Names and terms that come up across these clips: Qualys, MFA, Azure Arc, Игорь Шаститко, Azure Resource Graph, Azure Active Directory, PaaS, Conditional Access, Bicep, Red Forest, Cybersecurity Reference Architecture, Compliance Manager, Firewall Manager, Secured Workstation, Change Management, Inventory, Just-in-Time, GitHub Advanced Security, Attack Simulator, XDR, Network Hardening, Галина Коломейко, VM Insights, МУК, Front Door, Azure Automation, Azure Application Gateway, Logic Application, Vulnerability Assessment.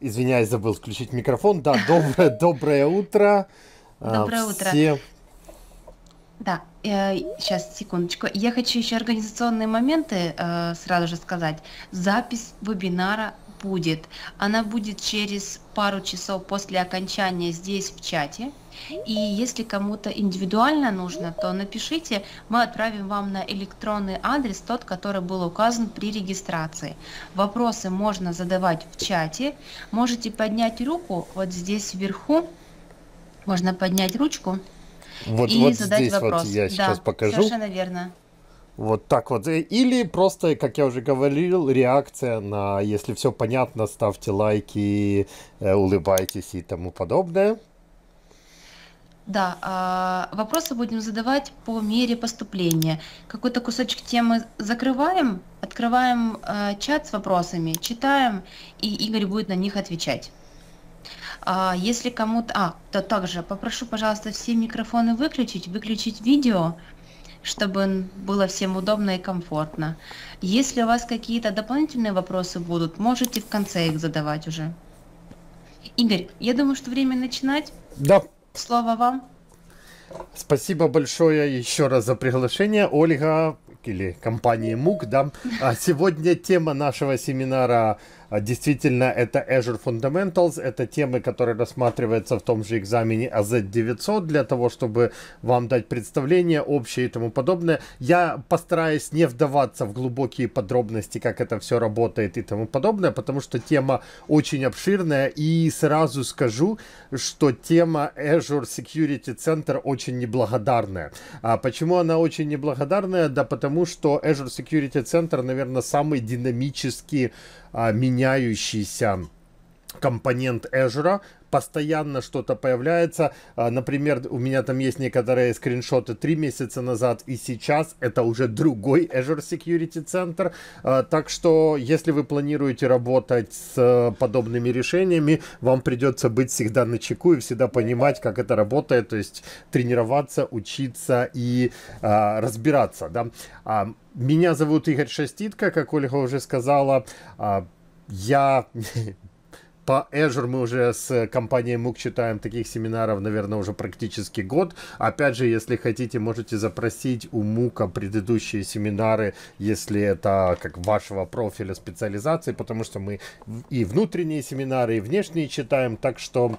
Извиняюсь, забыл включить микрофон. Да, доброе утро. Доброе утро. Да, сейчас, секундочку. Я хочу еще организационные моменты сразу же сказать. Запись вебинара будет. Она будет через пару часов после окончания здесь в чате. И если кому-то индивидуально нужно, то напишите, мы отправим вам на электронный адрес, тот, который был указан при регистрации. Вопросы можно задавать в чате. Можете поднять руку, вот здесь вверху, можно поднять ручку и задать вопрос. Вот я сейчас покажу. Совершенно верно. Вот так вот. Или просто, как я уже говорил, реакция на, если все понятно, ставьте лайки, улыбайтесь и тому подобное. Да, вопросы будем задавать по мере поступления. Какой-то кусочек темы закрываем, открываем чат с вопросами, читаем, и Игорь будет на них отвечать. Если кому-то... то также попрошу, пожалуйста, все микрофоны выключить, выключить видео, чтобы было всем удобно и комфортно. Если у вас какие-то дополнительные вопросы будут, можете в конце их задавать уже. Игорь, я думаю, что время начинать. Да. Слово вам. Спасибо большое еще раз за приглашение, Ольга, или компания МУК. Да? Сегодня тема нашего семинара действительно это Azure Fundamentals. Это темы, которые рассматриваются в том же экзамене AZ-900, для того, чтобы вам дать представление общее и тому подобное. Я постараюсь не вдаваться в глубокие подробности, как это все работает и тому подобное, потому что тема очень обширная. И сразу скажу, что тема Azure Security Center очень неблагодарная. А почему она очень неблагодарная? Да потому что Azure Security Center, наверное, самый динамически меняющийся компонент Azure. Постоянно что-то появляется. Например, у меня там есть некоторые скриншоты 3 месяца назад, и сейчас это уже другой Azure Security Center. Так что, если вы планируете работать с подобными решениями, вам придется быть всегда начеку и всегда понимать, как это работает, то есть тренироваться, учиться и разбираться. Да? Меня зовут Игорь Шаститко, как Ольга уже сказала. Я... По Azure мы уже с компанией МУК читаем таких семинаров, наверное, уже практически год. Опять же, если хотите, можете запросить у МУКа предыдущие семинары, если это как вашего профиля специализации, потому что мы и внутренние семинары, и внешние читаем, так что...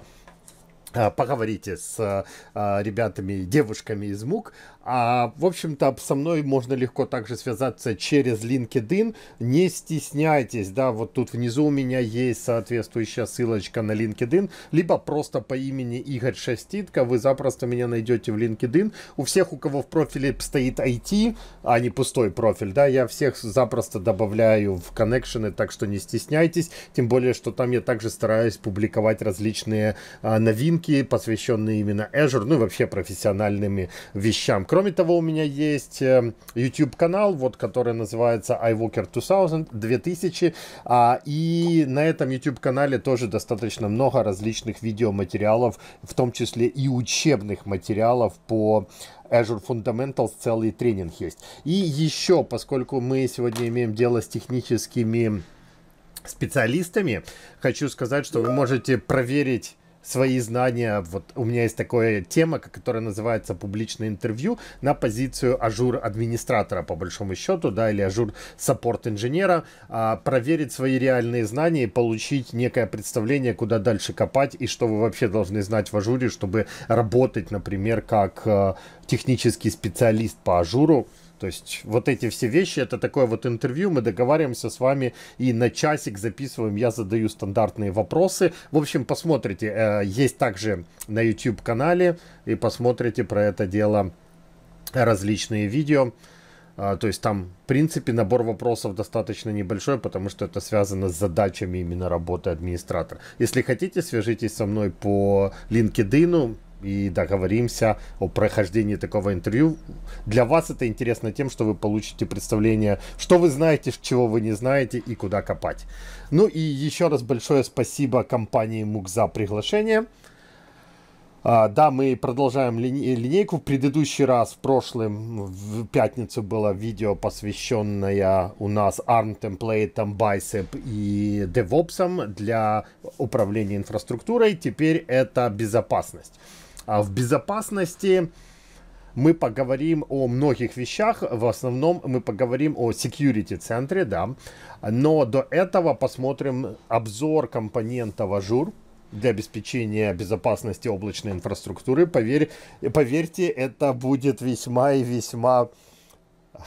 Поговорите с ребятами, девушками из МУК. В общем-то, со мной можно легко также связаться через LinkedIn. Не стесняйтесь, да, вот тут внизу у меня есть соответствующая ссылочка на LinkedIn, либо просто по имени Игорь Шаститко, вы запросто меня найдете в LinkedIn. У всех, у кого в профиле стоит IT, а не пустой профиль, да, я всех запросто добавляю в коннекшены, так что не стесняйтесь, тем более, что там я также стараюсь публиковать различные новинки, посвященные именно Azure, ну и вообще профессиональными вещам. Кроме того, у меня есть YouTube-канал, вот, который называется iWalker 2000, и на этом YouTube-канале тоже достаточно много различных видеоматериалов, в том числе и учебных материалов по Azure Fundamentals, целый тренинг есть. И еще, поскольку мы сегодня имеем дело с техническими специалистами, хочу сказать, что вы можете проверить свои знания. Вот у меня есть такая тема, которая называется публичное интервью на позицию Azure администратора, по большому счету, да, или Azure саппорт инженера, проверить свои реальные знания и получить некое представление, куда дальше копать и что вы вообще должны знать в Azure, чтобы работать, например, как технический специалист по Azure. То есть вот эти все вещи, это такое вот интервью, мы договариваемся с вами и на часик записываем, я задаю стандартные вопросы. В общем, посмотрите, есть также на YouTube-канале, и посмотрите про это дело различные видео. То есть там, в принципе, набор вопросов достаточно небольшой, потому что это связано с задачами именно работы администратора. Если хотите, свяжитесь со мной по LinkedIn, и договоримся о прохождении такого интервью. Для вас это интересно тем, что вы получите представление, что вы знаете, чего вы не знаете и куда копать. Ну и еще раз большое спасибо компании МУК за приглашение. Да, мы продолжаем линейку. В предыдущий раз, в пятницу, было видео, посвященное у нас ARM темплейтам, Bicep и DevOps для управления инфраструктурой. Теперь это безопасность. В безопасности мы поговорим о многих вещах. В основном мы поговорим о security центре, да. Но до этого посмотрим обзор компонентов Azure для обеспечения безопасности облачной инфраструктуры. Поверьте, это будет весьма и весьма,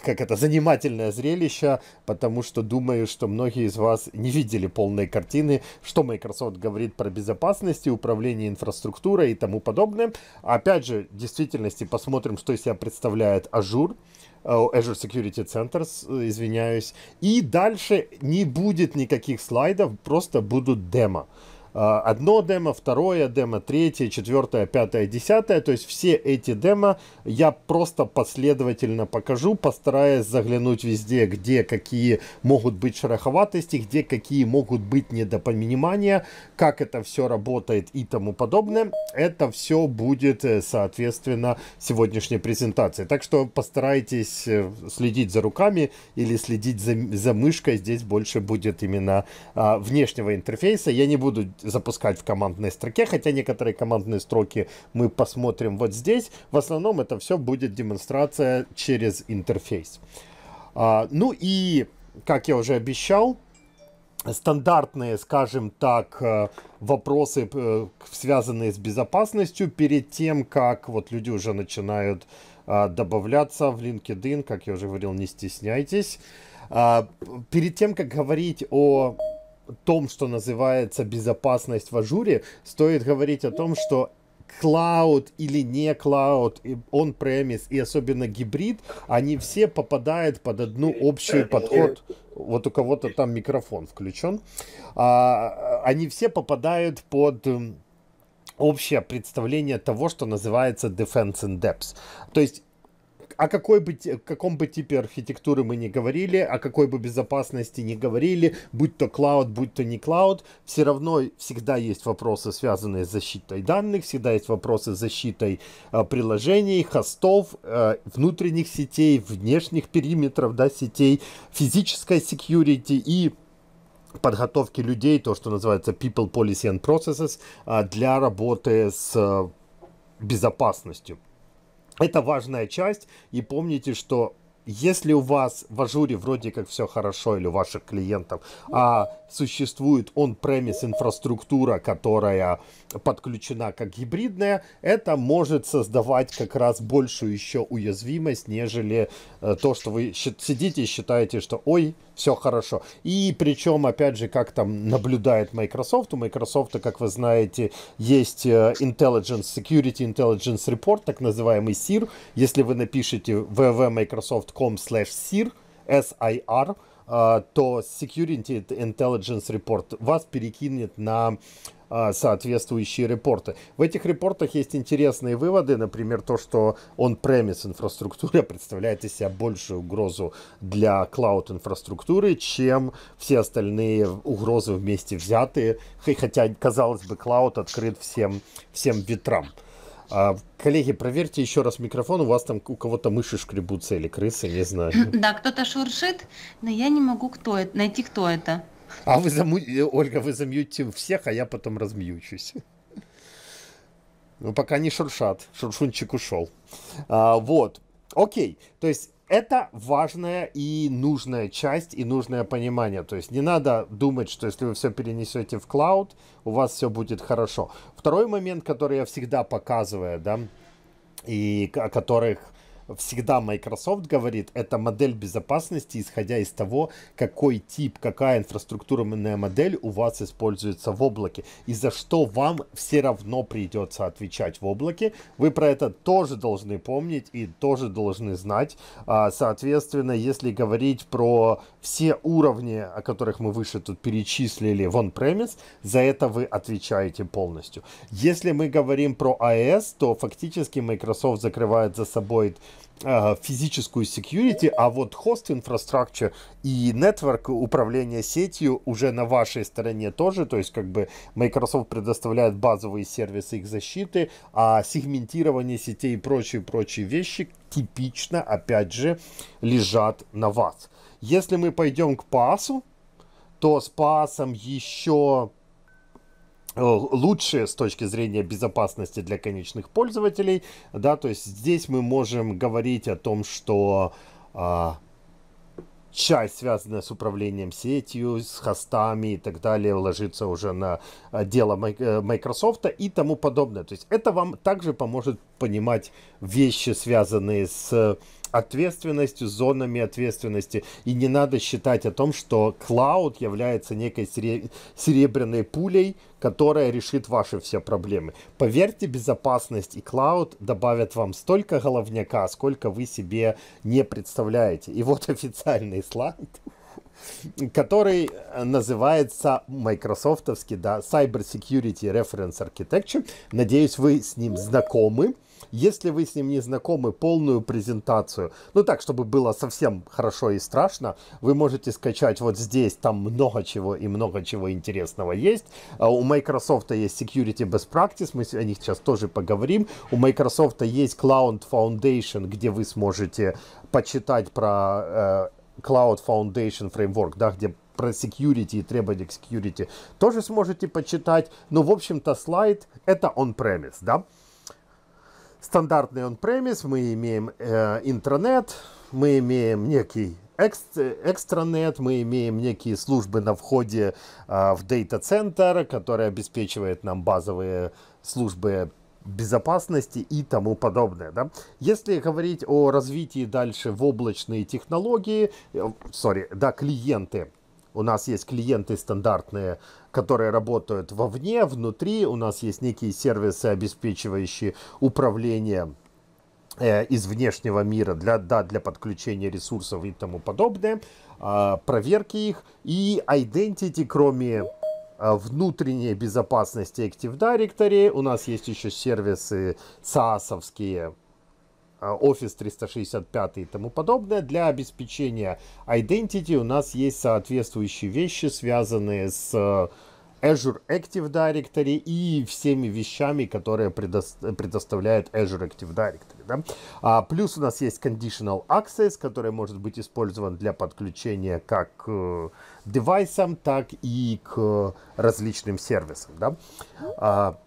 как это, занимательное зрелище, потому что думаю, что многие из вас не видели полной картины, что Microsoft говорит про безопасность, управление инфраструктурой и тому подобное. Опять же, в действительности посмотрим, что из себя представляет Azure Security Center, извиняюсь. И дальше не будет никаких слайдов, просто будут демо. Одно демо, второе демо, третье, четвертое, пятое, десятое. То есть все эти демо я просто последовательно покажу, постараясь заглянуть везде, где какие могут быть шероховатости, где какие могут быть недопонимания, как это все работает и тому подобное. Это все будет, соответственно, сегодняшней презентации. Так что постарайтесь следить за руками или следить за мышкой. Здесь больше будет именно внешнего интерфейса. Я не буду запускать в командной строке, хотя некоторые командные строки мы посмотрим вот здесь. В основном это все будет демонстрация через интерфейс. Ну и, как я уже обещал, стандартные, скажем так, вопросы, связанные с безопасностью, перед тем, как вот люди уже начинают добавляться в LinkedIn, как я уже говорил, не стесняйтесь. Перед тем, как говорить о том, что называется безопасность в Ажуре, стоит говорить о том, что клауд или не клауд, он-премис и особенно гибрид, они все попадают под одну общую подход. Вот у кого-то там микрофон включен. Они все попадают под общее представление того, что называется defense in depth. То есть о каком бы типе архитектуры мы не говорили, о какой бы безопасности не говорили, будь то клауд, будь то не клауд, все равно всегда есть вопросы, связанные с защитой данных, всегда есть вопросы с защитой приложений, хостов, внутренних сетей, внешних периметров, да, сетей, физической security и подготовки людей, то, что называется people, policy and processes, для работы с безопасностью. Это важная часть, и помните, что если у вас в Ажуре вроде как все хорошо, или у ваших клиентов, существует он-премис инфраструктура, которая подключена как гибридная, это может создавать как раз большую еще уязвимость, нежели то, что вы сидите и считаете, что ой, все хорошо. И причем, опять же, как там наблюдает Microsoft, у Microsoft, как вы знаете, есть Security Intelligence Report, так называемый SIR. Если вы напишите www.microsoft.com/SIR, S-I-R, то Security Intelligence Report вас перекинет на соответствующие репорты. В этих репортах есть интересные выводы, например, то, что on-premise инфраструктура представляет из себя большую угрозу для cloud инфраструктуры, чем все остальные угрозы вместе взятые, хотя, казалось бы, cloud открыт всем ветрам. Коллеги, проверьте еще раз микрофон, у вас там у кого-то мыши шкребутся или крысы, не знаю. Да, кто-то шуршит, но я не могу найти, кто это. Ольга, вы замьютите всех, а я потом размьючусь. Ну, пока не шуршат, шуршунчик ушел. Вот, окей, то есть это важная и нужная часть, и нужное понимание. То есть не надо думать, что если вы все перенесете в клауд, у вас все будет хорошо. Второй момент, который я всегда показываю, да, и о которых всегда Microsoft говорит, это модель безопасности, исходя из того, какой тип, какая инфраструктурная модель у вас используется в облаке, и за что вам все равно придется отвечать в облаке. Вы про это тоже должны помнить и тоже должны знать. Соответственно, если говорить про все уровни, о которых мы выше тут перечислили в on-premise, за это вы отвечаете полностью. Если мы говорим про IaaS, то фактически Microsoft закрывает за собой физическую security, а вот хост инфраструктура и network управление сетью уже на вашей стороне тоже, то есть как бы Microsoft предоставляет базовые сервисы их защиты, а сегментирование сетей и прочие вещи типично, опять же, лежат на вас. Если мы пойдем к PaaS, то с PaaS еще лучше с точки зрения безопасности для конечных пользователей, да, то есть здесь мы можем говорить о том, что часть, связанная с управлением сетью, с хостами и так далее, ложится уже на дело Microsoft и тому подобное. То есть это вам также поможет понимать вещи, связанные с ответственностью, зонами ответственности. И не надо считать о том, что клауд является некой серебряной пулей, которая решит ваши все проблемы. Поверьте, безопасность и клауд добавят вам столько головняка, сколько вы себе не представляете. И вот официальный слайд, который называется майкрософтовский, да, Cybersecurity Reference Architecture. Надеюсь, вы с ним знакомы. Если вы с ним не знакомы, полную презентацию, ну так, чтобы было совсем хорошо и страшно, вы можете скачать вот здесь, там много чего интересного есть. У Microsoft есть Security Best Practice, мы о них сейчас тоже поговорим. У Microsoft есть Cloud Foundation, где вы сможете почитать про Cloud Foundation Framework, да, где про security и требования к security тоже сможете почитать. Но, в общем-то, слайд — это on-premise, да. Стандартный on-premise, мы имеем интранет, мы имеем некий экстранет, мы имеем некие службы на входе в дейта-центр, который обеспечивает нам базовые службы безопасности и тому подобное. Да? Если говорить о развитии дальше в облачные технологии, клиенты. У нас есть клиенты стандартные, которые работают вовне, внутри. У нас есть некие сервисы, обеспечивающие управление из внешнего мира для подключения ресурсов и тому подобное, проверки их. И identity, кроме внутренней безопасности Active Directory, у нас есть еще сервисы SaaS-овские, Office 365 и тому подобное. Для обеспечения Identity у нас есть соответствующие вещи, связанные с Azure Active Directory и всеми вещами, которые предоставляет Azure Active Directory. Да? Плюс у нас есть Conditional Access, который может быть использован для подключения как к девайсам, так и к различным сервисам. Да?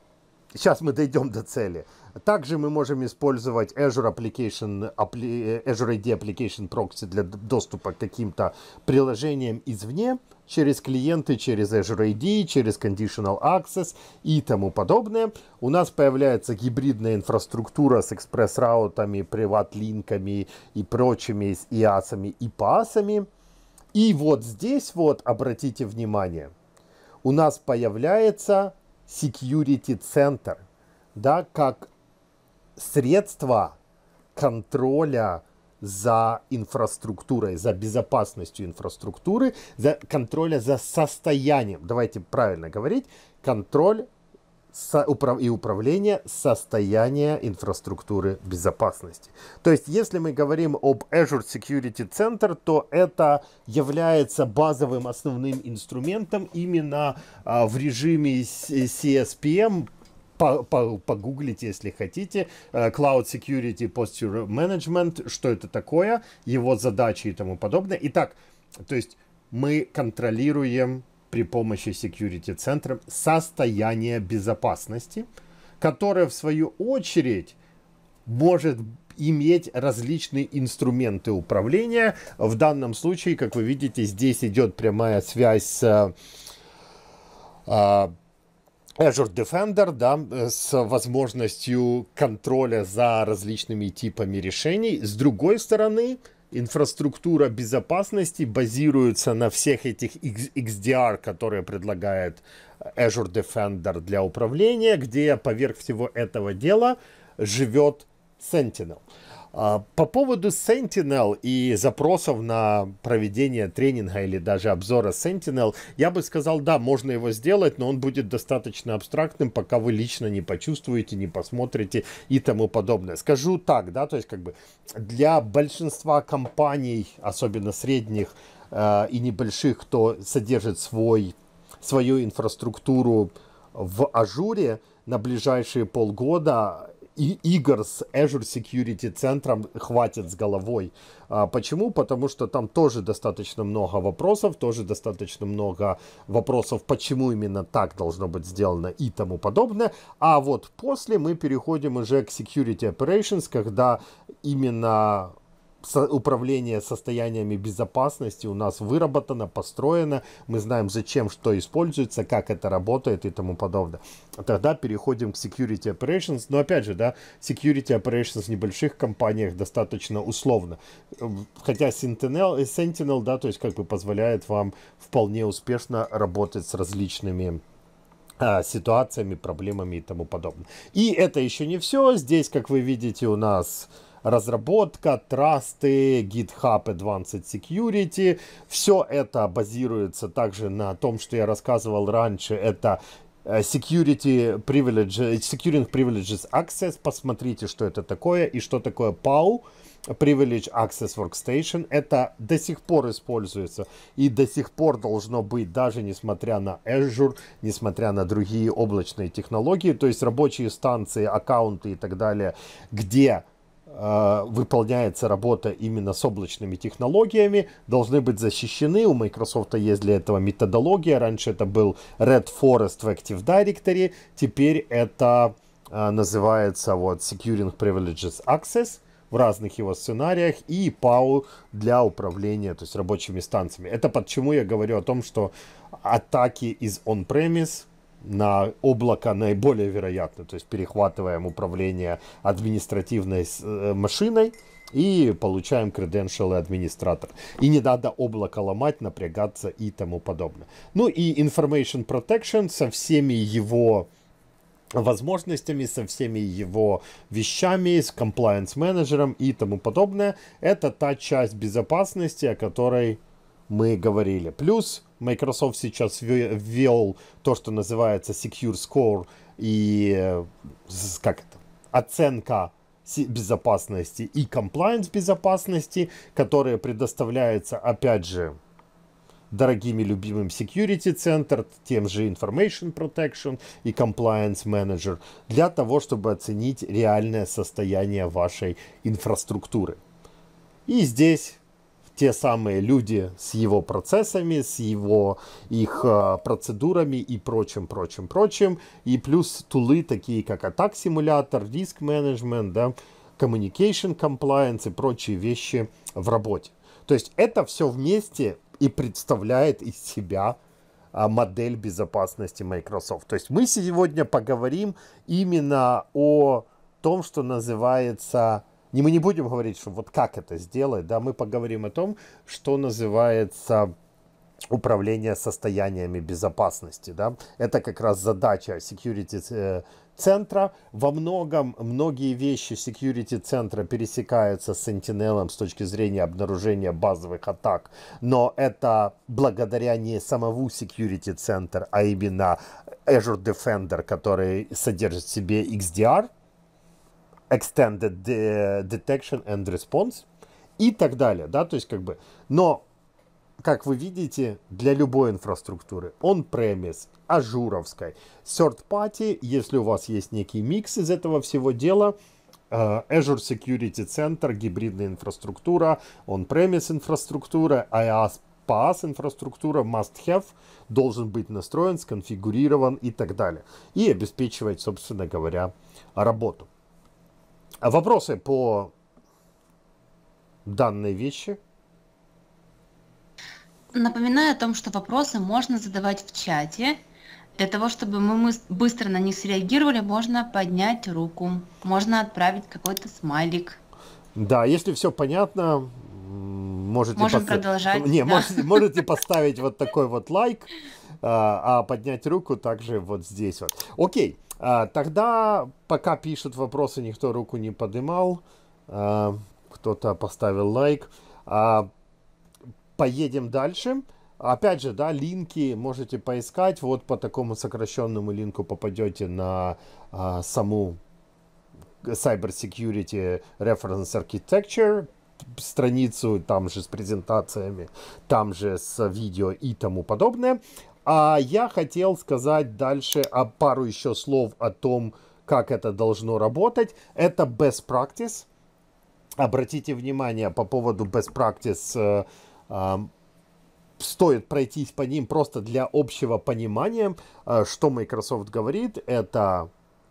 Сейчас мы дойдем до цели. Также мы можем использовать Azure AD Application Proxy для доступа к каким-то приложениям извне, через клиенты, через Azure AD, через Conditional Access и тому подобное. У нас появляется гибридная инфраструктура с экспресс-раутами, приват-линками и прочими, с IaaS-ами и PaaS-ами. И вот здесь вот, обратите внимание, у нас появляется Security Center, да, как средство контроля за инфраструктурой, за безопасностью инфраструктуры, за контроля за состоянием, давайте правильно говорить, контроль и управление состояния инфраструктуры безопасности. То есть, если мы говорим об Azure Security Center, то это является базовым основным инструментом именно в режиме CSPM. Погуглите, если хотите, Cloud Security Posture Management, что это такое, его задачи и тому подобное. Итак, то есть мы контролируем при помощи Security Center состояние безопасности, которое, в свою очередь, может иметь различные инструменты управления. В данном случае, как вы видите, здесь идет прямая связь с Azure Defender, да, с возможностью контроля за различными типами решений. С другой стороны, инфраструктура безопасности базируется на всех этих XDR, которые предлагает Azure Defender для управления, где поверх всего этого дела живет Sentinel. По поводу Sentinel и запросов на проведение тренинга или даже обзора Sentinel, я бы сказал, да, можно его сделать, но он будет достаточно абстрактным, пока вы лично не почувствуете, не посмотрите и тому подобное. Скажу так, да, то есть как бы для большинства компаний, особенно средних и небольших, кто содержит свою инфраструктуру в Ажуре, на ближайшие полгода и игр с Azure Security Center хватит с головой. Почему? Потому что там тоже достаточно много вопросов, почему именно так должно быть сделано и тому подобное. А вот после мы переходим уже к Security Operations, когда именно управление состояниями безопасности у нас выработано, построено. Мы знаем, зачем, что используется, как это работает и тому подобное. Тогда переходим к Security Operations. Но опять же, да, Security Operations в небольших компаниях достаточно условно. Хотя Sentinel, да, то есть как бы позволяет вам вполне успешно работать с различными ситуациями, проблемами и тому подобное. И это еще не все. Здесь, как вы видите, у нас разработка, трасты, GitHub Advanced Security. Все это базируется также на том, что я рассказывал раньше. Это Securing Privileged Access. Посмотрите, что это такое и что такое PAW. Privileged Access Workstation. Это до сих пор используется и до сих пор должно быть, даже несмотря на Azure, несмотря на другие облачные технологии. То есть рабочие станции, аккаунты и так далее, где выполняется работа именно с облачными технологиями, должны быть защищены. У Microsoft есть для этого методология. Раньше это был Red Forest в Active Directory. Теперь это называется вот Securing Privileged Access в разных его сценариях и PAW для управления, то есть рабочими станциями. Это почему я говорю о том, что атаки из on-premise на облако наиболее вероятно. То есть перехватываем управление административной машиной и получаем креденшалы администратора. И не надо облако ломать, напрягаться и тому подобное. Ну и Information Protection со всеми его возможностями, со всеми его вещами, с Compliance Manager и тому подобное. Это та часть безопасности, о которой мы говорили. Плюс Microsoft сейчас ввел то, что называется Secure Score и оценка безопасности и compliance безопасности, которые предоставляются, опять же, дорогими любимым Security Center, тем же Information Protection и Compliance Manager, для того, чтобы оценить реальное состояние вашей инфраструктуры. И здесь те самые люди с его процессами, с его процедурами и прочим. И плюс тулы, такие как атак-симулятор, риск-менеджмент, да, communication compliance и прочие вещи в работе. То есть это все вместе и представляет из себя модель безопасности Microsoft. То есть мы сегодня поговорим именно о том, что называется... Мы не будем говорить, что вот как это сделать, да, мы поговорим о том, что называется управление состояниями безопасности, да. Это как раз задача Security Center. Во многом многие вещи Security Center пересекаются с Sentinel с точки зрения обнаружения базовых атак, но это благодаря не самому Security Center, а именно Azure Defender, который содержит в себе XDR, Extended Detection and Response и так далее, да, то есть как бы, но, как вы видите, для любой инфраструктуры, on-premise, ажуровской, third party, если у вас есть некий микс из этого всего дела, Azure Security Center, гибридная инфраструктура, on-premise инфраструктура, IaaS, PaaS инфраструктура must-have, должен быть настроен, сконфигурирован и так далее, и обеспечивать, собственно говоря, работу. Вопросы по данной вещи? Напоминаю о том, что вопросы можно задавать в чате. Для того, чтобы мы быстро на них среагировали, можно поднять руку, можно отправить какой-то смайлик. Да, если все понятно, можете поставить вот такой вот лайк, а поднять руку также вот здесь вот. Окей. Тогда, пока пишут вопросы, никто руку не поднимал, Кто-то поставил лайк. Поедем дальше. Опять же, да, линки можете поискать. Вот по такому сокращенному линку попадете на саму Cybersecurity Reference Architecture, страницу там же с презентациями, там же с видео и тому подобное. А я хотел сказать дальше пару еще слов о том, как это должно работать. Это Best Practice. Обратите внимание, по поводу Best Practice стоит пройтись по ним просто для общего понимания, что Microsoft говорит. Это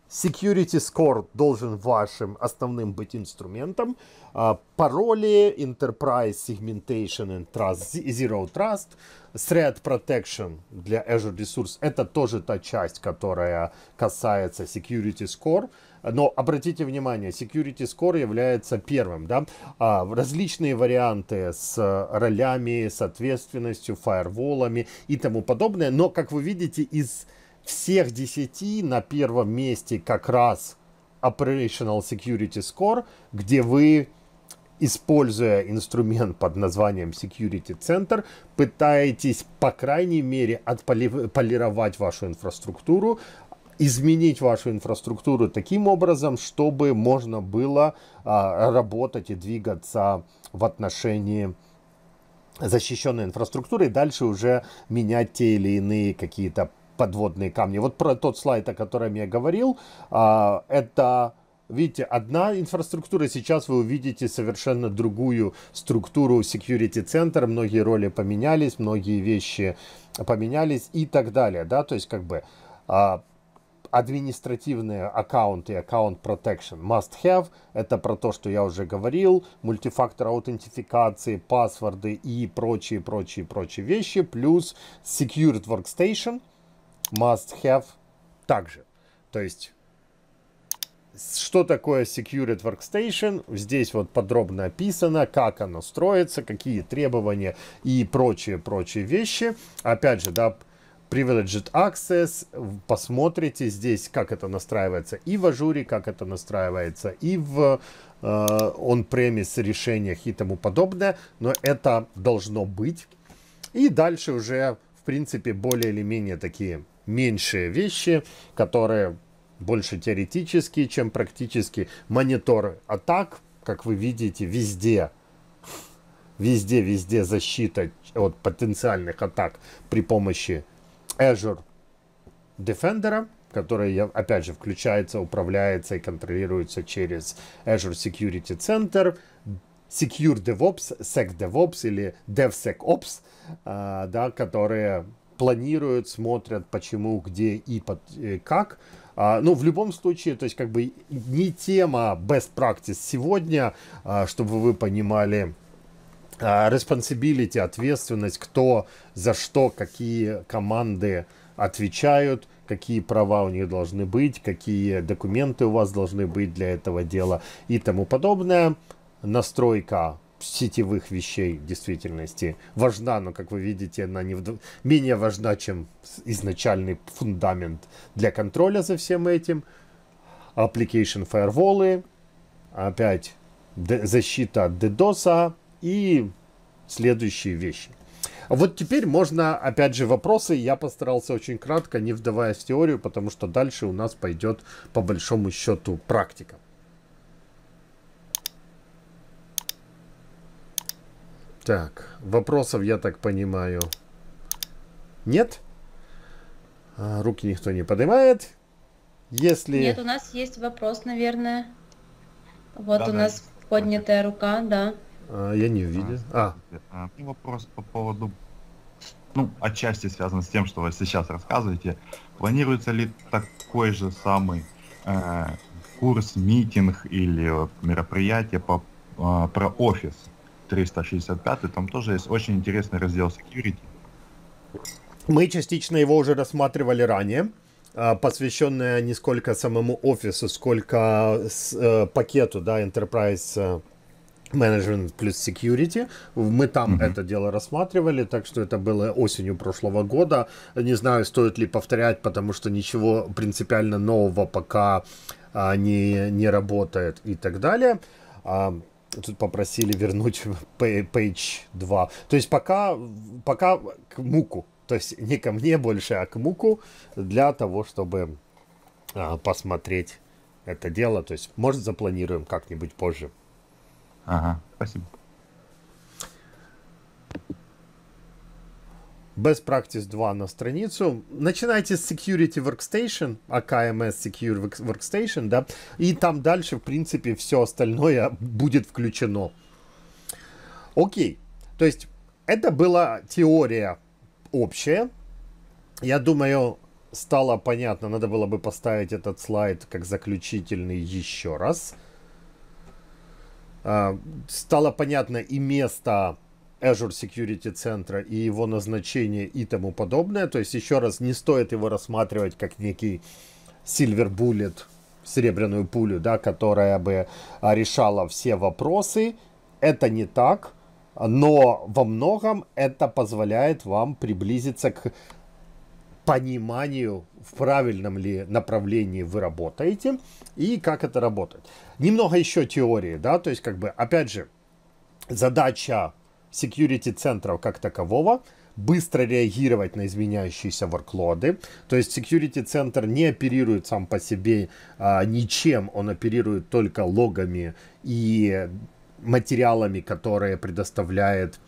Security Score должен вашим основным быть инструментом. Пароли, Enterprise Segmentation and Trust, Zero Trust, Threat Protection для Azure Resource. Это тоже та часть, которая касается Security Score. Но обратите внимание, Security Score является первым. Да? Различные варианты с ролями, с ответственностью, фаерволами и тому подобное. Но, как вы видите, из всех 10 на первом месте как раз Operational Security Score, где вы, используя инструмент под названием Security Center, пытаетесь, по крайней мере, отполировать вашу инфраструктуру, изменить вашу инфраструктуру таким образом, чтобы можно было работать и двигаться в отношении защищенной инфраструктуры и дальше уже менять те или иные какие-то подводные камни. Вот про тот слайд, о котором я говорил, это, видите, одна инфраструктура. Сейчас вы увидите совершенно другую структуру Security Center. Многие роли поменялись, многие вещи поменялись и так далее. Да? То есть как бы административные аккаунты и аккаунт protection must have. Это про то, что я уже говорил. Мультифактор аутентификации, паспорты и прочие вещи. Плюс Secured Workstation must have также. То есть, что такое Secured Workstation? Здесь вот подробно описано, как оно строится, какие требования и прочие вещи. Опять же, да, Privileged Access. Посмотрите здесь, как это настраивается и в Azure, как это настраивается и в on-premise решениях и тому подобное. Но это должно быть. И дальше уже, в принципе, более или менее такие меньшие вещи, которые больше теоретические, чем практически. Мониторы атак, как вы видите, везде защита от потенциальных атак при помощи Azure Defender, который, опять же, включается, управляется и контролируется через Azure Security Center, Secure DevOps, SecDevOps или DevSecOps, да, которые планируют, смотрят, почему, где и как. Ну, в любом случае, то есть как бы не тема Best Practice сегодня, чтобы вы понимали, responsibility, ответственность, кто за что, какие команды отвечают, какие права у них должны быть, какие документы у вас должны быть для этого дела и тому подобное. Настройка сетевых вещей в действительности важна, но, как вы видите, она не менее важна, чем изначальный фундамент для контроля за всем этим. Application firewall, опять защита от DDoS и следующие вещи. Вот теперь можно, опять же, вопросы. Я постарался очень кратко, не вдаваясь в теорию, потому что дальше у нас пойдет, по большому счету, практика. Так, вопросов, я так понимаю, нет? Руки никто не поднимает. Если... Нет, у нас есть вопрос, наверное. Вот да, у нас поднятая рука, да. Я не увидел. Вопрос по поводу, ну, отчасти связан с тем, что вы сейчас рассказываете. Планируется ли такой же самый курс, митинг или вот, мероприятие про офис? 365, там тоже есть очень интересный раздел security. Мы частично его уже рассматривали ранее, посвященное не сколько самому офису, сколько пакету, да, Enterprise Management плюс Security. Мы там это дело рассматривали, так что это было осенью прошлого года. Не знаю, стоит ли повторять, потому что ничего принципиально нового пока не работает и так далее. Тут попросили вернуть page 2. То есть пока к МУКу. То есть не ко мне больше, а к МУКу. Для того, чтобы посмотреть это дело. То есть, может, запланируем как-нибудь позже. Ага, спасибо. Best Practice 2 на страницу. Начинайте с Security Workstation, AKMS Secure Workstation, да, и там дальше, в принципе, все остальное будет включено. Окей, то есть это была теория общая. Я думаю, стало понятно, надо было бы поставить этот слайд как заключительный еще раз. Стало понятно и место Azure Security Center и его назначение и тому подобное. То есть, еще раз, не стоит его рассматривать как некий silver bullet, серебряную пулю, да, которая бы решала все вопросы. Это не так, но во многом это позволяет вам приблизиться к пониманию, в правильном ли направлении вы работаете и как это работает. Немного еще теории, да, то есть, как бы, опять же, задача security-центров как такового — быстро реагировать на изменяющиеся ворклоды. То есть security-центр не оперирует сам по себе ничем, он оперирует только логами и материалами, которые предоставляет,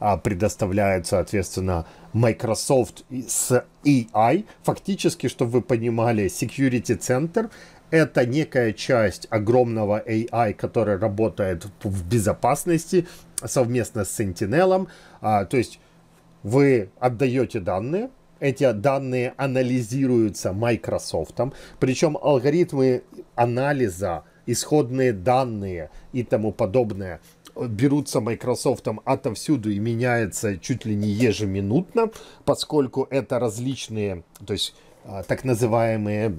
соответственно, Microsoft с AI. Фактически, чтобы вы понимали, security-центр — это некая часть огромного AI, который работает в безопасности совместно с Sentinel. То есть вы отдаете данные, эти данные анализируются Microsoft. Причем алгоритмы анализа, исходные данные и тому подобное берутся Microsoft отовсюду и меняется чуть ли не ежеминутно, поскольку это различные, то есть так называемые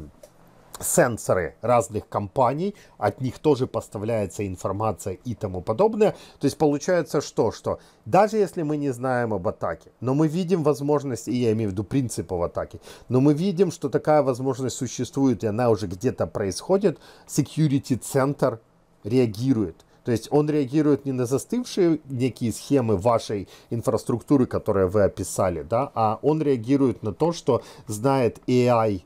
сенсоры разных компаний, от них тоже поставляется информация и тому подобное. То есть получается, что даже если мы не знаем об атаке, но мы видим возможность, и я имею в виду принципы в атаке, но мы видим, что такая возможность существует, и она уже где-то происходит, security center реагирует. То есть он реагирует не на застывшие некие схемы вашей инфраструктуры, которые вы описали, да, а он реагирует на то, что знает AI,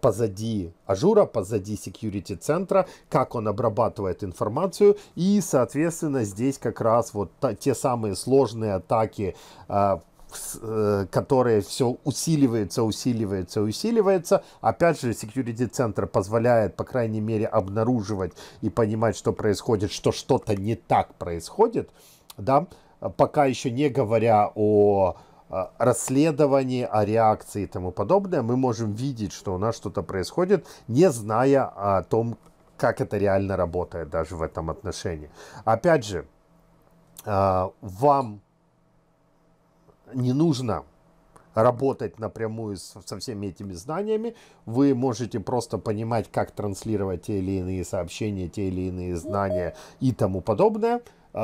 позади Ажура, позади security центра, как он обрабатывает информацию, и, соответственно, здесь как раз вот те самые сложные атаки, которые все усиливается. Опять же, security центр позволяет, по крайней мере, обнаруживать и понимать, что происходит, что что-то не так происходит, да, пока еще не говоря о расследовании, о реакции и тому подобное, мы можем видеть, что у нас что-то происходит, не зная о том, как это реально работает даже в этом отношении. Опять же, вам не нужно работать напрямую со всеми этими знаниями. Вы можете просто понимать, как транслировать те или иные сообщения, те или иные знания и тому подобное.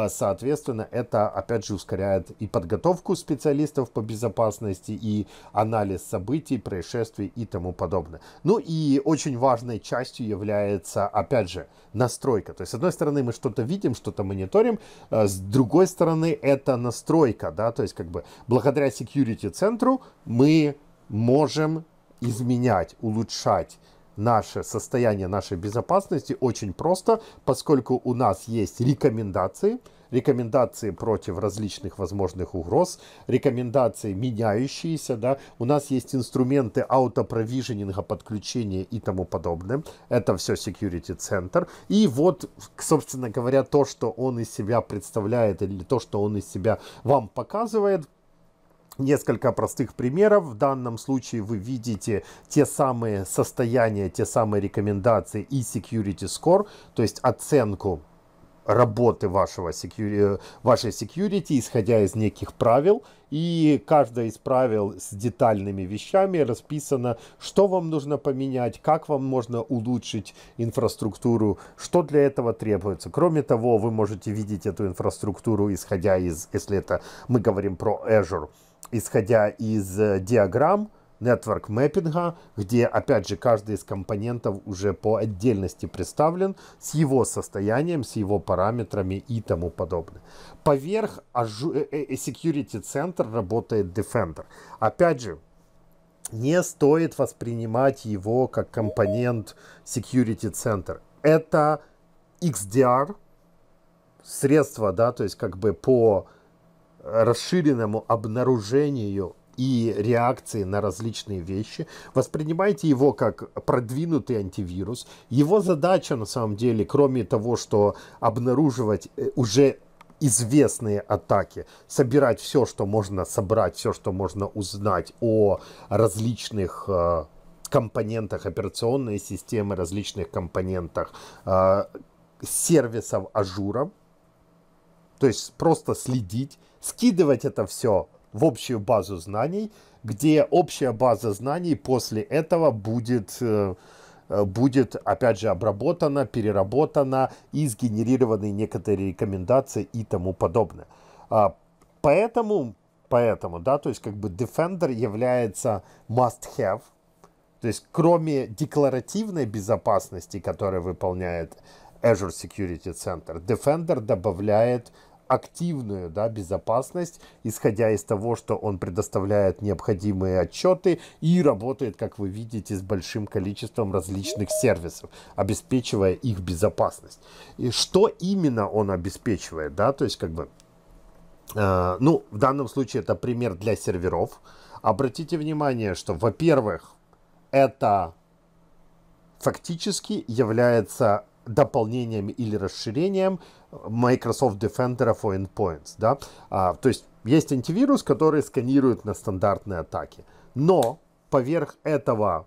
Соответственно, это, опять же, ускоряет и подготовку специалистов по безопасности, и анализ событий, происшествий и тому подобное. Ну и очень важной частью является, опять же, настройка. То есть, с одной стороны, мы что-то видим, что-то мониторим, с другой стороны, это настройка, да, то есть, как бы, благодаря security-центру мы можем изменять, улучшать наше состояние нашей безопасности очень просто, поскольку у нас есть рекомендации против различных возможных угроз, рекомендации меняющиеся, да, у нас есть инструменты аутопровиженинга, подключения и тому подобное. Это все security center. И вот, собственно говоря, то, что он из себя представляет, или то, что он из себя вам показывает. Несколько простых примеров. В данном случае вы видите те самые состояния, те самые рекомендации и security score, то есть оценку работы вашей security, исходя из неких правил. И каждое из правил с детальными вещами расписано, что вам нужно поменять, как вам можно улучшить инфраструктуру, что для этого требуется. Кроме того, вы можете видеть эту инфраструктуру, исходя из, если это мы говорим про Azure, исходя из диаграмм, Network Mapping, где, опять же, каждый из компонентов уже по отдельности представлен с его состоянием, с его параметрами и тому подобное. Поверх Security Center работает Defender. Опять же, не стоит воспринимать его как компонент Security Center. Это XDR, средство, да, то есть как бы по расширенному обнаружению и реакции на различные вещи. Воспринимайте его как продвинутый антивирус. Его задача, на самом деле, кроме того, что обнаруживать уже известные атаки, собирать все, что можно собрать, все, что можно узнать о различных компонентах операционной системы, различных компонентах сервисов Azure. То есть просто следить, скидывать это все в общую базу знаний, где общая база знаний после этого будет опять же обработана, переработана и сгенерированы некоторые рекомендации и тому подобное. Поэтому, да, то есть как бы Defender является must-have. То есть кроме декларативной безопасности, которая выполняет Azure Security Center, Defender добавляет активную, да, безопасность, исходя из того, что он предоставляет необходимые отчеты и работает, как вы видите, с большим количеством различных сервисов, обеспечивая их безопасность. И что именно он обеспечивает, да, то есть как бы, ну, в данном случае это пример для серверов. Обратите внимание, что, во-первых, это фактически является дополнением или расширением Microsoft Defender for Endpoints. Да? То есть есть антивирус, который сканирует на стандартные атаки. Но поверх этого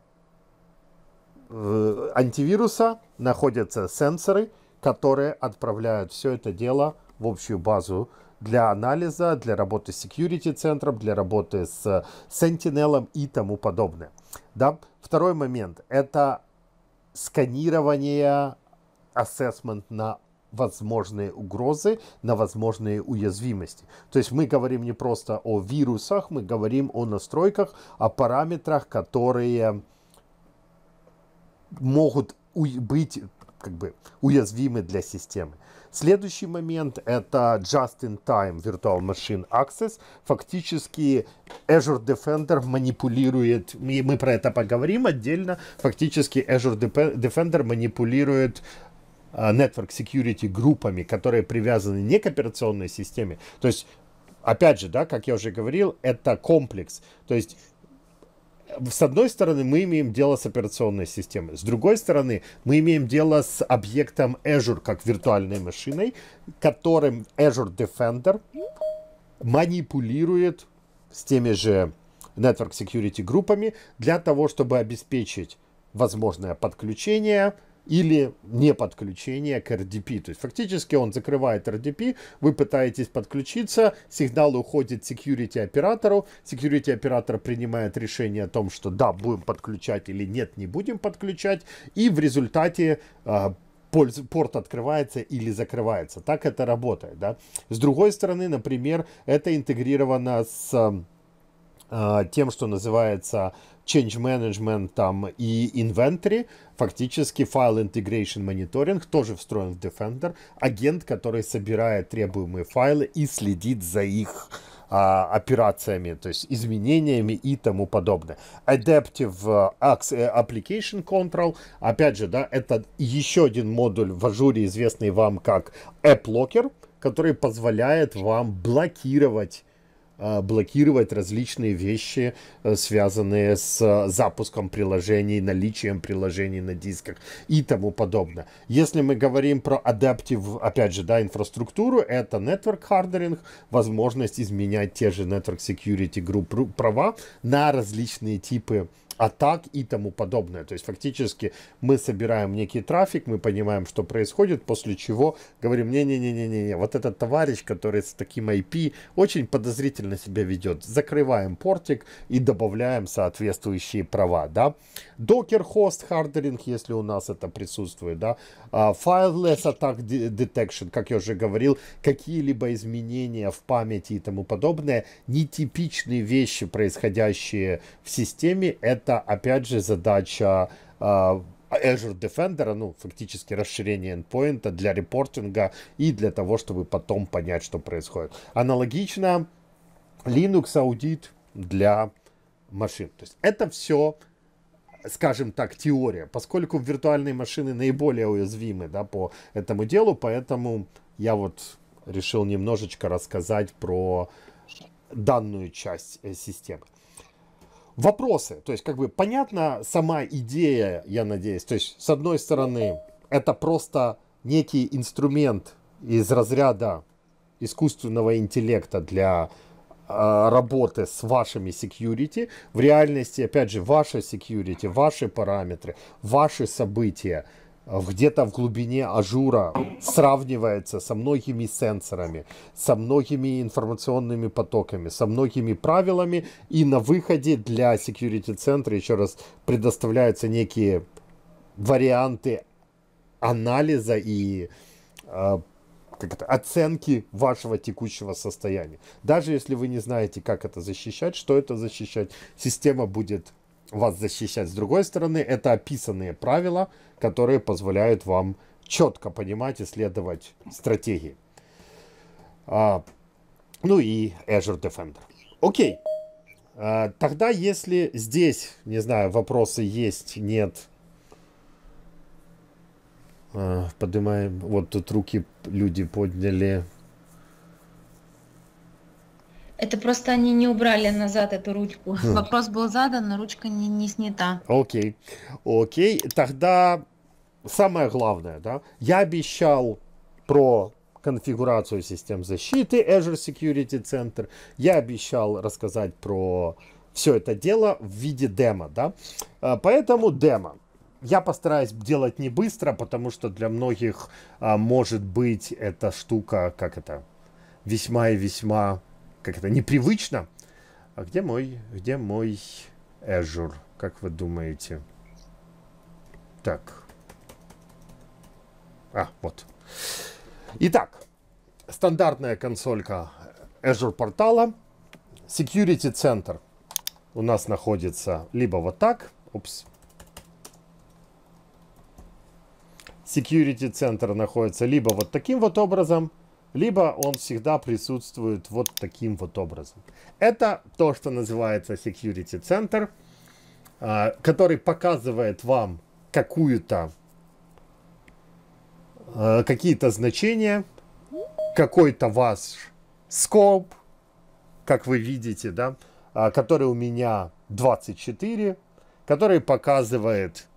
антивируса находятся сенсоры, которые отправляют все это дело в общую базу для анализа, для работы с security центром, для работы с Sentinel и тому подобное. Да? Второй момент – это сканирование, ассессмент на возможные угрозы, на возможные уязвимости. То есть мы говорим не просто о вирусах, мы говорим о настройках, о параметрах, которые могут быть как бы уязвимы для системы. Следующий момент – это Just-in-Time Virtual Machine Access. Фактически Azure Defender манипулирует, мы про это поговорим отдельно, фактически Azure Defender манипулирует Network Security группами, которые привязаны не к операционной системе. То есть, опять же, да, как я уже говорил, это комплекс. То есть, с одной стороны, мы имеем дело с операционной системой. С другой стороны, мы имеем дело с объектом Azure, как виртуальной машиной, которым Azure Defender манипулирует с теми же Network Security группами для того, чтобы обеспечить возможное подключение или не подключение к RDP. То есть фактически он закрывает RDP, вы пытаетесь подключиться, сигнал уходит security оператору, security оператор принимает решение о том, что да, будем подключать или нет, не будем подключать, и в результате порт открывается или закрывается. Так это работает. Да? С другой стороны, например, это интегрировано с тем, что называется change management там, и inventory, фактически file integration monitoring, тоже встроен в Defender, агент, который собирает требуемые файлы и следит за их операциями, то есть изменениями и тому подобное. Adaptive Application Control, опять же, да, это еще один модуль в Azure, известный вам как App Locker, который позволяет вам блокировать различные вещи, связанные с запуском приложений, наличием приложений на дисках и тому подобное. Если мы говорим про адаптив, опять же, да, инфраструктуру, это Network Hardening, возможность изменять те же Network Security Group права на различные типы атак и тому подобное. То есть фактически мы собираем некий трафик, мы понимаем, что происходит, после чего говорим: не-не-не-не-не, вот этот товарищ, который с таким IP очень подозрительно себя ведет. Закрываем портик и добавляем соответствующие права, да. Докер-хост хардеринг, если у нас это присутствует, да. Файлес атак детекшн, как я уже говорил, какие-либо изменения в памяти и тому подобное, нетипичные вещи, происходящие в системе, это опять же задача Azure Defender, ну, фактически расширение endpoint для репортинга и для того, чтобы потом понять, что происходит. Аналогично Linux аудит для машин. То есть это все, скажем так, теория, поскольку виртуальные машины наиболее уязвимы, да, по этому делу, поэтому я вот решил немножечко рассказать про данную часть системы. Вопросы, то есть как бы понятна сама идея, я надеюсь. То есть с одной стороны это просто некий инструмент из разряда искусственного интеллекта для работы с вашими security. В реальности, опять же, ваша security, ваши параметры, ваши события где-то в глубине ажура сравнивается со многими сенсорами, со многими информационными потоками, со многими правилами, и на выходе для security центра, еще раз, предоставляются некие варианты анализа и оценки вашего текущего состояния. Даже если вы не знаете, как это защищать, что это защищать, система будет вас защищать. С другой стороны, это описанные правила, которые позволяют вам четко понимать и следовать стратегии. Ну и Azure Defender. Окей. Тогда, если здесь, не знаю, вопросы есть, нет. Поднимаем. Вот тут руки люди подняли. Это просто они не убрали назад эту ручку. Вопрос был задан, но ручка не снята. Окей. Окей. Тогда самое главное, да? Я обещал про конфигурацию систем защиты Azure Security Center. Я обещал рассказать про все это дело в виде демо, да? Поэтому демо. Я постараюсь делать не быстро, потому что для многих, может быть, эта штука, как это, весьма и весьма... Как это, непривычно. А где мой Azure? Как вы думаете? Так. Вот. Итак, стандартная консолька Azure портала. Security Center у нас находится либо вот так. Упс. Security Center находится либо вот таким вот образом, либо он всегда присутствует вот таким вот образом. Это то, что называется Security Center, который показывает вам какие-то значения, какой-то ваш скоп, как вы видите, да, который у меня 24, который показывает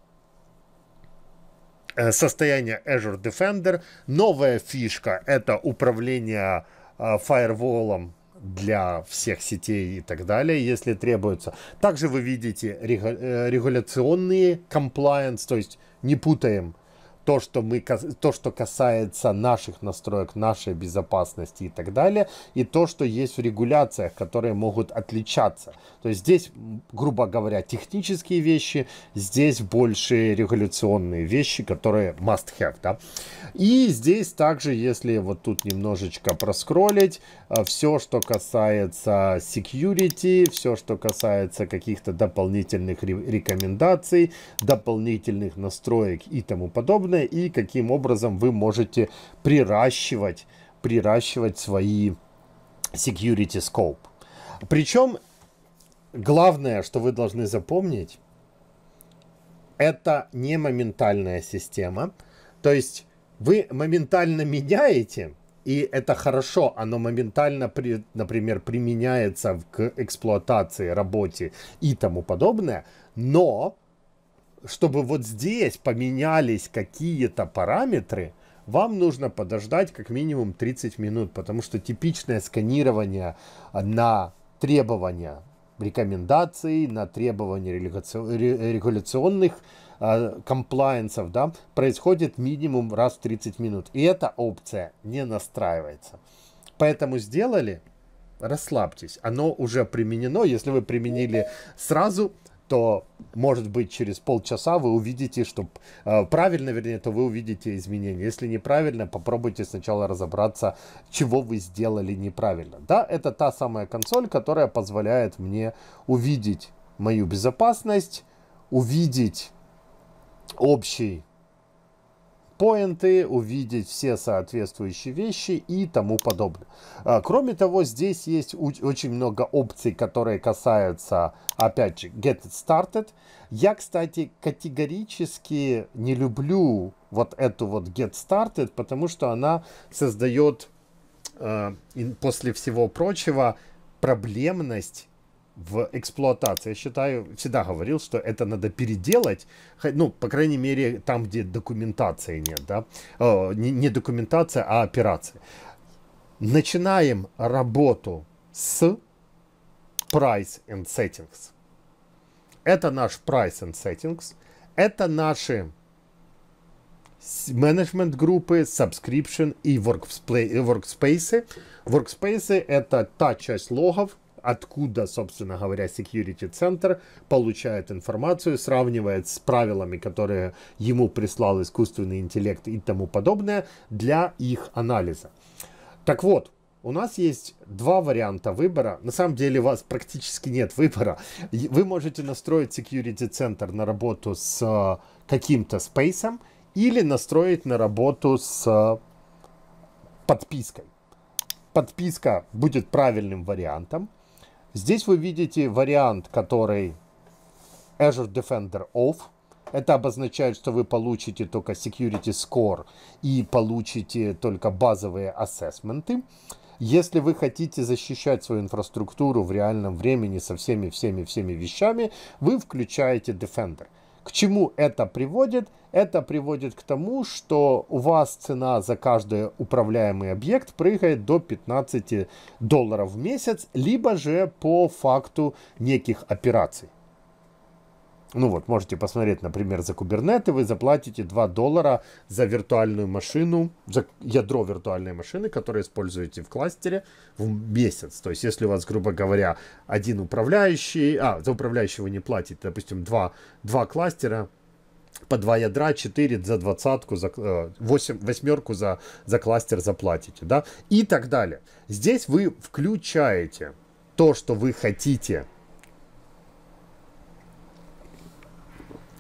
состояние Azure Defender. Новая фишка — это управление фаерволом для всех сетей и так далее, если требуется. Также вы видите регуляционные compliance, то есть не путаем то, что касается наших настроек, нашей безопасности и так далее, и то, что есть в регуляциях, которые могут отличаться. То есть здесь, грубо говоря, технические вещи, здесь больше регуляционные вещи, которые must have, да? И здесь также, если вот тут немножечко проскроллить, все, что касается security, все, что касается каких-то дополнительных рекомендаций, дополнительных настроек и тому подобное, и каким образом вы можете приращивать свои security scope. Причем главное, что вы должны запомнить, это не моментальная система. То есть вы моментально меняете, и это хорошо, оно моментально, например, применяется к эксплуатации, работе и тому подобное, но чтобы вот здесь поменялись какие-то параметры, вам нужно подождать как минимум 30 минут, потому что типичное сканирование на требования рекомендаций, на требования регуляционных комплайенсов, да, происходит минимум раз в 30 минут. И эта опция не настраивается. Поэтому сделали, расслабьтесь. Оно уже применено. Если вы применили сразу, то, может быть, через полчаса вы увидите, что правильно, вернее, то вы увидите изменения. Если неправильно, попробуйте сначала разобраться, чего вы сделали неправильно. Да, это та самая консоль, которая позволяет мне увидеть мою безопасность, увидеть общие поинты, увидеть все соответствующие вещи и тому подобное. Кроме того, здесь есть очень много опций, которые касаются, опять же, Get It Started. Я, кстати, категорически не люблю вот эту вот Get Started, потому что она создает, после всего прочего, проблемность в эксплуатации. Я считаю, всегда говорил, что это надо переделать, ну, по крайней мере, там, где документации нет, да, не документация, а операции. Начинаем работу с Price and Settings. Это наш Price and Settings, это наши менеджмент-группы, Subscription и Workspace. Workspace — это та часть логов, откуда, собственно говоря, Security Center получает информацию, сравнивает с правилами, которые ему прислал искусственный интеллект и тому подобное, для их анализа. Так вот, у нас есть два варианта выбора. На самом деле у вас практически нет выбора. Вы можете настроить Security Center на работу с каким-то спейсом или настроить на работу с подпиской. Подписка будет правильным вариантом. Здесь вы видите вариант, который Azure Defender Off. Это обозначает, что вы получите только Security Score и получите только базовые ассессменты. Если вы хотите защищать свою инфраструктуру в реальном времени со всеми вещами, вы включаете Defender. К чему это приводит? Это приводит к тому, что у вас цена за каждый управляемый объект прыгает до $15 в месяц, либо же по факту неких операций. Ну вот, можете посмотреть, например, за Kubernetes вы заплатите $2 за виртуальную машину, за ядро виртуальной машины, которое используете в кластере, в месяц. То есть, если у вас, грубо говоря, один управляющий, за управляющего не платите, допустим, два кластера, по 2 ядра, 4 за двадцатку, за 8 за кластер заплатите, да, и так далее. Здесь вы включаете то, что вы хотите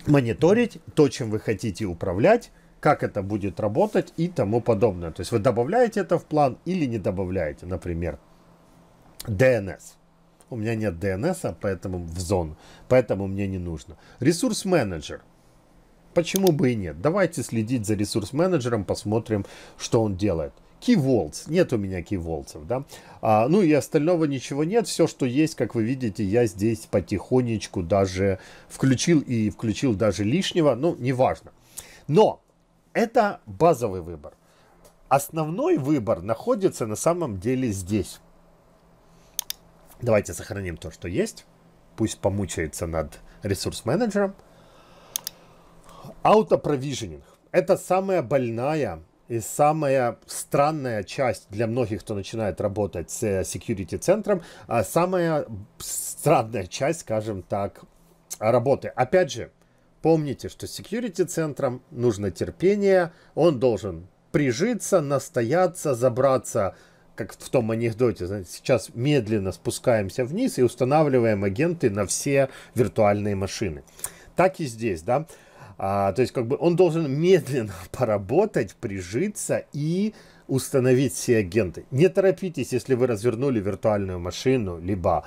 мониторить, то, чем вы хотите управлять, как это будет работать и тому подобное. То есть вы добавляете это в план или не добавляете, например, DNS. У меня нет DNS, поэтому в зону, поэтому мне не нужно. Ресурс-менеджер. Почему бы и нет? Давайте следить за ресурс-менеджером, посмотрим, что он делает. Keywords. Нет у меня keywords, да? Ну и остального ничего нет. Все, что есть, как вы видите, я здесь потихонечку даже включил и включил даже лишнего. Ну, неважно. Но это базовый выбор. Основной выбор находится на самом деле здесь. Давайте сохраним то, что есть. Пусть помучается над ресурс-менеджером. Auto-provisioning. Это самая больная и самая странная часть для многих, кто начинает работать с Security центром, самая странная часть, скажем так, работы. Опять же, помните, что с Security центром нужно терпение, он должен прижиться, настояться, забраться, как в том анекдоте, знаете, сейчас медленно спускаемся вниз и устанавливаем агенты на все виртуальные машины. Так и здесь, да. То есть, как бы, он должен медленно поработать, прижиться и установить все агенты. Не торопитесь, если вы развернули виртуальную машину, либо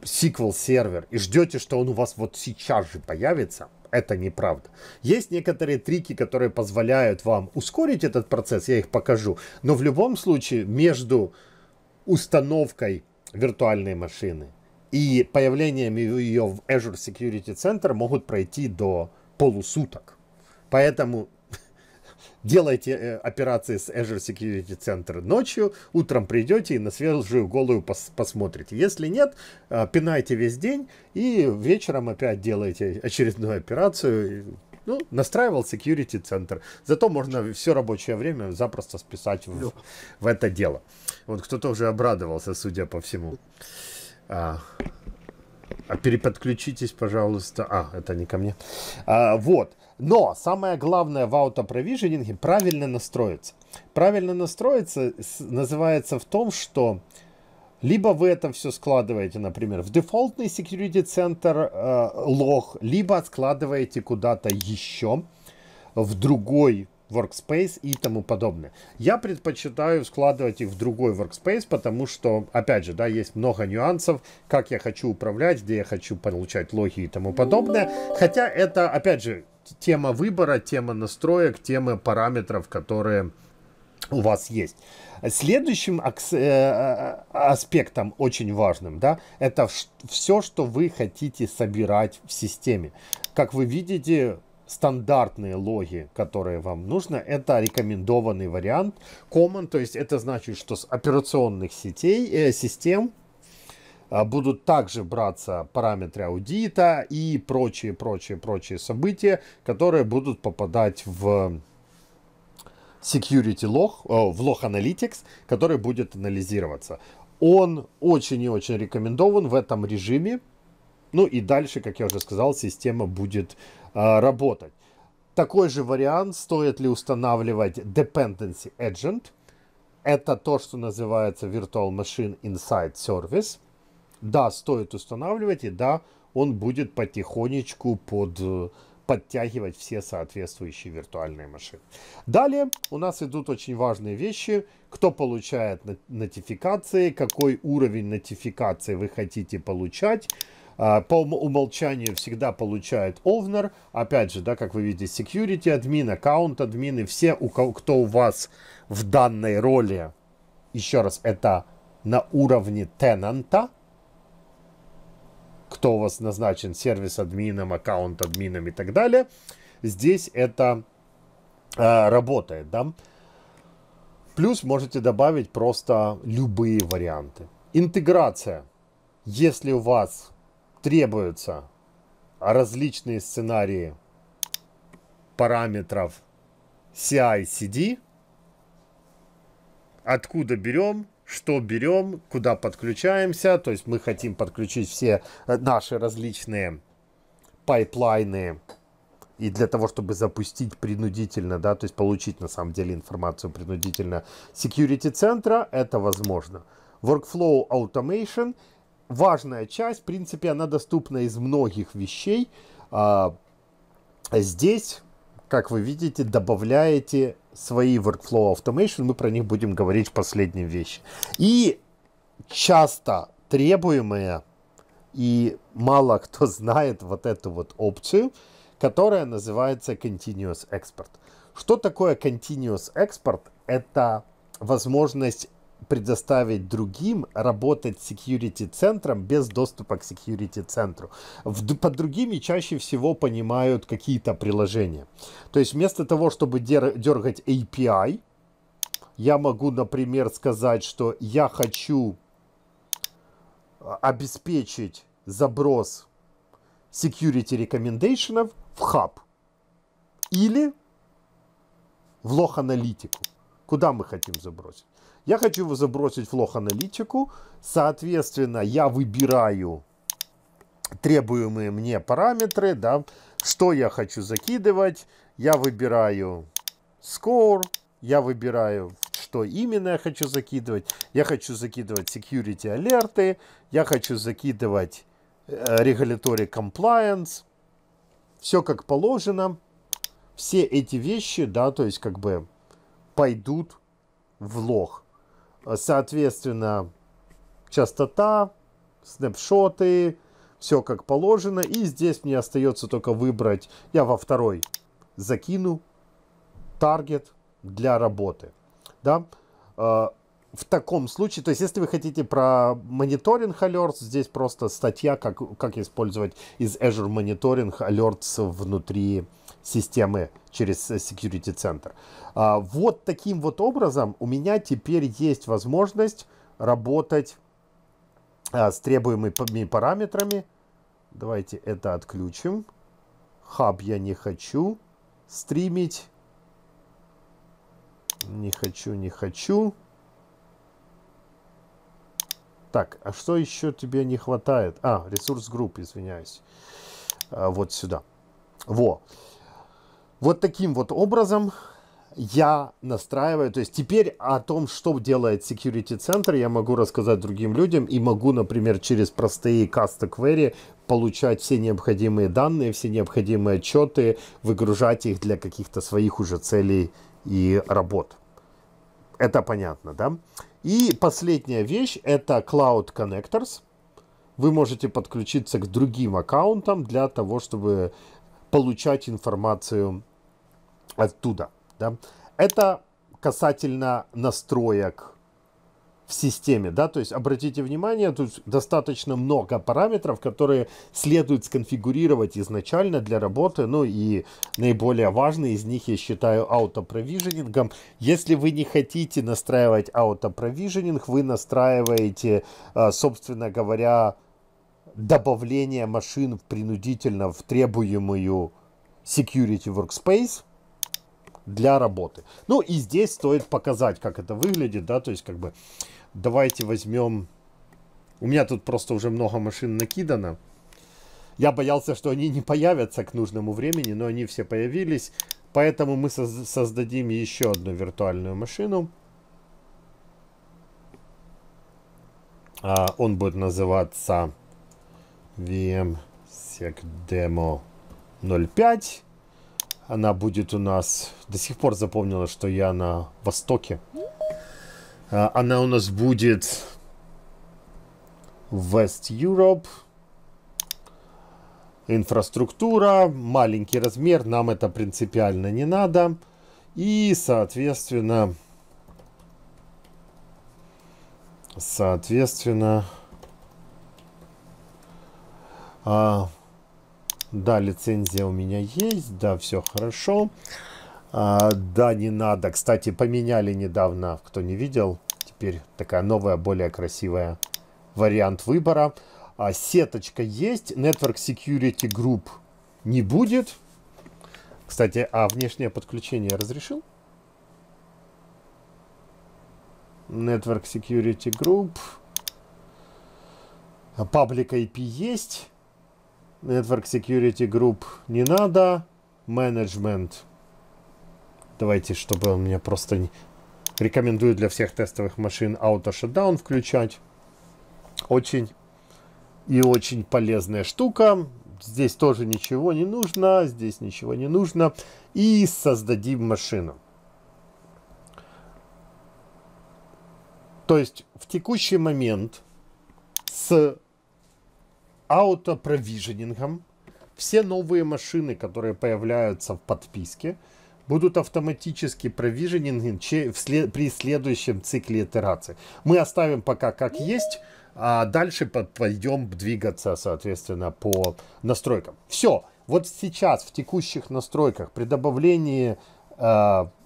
SQL сервер, и ждете, что он у вас вот сейчас же появится. Это неправда. Есть некоторые трики, которые позволяют вам ускорить этот процесс, я их покажу. Но в любом случае, между установкой виртуальной машины и появлением ее в Azure Security Center могут пройти до полусуток. Поэтому делайте операции с Azure Security Center ночью, утром придете и на свежую голову посмотрите. Если нет, пинайте весь день и вечером опять делаете очередную операцию. Ну, настраивал Security Center. Зато можно все рабочее время запросто списать в это дело. Вот кто-то уже обрадовался, судя по всему. Переподключитесь, пожалуйста. Это не ко мне. Вот. Но самое главное в аутопровиженинге — правильно настроиться. Правильно настроиться называется в том, что либо вы это все складываете, например, в дефолтный Security Center лог, либо складываете куда-то еще, в другой workspace и тому подобное. Я предпочитаю складывать их в другой workspace, потому что, опять же, да, есть много нюансов, как я хочу управлять, где я хочу получать логи и тому подобное. Хотя это, опять же, тема выбора, тема настроек, тема параметров, которые у вас есть. Следующим аспектом очень важным, да, это все, что вы хотите собирать в системе. Как вы видите, стандартные логи, которые вам нужно, это рекомендованный вариант common, то есть это значит, что с операционных сетей, систем будут также браться параметры аудита и прочие события, которые будут попадать в Security Log, в Log Analytics, который будет анализироваться. Он очень и очень рекомендован в этом режиме. Ну и дальше, как я уже сказал, система будет работать. Такой же вариант, стоит ли устанавливать Dependency Agent. Это то, что называется Virtual Machine Inside Service. Да, стоит устанавливать, и да, он будет потихонечку подтягивать все соответствующие виртуальные машины. Далее у нас идут очень важные вещи. Кто получает нотификации, какой уровень нотификации вы хотите получать. По умолчанию всегда получает Owner. Опять же, да, как вы видите, Security Admin, Account Admin и все, кто у вас в данной роли, еще раз, это на уровне тенанта. Кто у вас назначен сервис-админом, аккаунт-админом и так далее. Здесь это работает, да. Плюс можете добавить просто любые варианты. Интеграция. Если у вас требуются различные сценарии параметров CI/CD, откуда берем, что берем, куда подключаемся. То есть мы хотим подключить все наши различные пайплайны. И для того, чтобы запустить принудительно, да, то есть получить на самом деле информацию принудительно Security центра, это возможно. Workflow Automation. Важная часть. В принципе, она доступна из многих вещей. Здесь, как вы видите, добавляете свои Workflow Automation, мы про них будем говорить в последней вещи. И часто требуемая, и мало кто знает вот эту вот опцию, которая называется Continuous Export. Что такое Continuous Export? Это возможность предоставить другим работать с Security центром без доступа к Security центру. Под другими чаще всего понимают какие-то приложения. То есть вместо того, чтобы дергать API, я могу, например, сказать, что я хочу обеспечить заброс Security Recommendations в Hub или в Log Аналитику. Куда мы хотим забросить? Я хочу его забросить в лог-аналитику. Соответственно, я выбираю требуемые мне параметры. Да, что я хочу закидывать. Я выбираю score. Я выбираю, что именно я хочу закидывать. Я хочу закидывать security алерты. Я хочу закидывать regulatory compliance. Все как положено. Все эти вещи, да, то есть как бы пойдут в лог. Соответственно, частота, снапшоты, все как положено. И здесь мне остается только выбрать, я во второй закину таргет для работы. Да? в таком случае, то есть если вы хотите про мониторинг alerts, здесь просто статья, как использовать из Azure Monitoring alerts внутри системы через Security Center. Вот таким вот образом у меня теперь есть возможность работать с требуемыми параметрами. Давайте это отключим. Хаб я не хочу стримить. Не хочу. Так, а что еще тебе не хватает? А, ресурс групп, извиняюсь. Вот сюда. Во. Вот таким вот образом я настраиваю. То есть теперь о том, что делает Security Center, я могу рассказать другим людям. И могу, например, через простые custom query получать все необходимые данные, все необходимые отчеты, выгружать их для каких-то своих уже целей и работ. Это понятно, да? И последняя вещь — это Cloud Connectors. Вы можете подключиться к другим аккаунтам для того, чтобы получать информацию оттуда, да? Это касательно настроек в системе, да, то есть обратите внимание, тут достаточно много параметров, которые следует сконфигурировать изначально для работы, ну и наиболее важный из них я считаю auto-провиженингом. Если вы не хотите настраивать auto-провиженинг, вы настраиваете, собственно говоря, добавление машин принудительно в требуемую Security Workspace для работы. Ну и здесь стоит показать, как это выглядит, да, то есть как бы давайте возьмем, у меня тут просто уже много машин накидано, я боялся, что они не появятся к нужному времени, но они все появились, поэтому мы создадим еще одну виртуальную машину, он будет называться VM SecDemo 05. Она будет у нас... До сих пор запомнила, что я на Востоке. Она у нас будет West Europe. Инфраструктура, маленький размер. Нам это принципиально не надо. И, соответственно... Да, лицензия у меня есть, да, все хорошо. Да, не надо. Кстати, поменяли недавно, кто не видел. Теперь такая новая, более красивая вариант выбора. Сеточка есть, Network Security Group не будет. Кстати, а внешнее подключение разрешил? Network Security Group. Public IP есть. Network Security Group не надо. Management. Давайте, чтобы он меня просто не... Рекомендую для всех тестовых машин Auto Shutdown включать. Очень и очень полезная штука. Здесь тоже ничего не нужно. Здесь ничего не нужно. И создадим машину. То есть в текущий момент с... auto-провиженингом все новые машины, которые появляются в подписке, будут автоматически провиженинги при следующем цикле итерации. Мы оставим пока как есть, а дальше пойдем двигаться, соответственно, по настройкам. Все. Вот сейчас в текущих настройках при добавлении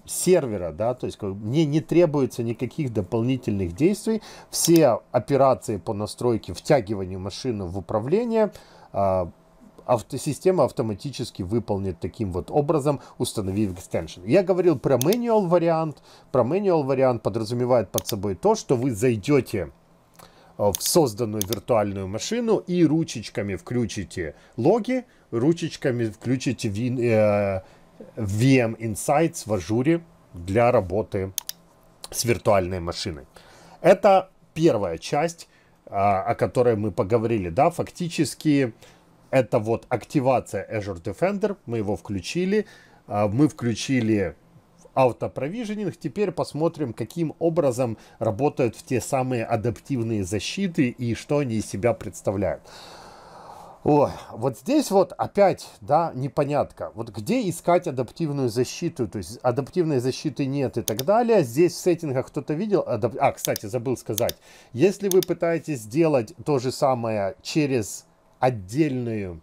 сервера, да, то есть мне не требуется никаких дополнительных действий. Все операции по настройке, втягиванию машины в управление, система автоматически выполнит таким вот образом, установив экстеншн. Я говорил про manual вариант. Про manual вариант подразумевает под собой то, что вы зайдете в созданную виртуальную машину и ручечками включите логи, ручечками включите VM Insights в Azure для работы с виртуальной машиной. Это первая часть, о которой мы поговорили. Да, фактически это вот активация Azure Defender. Мы его включили. Мы включили auto-провиженинг. Теперь посмотрим, каким образом работают те самые адаптивные защиты и что они из себя представляют. О, вот здесь вот опять, да, непонятка. Вот где искать адаптивную защиту? То есть адаптивной защиты нет и так далее. Здесь в сеттингах кто-то видел... кстати, забыл сказать. Если вы пытаетесь сделать то же самое через отдельную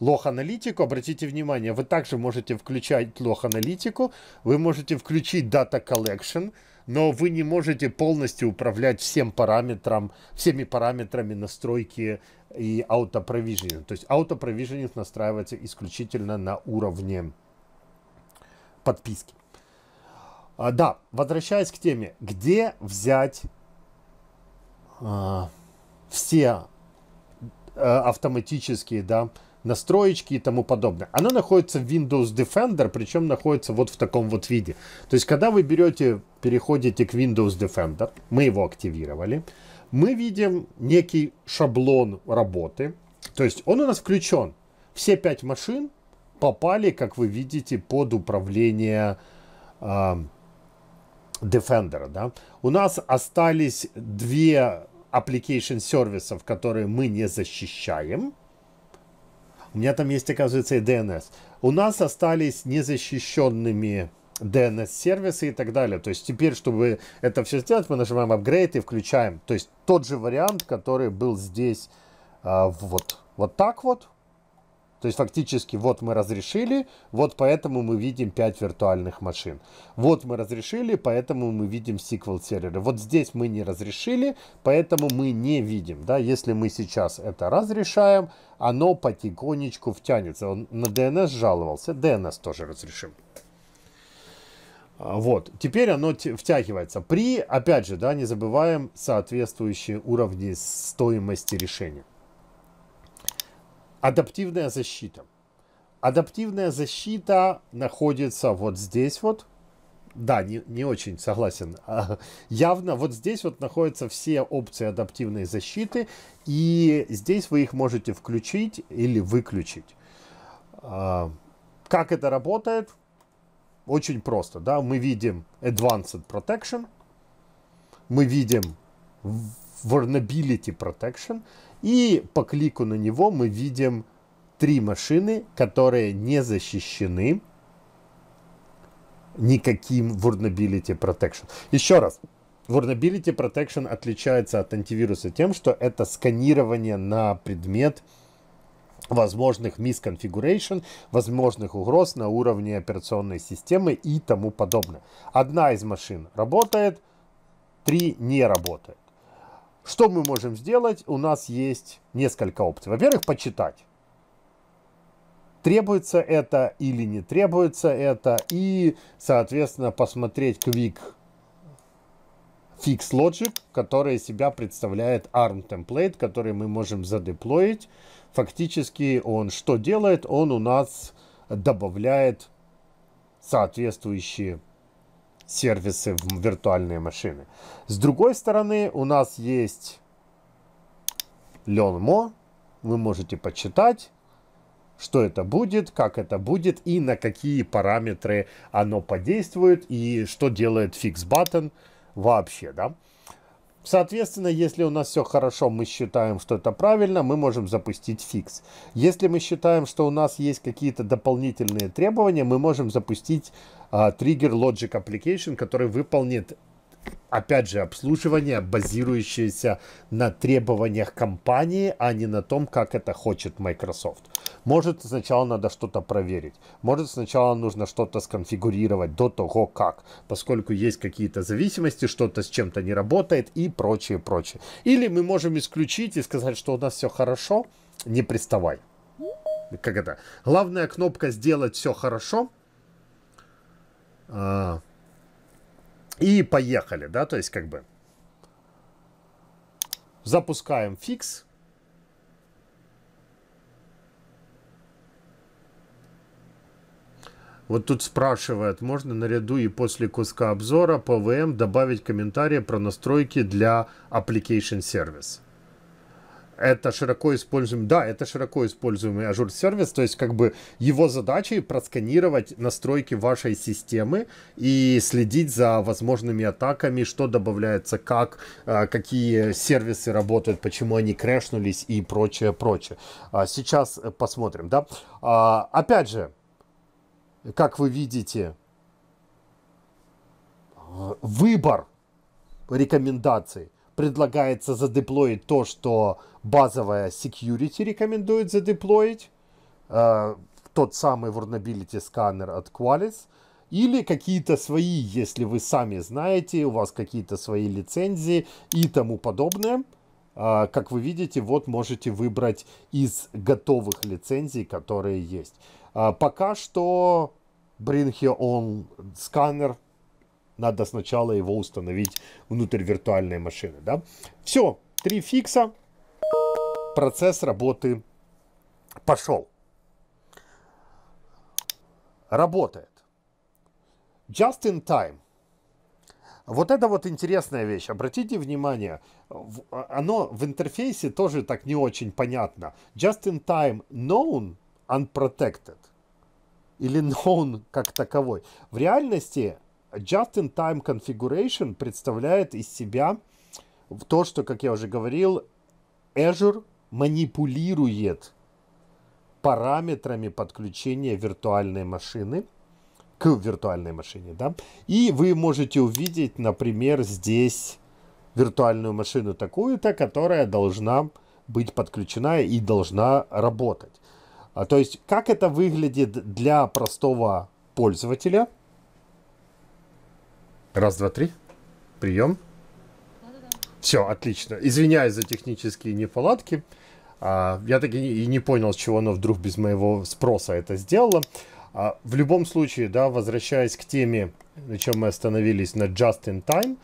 лог-аналитику, обратите внимание, вы также можете включать лог-аналитику, вы можете включить Data Collection, но вы не можете полностью управлять всеми параметрами настройки и auto-provisioning. То есть auto-provisioning настраивается исключительно на уровне подписки. Да, возвращаясь к теме, где взять все автоматические, да, настроечки и тому подобное. Она находится в Windows Defender, причем находится вот в таком вот виде. То есть, когда вы берете, переходите к Windows Defender, мы его активировали, мы видим некий шаблон работы. То есть, он у нас включен. Все 5 машин попали, как вы видите, под управление Defender. Да? У нас остались 2 application сервисов, которые мы не защищаем. У меня там есть, оказывается, и DNS. У нас остались незащищенными DNS-сервисы и так далее. То есть теперь, чтобы это все сделать, мы нажимаем Upgrade и включаем. То есть тот же вариант, который был здесь вот так вот. То есть фактически вот мы разрешили, вот поэтому мы видим 5 виртуальных машин. Вот мы разрешили, поэтому мы видим SQL серверы. Вот здесь мы не разрешили, поэтому мы не видим. Да? Если мы сейчас это разрешаем, оно потихонечку втянется. Он на DNS жаловался, DNS тоже разрешим. Вот, теперь оно втягивается. Опять же, да, не забываем соответствующие уровни стоимости решения. Адаптивная защита. Адаптивная защита находится вот здесь вот. Да, не очень согласен. Явно вот здесь вот находятся все опции адаптивной защиты. И здесь вы их можете включить или выключить. Как это работает? Очень просто. Да? Мы видим Advanced Protection. Мы видим Vulnerability Protection. И по клику на него мы видим 3 машины, которые не защищены никаким Vulnerability Protection. Еще раз, Vulnerability Protection отличается от антивируса тем, что это сканирование на предмет возможных мисконфигураций, возможных угроз на уровне операционной системы и тому подобное. Одна из машин работает, 3 не работают. Что мы можем сделать? У нас есть несколько опций. Во-первых, почитать. Требуется это или не требуется это. И, соответственно, посмотреть Quick Fix Logic, который из себя представляет ARM template, который мы можем задеплоить. Фактически он что делает? Он у нас добавляет соответствующие сервисы в виртуальные машины. С другой стороны, у нас есть Learn More. Вы можете почитать, что это будет, как это будет и на какие параметры оно подействует и что делает Fix Button вообще, да. Соответственно, если у нас все хорошо, мы считаем, что это правильно, мы можем запустить фикс. Если мы считаем, что у нас есть какие-то дополнительные требования, мы можем запустить триггер Logic Application, который выполнит, опять же, обслуживание, базирующееся на требованиях компании, а не на том, как это хочет Microsoft. Может, сначала надо что-то проверить. Может, сначала нужно что-то сконфигурировать до того, как. Поскольку есть какие-то зависимости, что-то с чем-то не работает и прочее, прочее. Или мы можем исключить и сказать, что у нас все хорошо, не приставай. Как это? Главная кнопка «Сделать все хорошо». И поехали, да, то есть как бы. Запускаем фикс. Вот тут спрашивают, можно наряду и после куска обзора ПВМ добавить комментарии про настройки для Application Service. Это широко используемый, да, это широко используемый Azure сервис, то есть как бы его задачей просканировать настройки вашей системы и следить за возможными атаками, что добавляется, как, какие сервисы работают, почему они крэшнулись и прочее, прочее. Сейчас посмотрим, да. Опять же, как вы видите, выбор рекомендаций предлагается задеплоить то, что базовая security рекомендует задеплоить, тот самый vulnerability сканер от Qualys, или какие-то свои, если вы сами знаете, у вас какие-то свои лицензии и тому подобное. Как вы видите, вот можете выбрать из готовых лицензий, которые есть. Пока что Bring Your Own сканер. Надо сначала его установить внутрь виртуальной машины. Да? Все, 3 фикса. Процесс работы пошел. Работает. Just-in-time. Вот это вот интересная вещь. Обратите внимание, оно в интерфейсе тоже так не очень понятно. Just-in-time known unprotected. Или known как таковой. В реальности... Just-in-time configuration представляет из себя то, что, как я уже говорил, Azure манипулирует параметрами подключения виртуальной машины к виртуальной машине, да? И вы можете увидеть, например, здесь виртуальную машину такую-то, которая должна быть подключена и должна работать. То есть, как это выглядит для простого пользователя? Раз, два, три. Прием. Все, отлично. Извиняюсь за технические неполадки. Я так и не понял, с чего оно вдруг без моего спроса это сделало. В любом случае, да, возвращаясь к теме, на чем мы остановились, на Just-in-Time,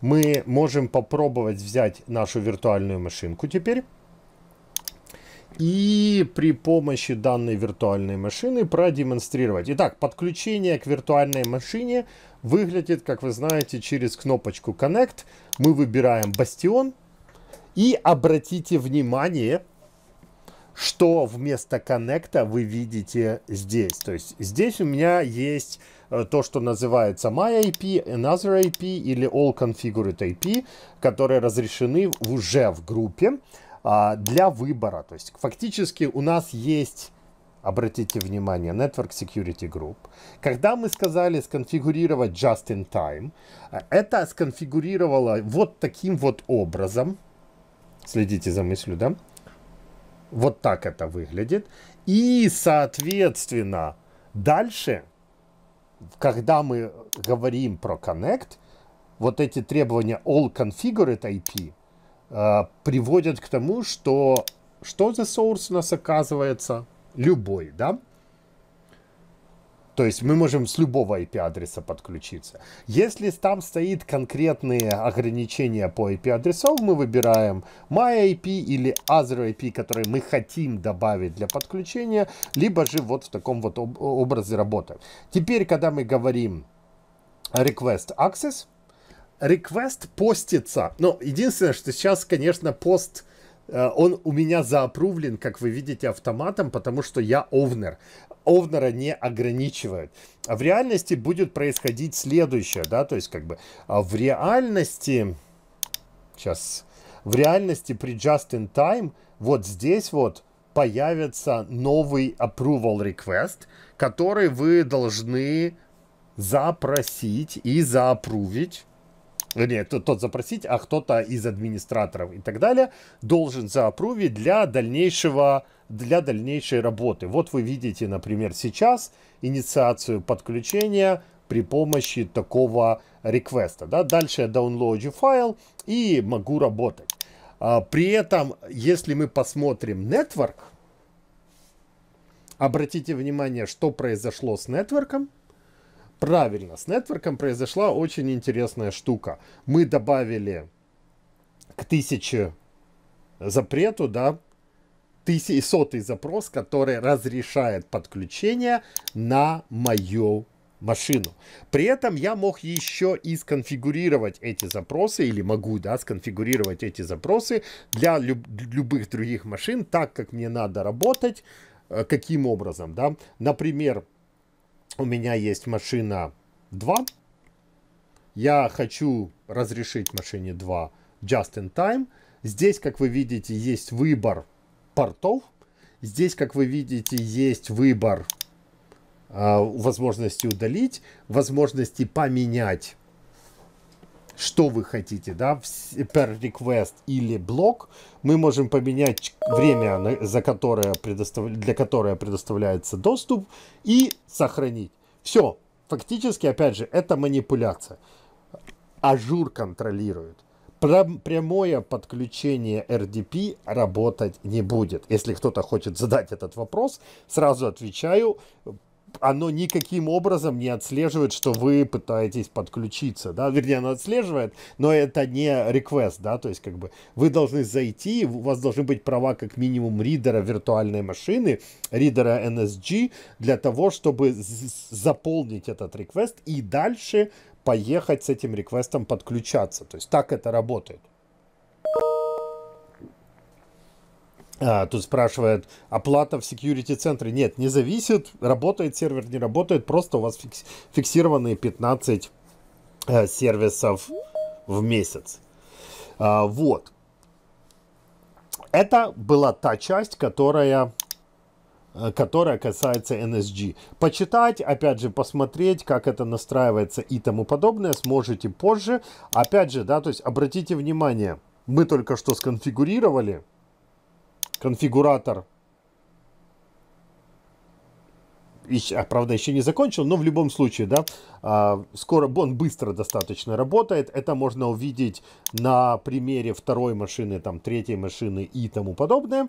мы можем попробовать взять нашу виртуальную машинку теперь. И при помощи данной виртуальной машины продемонстрировать. Итак, подключение к виртуальной машине выглядит, как вы знаете, через кнопочку Connect. Мы выбираем бастион. И обратите внимание, что вместо коннекта вы видите здесь. То есть здесь у меня есть то, что называется My IP, Another IP или All Configured IP, которые разрешены уже в группе для выбора. То есть фактически у нас есть, обратите внимание, Network Security Group. Когда мы сказали сконфигурировать Just-in-Time, это сконфигурировало вот таким вот образом. Следите за мыслью, да? Вот так это выглядит. И, соответственно, дальше, когда мы говорим про Connect, вот эти требования All Configured IP приводят к тому, что за source у нас оказывается любой, да? То есть мы можем с любого IP-адреса подключиться. Если там стоит конкретные ограничения по IP-адресов, мы выбираем My IP или Other IP, которые мы хотим добавить для подключения, либо же вот в таком вот образе работаем. Теперь, когда мы говорим Request Access, request постится. Но единственное, что сейчас, конечно, пост, он у меня заапрувлен, как вы видите, автоматом, потому что я овнер. Овнера не ограничивают. А в реальности будет происходить следующее, да, то есть как бы в реальности, сейчас, в реальности при Just-in-Time вот здесь вот появится новый approval request, который вы должны запросить и заапрувить. Нет, тот запросить, а кто-то из администраторов и так далее должен заапрувить для дальнейшей работы. Вот вы видите, например, сейчас инициацию подключения при помощи такого реквеста. Да? Дальше я даунлоджу файл и могу работать. При этом, если мы посмотрим Network, обратите внимание, что произошло с Network'ом. Правильно, с Network'ом произошла очень интересная штука. Мы добавили к 1000 запрету, да, 1100 запрос, который разрешает подключение на мою машину. При этом я мог еще и сконфигурировать эти запросы, или могу, да, сконфигурировать эти запросы для любых других машин, так как мне надо работать. Каким образом, да? Например, у меня есть машина 2. Я хочу разрешить машине 2 Just-in-Time. Здесь, как вы видите, есть выбор портов. Здесь, как вы видите, есть выбор возможности удалить, возможности поменять, что вы хотите, да, per request или блок. Мы можем поменять время, за которое для которого предоставляется доступ, и сохранить. Все. Фактически, опять же, это манипуляция. Azure контролирует. Прямое подключение RDP работать не будет. Если кто-то хочет задать этот вопрос, сразу отвечаю. Оно никаким образом не отслеживает, что вы пытаетесь подключиться, да, вернее, оно отслеживает, но это не request, да, то есть, как бы, вы должны зайти, у вас должны быть права, как минимум, ридера виртуальной машины, ридера NSG, для того, чтобы заполнить этот request и дальше поехать с этим реквестом подключаться, то есть, так это работает. Тут спрашивают, оплата в security центре? Нет, не зависит, работает сервер, не работает, просто у вас фиксированные 15 сервисов в месяц. Вот. Это была та часть, которая касается NSG. Почитать, опять же, посмотреть, как это настраивается и тому подобное, сможете позже. Опять же, да, то есть обратите внимание, мы только что сконфигурировали конфигуратор. Правда, еще не закончил, но в любом случае, да, скоро он быстро достаточно работает. Это можно увидеть на примере второй машины, там, третьей машины и тому подобное.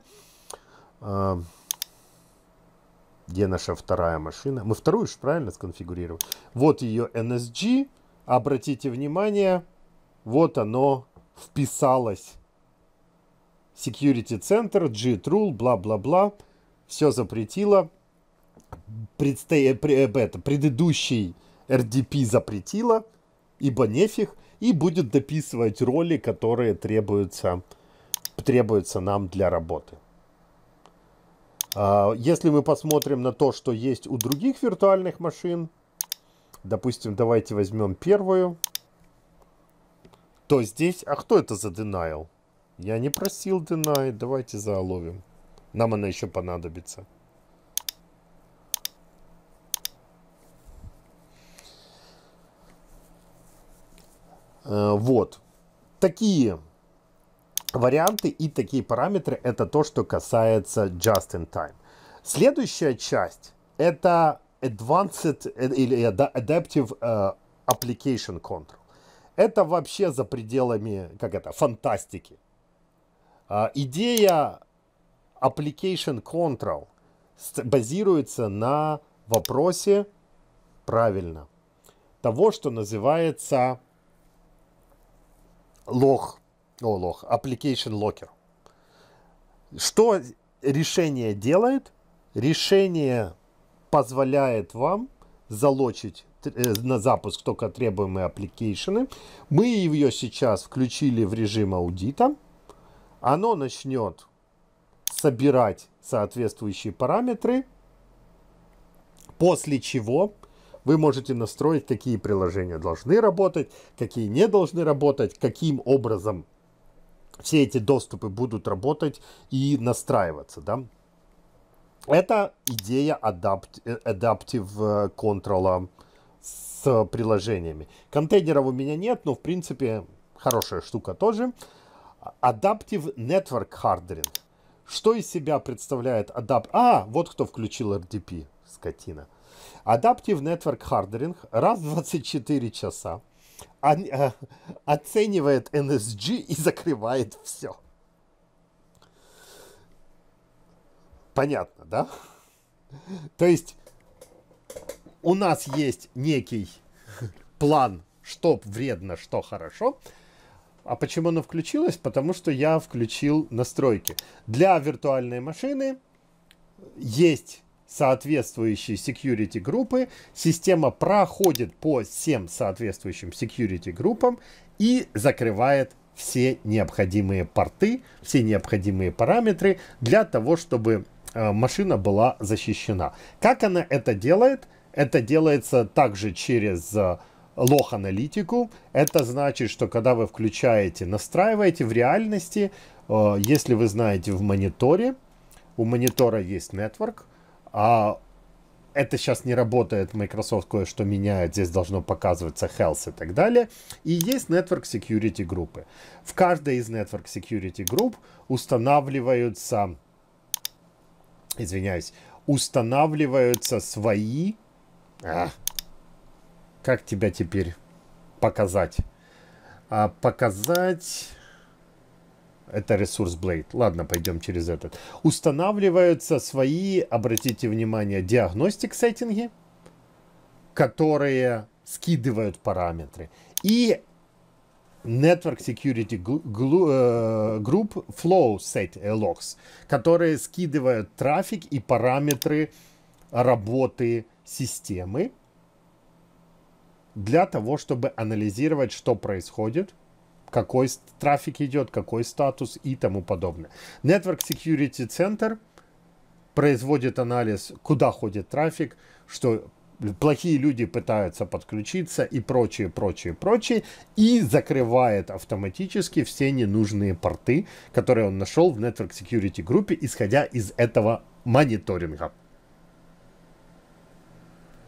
Где наша вторая машина? Мы вторую же правильно сконфигурировали. Вот ее NSG. Обратите внимание, вот оно вписалось. Security Center, G-Trul, бла-бла-бла. Все запретило. Предыдущий RDP запретило, ибо нефиг. И будет дописывать роли, которые требуются нам для работы. Если мы посмотрим на то, что есть у других виртуальных машин, допустим, давайте возьмем первую, то здесь... А кто это за denial? Я не просил deny, давайте заоловим. Нам она еще понадобится. Вот. Такие варианты и такие параметры — это то, что касается Just-in-Time. Следующая часть — это Advanced или Adaptive Application Control. Это вообще за пределами, как это, фантастики. Идея Application Control базируется на вопросе, правильно, того, что называется Application Locker. Что решение делает? Решение позволяет вам залочить на запуск только требуемые аппликейшены. Мы ее сейчас включили в режим аудита. Оно начнет собирать соответствующие параметры, после чего вы можете настроить, какие приложения должны работать, какие не должны работать, каким образом все эти доступы будут работать и настраиваться. Да? Это идея Adaptive Control с приложениями. Контейнеров у меня нет, но в принципе хорошая штука тоже. Adaptive Network Hardening. Что из себя представляет Adaptive... А, вот кто включил RDP, скотина. Adaptive Network Hardening раз в 24 часа оценивает NSG и закрывает все. Понятно, да? То есть у нас есть некий план, что вредно, что хорошо. А почему оно включилось? Потому что я включил настройки. Для виртуальной машины есть соответствующей security группы, система проходит по всем соответствующим security группам и закрывает все необходимые порты, все необходимые параметры для того, чтобы машина была защищена. Как она это делает? Это делается также через Log аналитику. Это значит, что когда вы включаете, настраиваете в реальности, если вы знаете в мониторе, у монитора есть Network, а это сейчас не работает, Microsoft кое-что меняет, здесь должно показываться Health и так далее. И есть Network Security группы. В каждой из Network Security групп устанавливаются свои... Как тебя теперь показать? Показать... Это ресурс Blade. Ладно, пойдем через этот. Устанавливаются свои, обратите внимание, диагностик-сеттинги, которые скидывают параметры. И Network Security Group Flow Set Logs, которые скидывают трафик и параметры работы системы для того, чтобы анализировать, что происходит, какой трафик идет, какой статус и тому подобное. Network Security Center производит анализ, куда ходит трафик, что плохие люди пытаются подключиться и прочее. И закрывает автоматически все ненужные порты, которые он нашел в Network Security группе, исходя из этого мониторинга.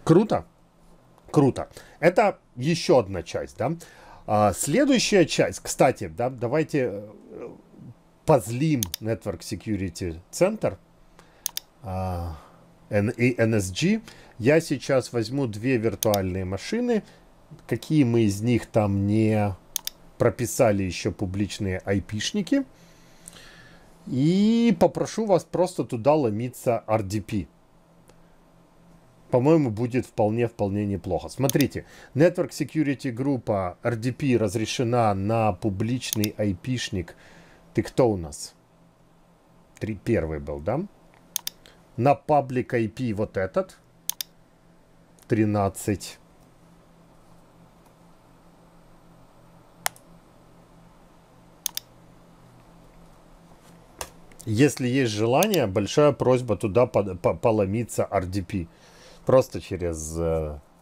Круто? Круто. Это еще одна часть, да? Следующая часть, кстати, да, давайте позлим Network Security Center и NSG. Я сейчас возьму две виртуальные машины. Какие мы из них там не прописали еще публичные айпишники. И попрошу вас просто туда ломиться RDP. По-моему, будет вполне неплохо. Смотрите, Network Security группа RDP разрешена на публичный айпишник. Ты кто у нас? Первый был, да? На паблик IP вот этот. 13. Если есть желание, большая просьба туда поломиться RDP. Просто через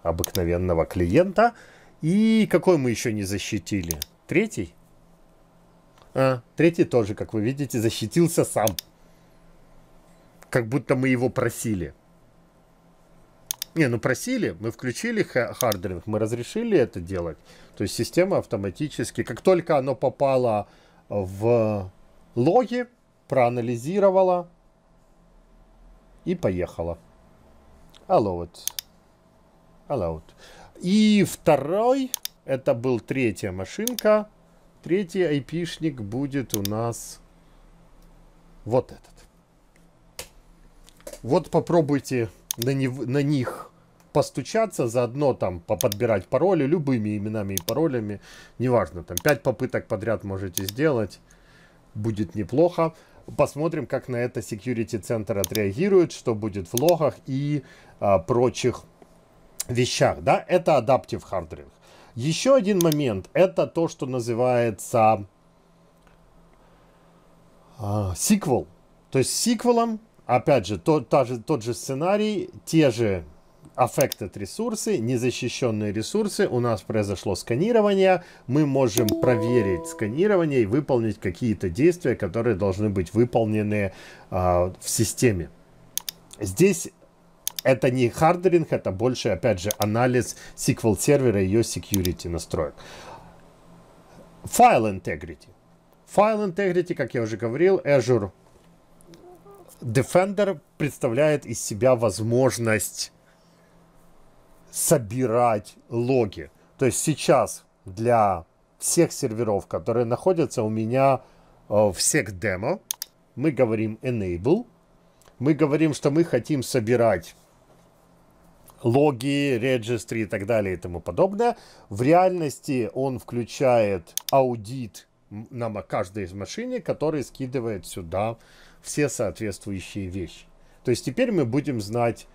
обыкновенного клиента. И какой мы еще не защитили? Третий? Третий тоже, как вы видите, защитился сам. Как будто мы его просили. Не, ну просили. Мы включили хардеринг, мы разрешили это делать. То есть система автоматически, как только оно попало в логи, проанализировала и поехала. Allowed. И второй, это был третья машинка. Третий айпишник будет у нас вот этот. Вот попробуйте на них постучаться, заодно там подбирать пароли любыми именами и паролями. Неважно, там 5 попыток подряд можете сделать. Будет неплохо. Посмотрим, как на это Security Center отреагирует, что будет в логах и прочих вещах. Да? Это Adaptive Hardening. Еще один момент. Это то, что называется сиквел. То есть с сиквелом, опять же, тот же сценарий, те же affected ресурсы, незащищенные ресурсы. У нас произошло сканирование. Мы можем проверить сканирование и выполнить какие-то действия, которые должны быть выполнены в системе. Здесь это не хардеринг, это больше, опять же, анализ SQL сервера и ее security настроек. File Integrity. File Integrity, как я уже говорил, Azure Defender представляет из себя возможность собирать логи. То есть сейчас для всех серверов, которые находятся у меня в SecDemo, мы говорим Enable. Мы говорим, что мы хотим собирать логи, регистры и так далее и тому подобное. В реальности он включает аудит на каждой из машин, который скидывает сюда все соответствующие вещи. То есть теперь мы будем знать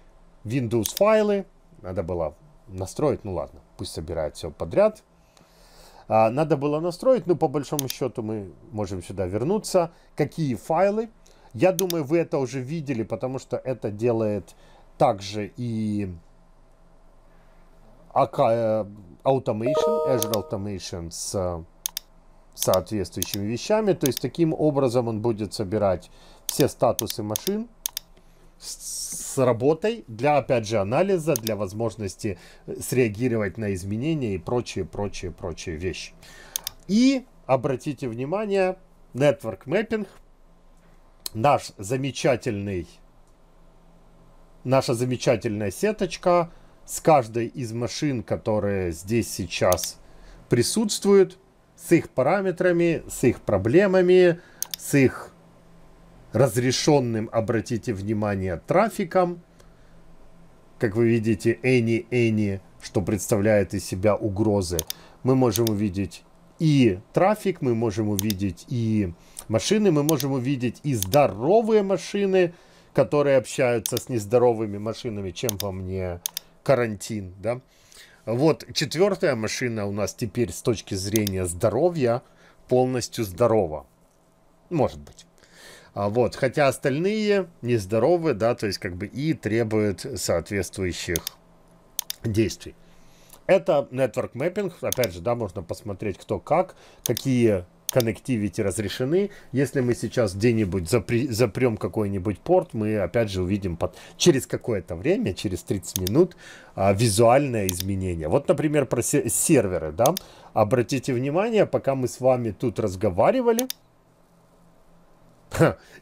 Windows файлы. Надо было настроить, ну ладно, пусть собирает все подряд. Надо было настроить, но по большому счету мы можем сюда вернуться. Какие файлы? Я думаю, вы это уже видели, потому что это делает также и Automation, Azure Automation с соответствующими вещами. То есть таким образом он будет собирать все статусы машин с работой для, опять же, анализа, для возможности среагировать на изменения и прочие вещи. И обратите внимание, Network Mapping, наша замечательная сеточка с каждой из машин, которые здесь сейчас присутствуют, с их параметрами, с их проблемами, с их разрешенным, обратите внимание, трафиком. Как вы видите, any, что представляет из себя угрозы. Мы можем увидеть и трафик, мы можем увидеть и машины, мы можем увидеть и здоровые машины, которые общаются с нездоровыми машинами, чем во мне карантин, да? Вот четвертая машина у нас теперь с точки зрения здоровья полностью здорова. Может быть. Вот, хотя остальные нездоровы, да, то есть как бы и требуют соответствующих действий. Это Network Mapping. Опять же, да, можно посмотреть, кто как, какие коннективити разрешены. Если мы сейчас где-нибудь запрем какой-нибудь порт, мы опять же увидим через какое-то время, через 30 минут, визуальное изменение. Вот, например, про серверы, да. Обратите внимание, пока мы с вами тут разговаривали,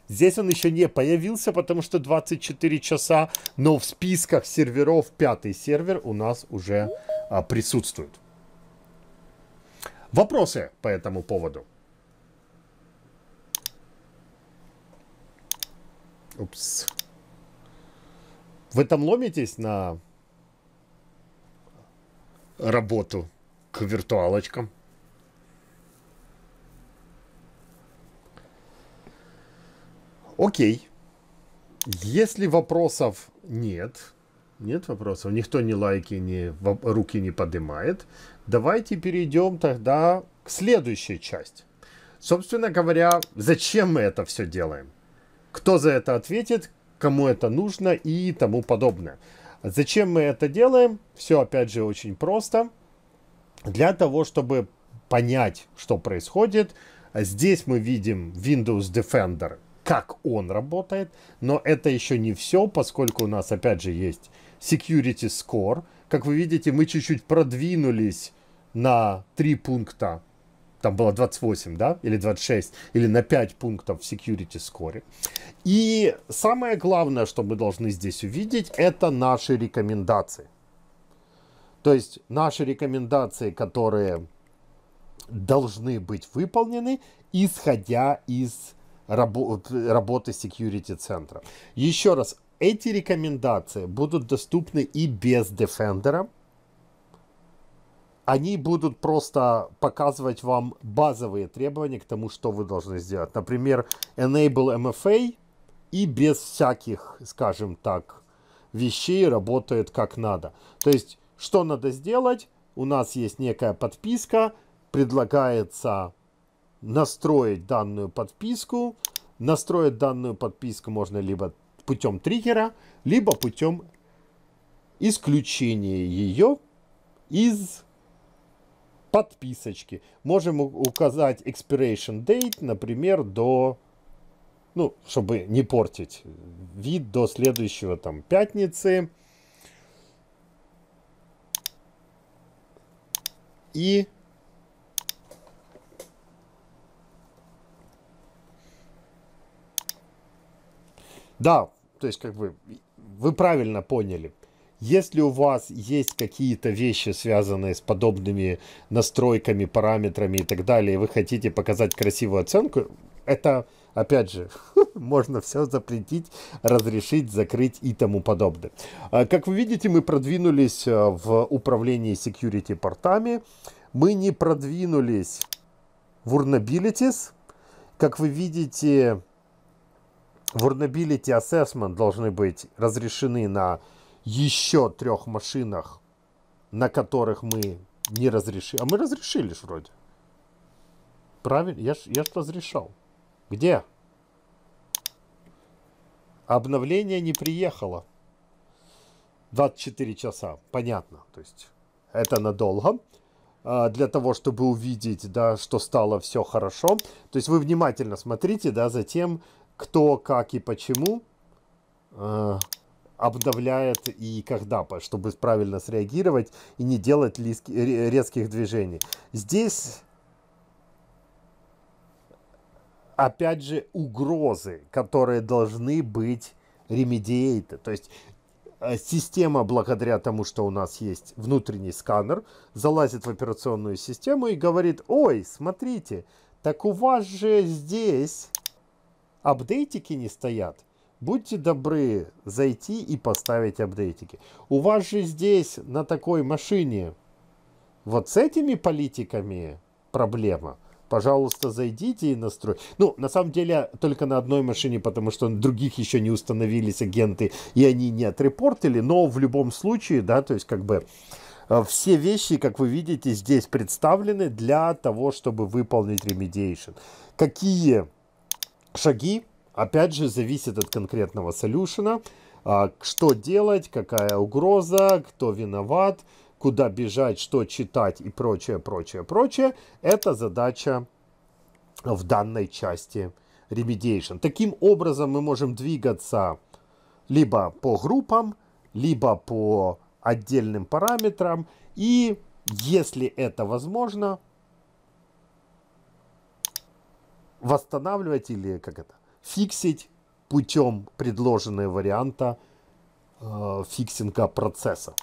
здесь он еще не появился, потому что 24 часа, но в списках серверов 5-й сервер у нас уже присутствует. Вопросы по этому поводу? Упс. Вы там ломитесь на работу к виртуалочкам? Окей. Если вопросов нет, нет вопросов, никто ни лайки, ни руки не поднимает, давайте перейдем тогда к следующей части. Собственно говоря, зачем мы это все делаем? Кто за это ответит, кому это нужно и тому подобное. Зачем мы это делаем? Все, опять же, очень просто. Для того, чтобы понять, что происходит, здесь мы видим Windows Defender, как он работает, но это еще не все, поскольку у нас опять же есть Security Score. Как вы видите, мы чуть-чуть продвинулись на 3 пункта, там было 28, да, или 26, или на 5 пунктов в Security Score. И самое главное, что мы должны здесь увидеть, это наши рекомендации. То есть наши рекомендации, которые должны быть выполнены, исходя из работы Security центра. Еще раз, эти рекомендации будут доступны и без Defender. Они будут просто показывать вам базовые требования к тому, что вы должны сделать. Например, Enable MFA и без всяких, скажем так, вещей работает как надо. То есть, что надо сделать? У нас есть некая подписка, предлагается настроить данную подписку. Настроить данную подписку можно либо путем триггера, либо путем исключения ее из подписочки. Можем указать expiration date, например, до, ну, чтобы не портить вид, до следующего там пятницы. И да, то есть как бы вы правильно поняли. Если у вас есть какие-то вещи, связанные с подобными настройками, параметрами и так далее, и вы хотите показать красивую оценку, это, опять же, можно все запретить, разрешить, закрыть и тому подобное. Как вы видите, мы продвинулись в управлении security портами. Мы не продвинулись в vulnerabilities. Как вы видите, Vulnerability Assessment должны быть разрешены на еще 3 машинах, на которых мы не разрешили. А мы разрешили ж вроде. Правильно? Я ж разрешал. Где? Обновление не приехало. 24 часа. Понятно. То есть это надолго. Для того, чтобы увидеть, да, что стало все хорошо. То есть вы внимательно смотрите, да, за тем, кто, как и почему обновляет и когда, чтобы правильно среагировать и не делать резких движений. Здесь, опять же, угрозы, которые должны быть remediated. То есть система, благодаря тому, что у нас есть внутренний сканер, залазит в операционную систему и говорит: ой, смотрите, так у вас же здесь апдейтики не стоят. Будьте добры зайти и поставить апдейтики. У вас же здесь на такой машине вот с этими политиками проблема. Пожалуйста, зайдите и настройте. Ну, на самом деле, только на одной машине, потому что на других еще не установились агенты, и они не отрепортили. Но в любом случае, да, то есть как бы все вещи, как вы видите, здесь представлены для того, чтобы выполнить remediation. Какие шаги, опять же, зависят от конкретного солюшена. Что делать, какая угроза, кто виноват, куда бежать, что читать и прочее, прочее, прочее. Это задача в данной части remediation. Таким образом мы можем двигаться либо по группам, либо по отдельным параметрам. И если это возможно, восстанавливать или как это, фиксить путем предложенного варианта фиксинга процесса.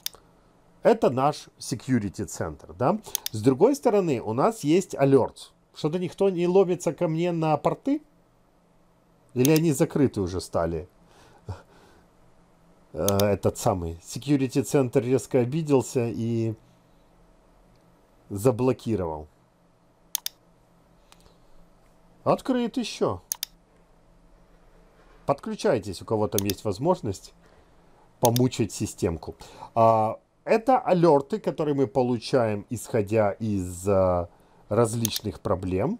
Это наш security центр, да. С другой стороны, у нас есть alerts. Что-то никто не ломится ко мне на порты? Или они закрыты уже стали? Этот самый security центр резко обиделся и заблокировал. Открыт еще. Подключайтесь, у кого там есть возможность помучить системку. Это алерты, которые мы получаем, исходя из различных проблем.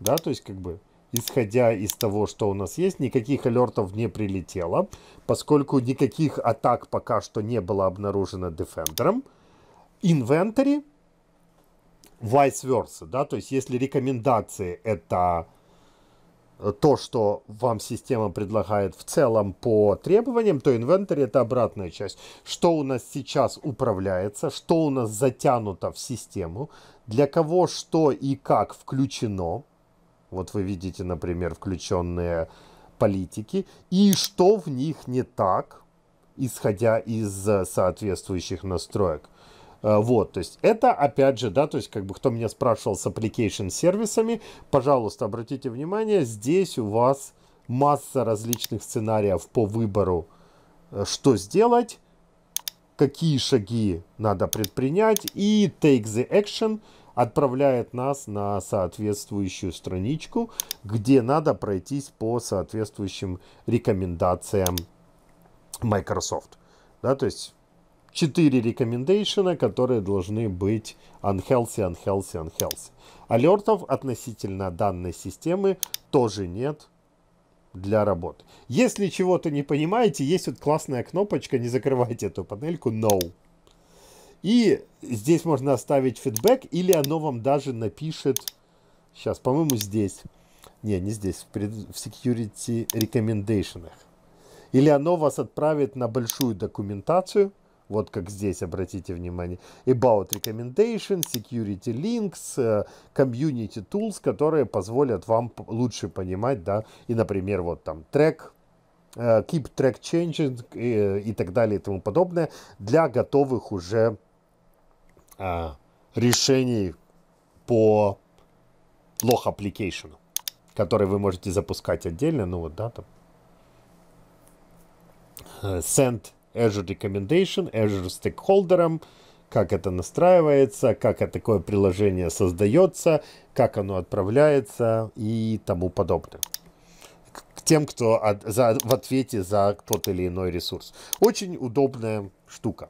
Да, то есть, как бы, исходя из того, что у нас есть, никаких алертов не прилетело, поскольку никаких атак пока что не было обнаружено Defender'ом. Inventory, vice versa. Да, то есть, если рекомендации — это то, что вам система предлагает в целом по требованиям, то инвентарь — это обратная часть. Что у нас сейчас управляется, что у нас затянуто в систему, для кого что и как включено. Вот вы видите, например, включенные политики. И что в них не так, исходя из соответствующих настроек. Вот, то есть это, опять же, да, то есть как бы кто меня спрашивал с application сервисами, пожалуйста, обратите внимание, здесь у вас масса различных сценариев по выбору, что сделать, какие шаги надо предпринять, и take the action отправляет нас на соответствующую страничку, где надо пройтись по соответствующим рекомендациям Microsoft, да, то есть 4 рекомендейшена, которые должны быть unhealthy, unhealthy, unhealthy. Алертов относительно данной системы тоже нет для работы. Если чего-то не понимаете, есть вот классная кнопочка, не закрывайте эту панельку, No. И здесь можно оставить фидбэк, или оно вам даже напишет, сейчас, по-моему, здесь, не здесь, в security recommendations. Или оно вас отправит на большую документацию. Вот как здесь, обратите внимание, About Recommendations, Security Links, Community Tools, которые позволят вам лучше понимать, да, и, например, вот там Track, Keep Track Changing и так далее и тому подобное для готовых уже решений по Log Application, которые вы можете запускать отдельно, ну вот, да, там Send Azure Recommendation, Azure Stakeholder, как это настраивается, как такое приложение создается, как оно отправляется и тому подобное. тем, кто в ответе за тот или иной ресурс. Очень удобная штука.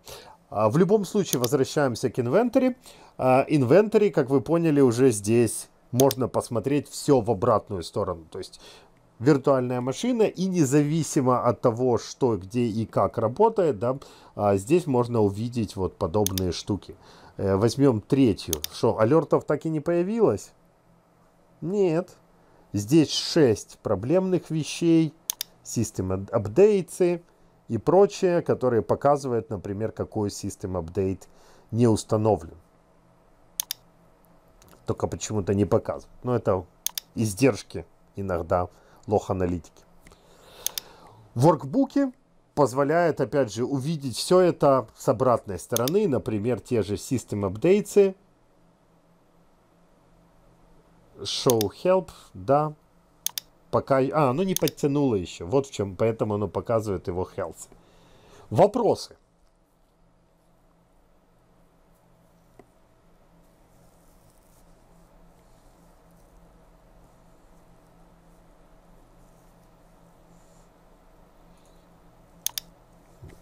В любом случае возвращаемся к Inventory. Inventory, как вы поняли, уже здесь можно посмотреть все в обратную сторону. То есть виртуальная машина, и независимо от того, что, где и как работает, да, здесь можно увидеть вот подобные штуки. Возьмем третью. Что, алертов так и не появилось? Нет. Здесь 6 проблемных вещей, System Updates и прочее, которые показывают, например, какой System Update не установлен. Только почему-то не показывают. Но это издержки иногда Log Analytics. Воркбуки позволяют, опять же, увидеть все это с обратной стороны. Например, те же System Updates, Show Help, да. Пока... А, оно не подтянуло еще. Вот в чем, поэтому оно показывает его health. Вопросы?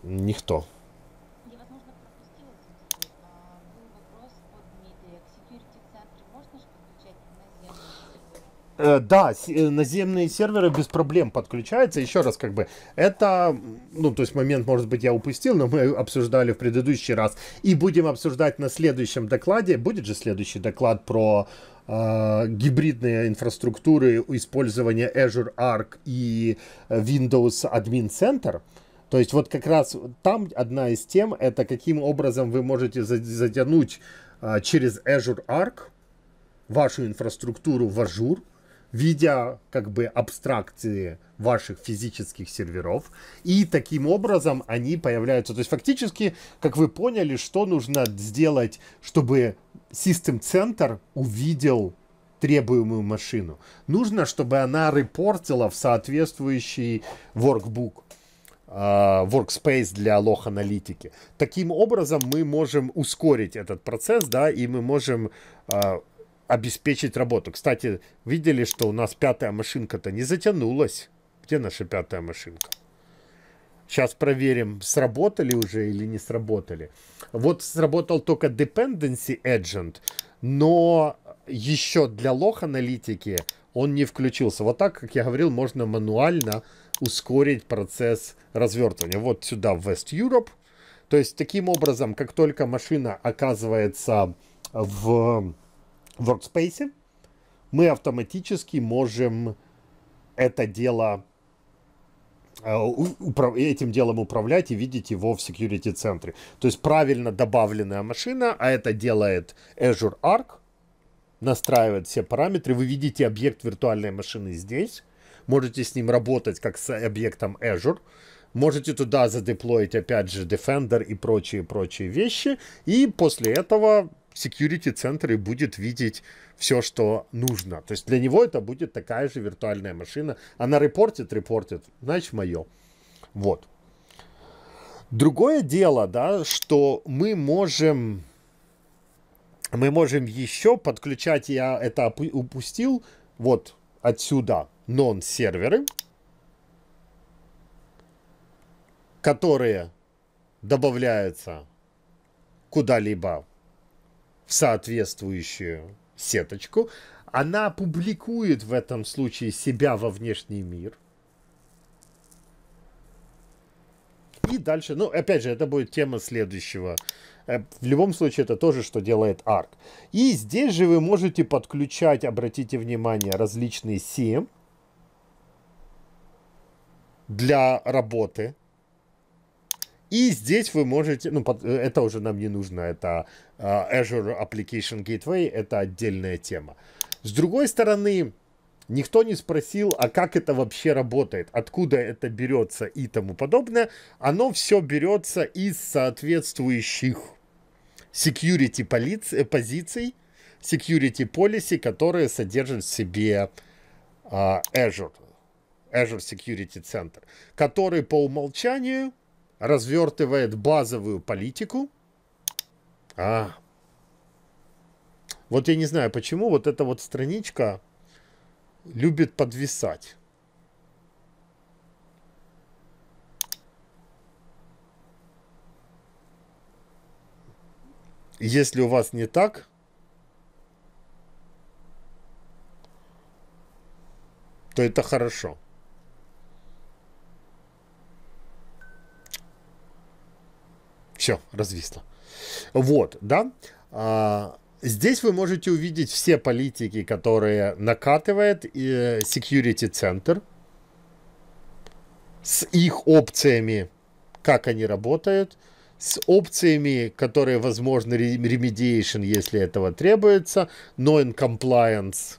Никто. Невозможно пропустила был вопрос от Дмитрия. К Security Center можно же подключать наземные серверы? Да, наземные серверы без проблем подключаются. Еще раз, как бы, это, ну, то есть момент, может быть, я упустил, но мы обсуждали в предыдущий раз и будем обсуждать на следующем докладе. Будет же следующий доклад про гибридные инфраструктуры, использование Azure Arc и Windows Admin Center. То есть вот как раз там одна из тем, это каким образом вы можете затянуть через Azure Arc вашу инфраструктуру в Azure, видя как бы абстракции ваших физических серверов. И таким образом они появляются. То есть фактически, как вы поняли, что нужно сделать, чтобы System Center увидел требуемую машину. Нужно, чтобы она репортила в соответствующий workbook. Workspace для Log Analytics. Таким образом мы можем ускорить этот процесс, да, и мы можем обеспечить работу. Кстати, видели, что у нас пятая машинка-то не затянулась. Где наша пятая машинка? Сейчас проверим, сработали уже или не сработали. Вот сработал только Dependency Agent, но еще для Log Analytics он не включился. Вот так, как я говорил, можно мануально ускорить процесс развертывания. Вот сюда в West Europe. То есть таким образом, как только машина оказывается в workspace, мы автоматически можем это дело, этим делом управлять и видеть его в security центре. То есть правильно добавленная машина, а это делает Azure Arc, настраивает все параметры. Вы видите объект виртуальной машины здесь. Можете с ним работать, как с объектом Azure. Можете туда задеплоить, опять же, Defender и прочие вещи. И после этого Security Center будет видеть все, что нужно. То есть для него это будет такая же виртуальная машина. Она репортит, значит, мое. Вот. Другое дело, да, что мы можем еще подключать, я это упустил, вот отсюда, нон-серверы, которые добавляются куда-либо в соответствующую сеточку. Она публикует в этом случае себя во внешний мир. И дальше, ну, опять же, это будет тема следующего. В любом случае, это тоже, что делает ARC. И здесь же вы можете подключать, обратите внимание, различные CM для работы. И здесь вы можете, ну, это уже нам не нужно, это Azure Application Gateway, это отдельная тема. С другой стороны, никто не спросил, а как это вообще работает, откуда это берется и тому подобное. Оно все берется из соответствующих security позиций, security policy, которые содержат в себе Azure Security Center, который по умолчанию развертывает базовую политику. Вот я не знаю, почему вот эта вот страничка любит подвисать. Если у вас не так, то это хорошо. Все, развисло. Вот, да. Здесь вы можете увидеть все политики, которые накатывает Security Center, с их опциями, как они работают, с опциями, которые возможны remediation, если этого требуется, non-compliance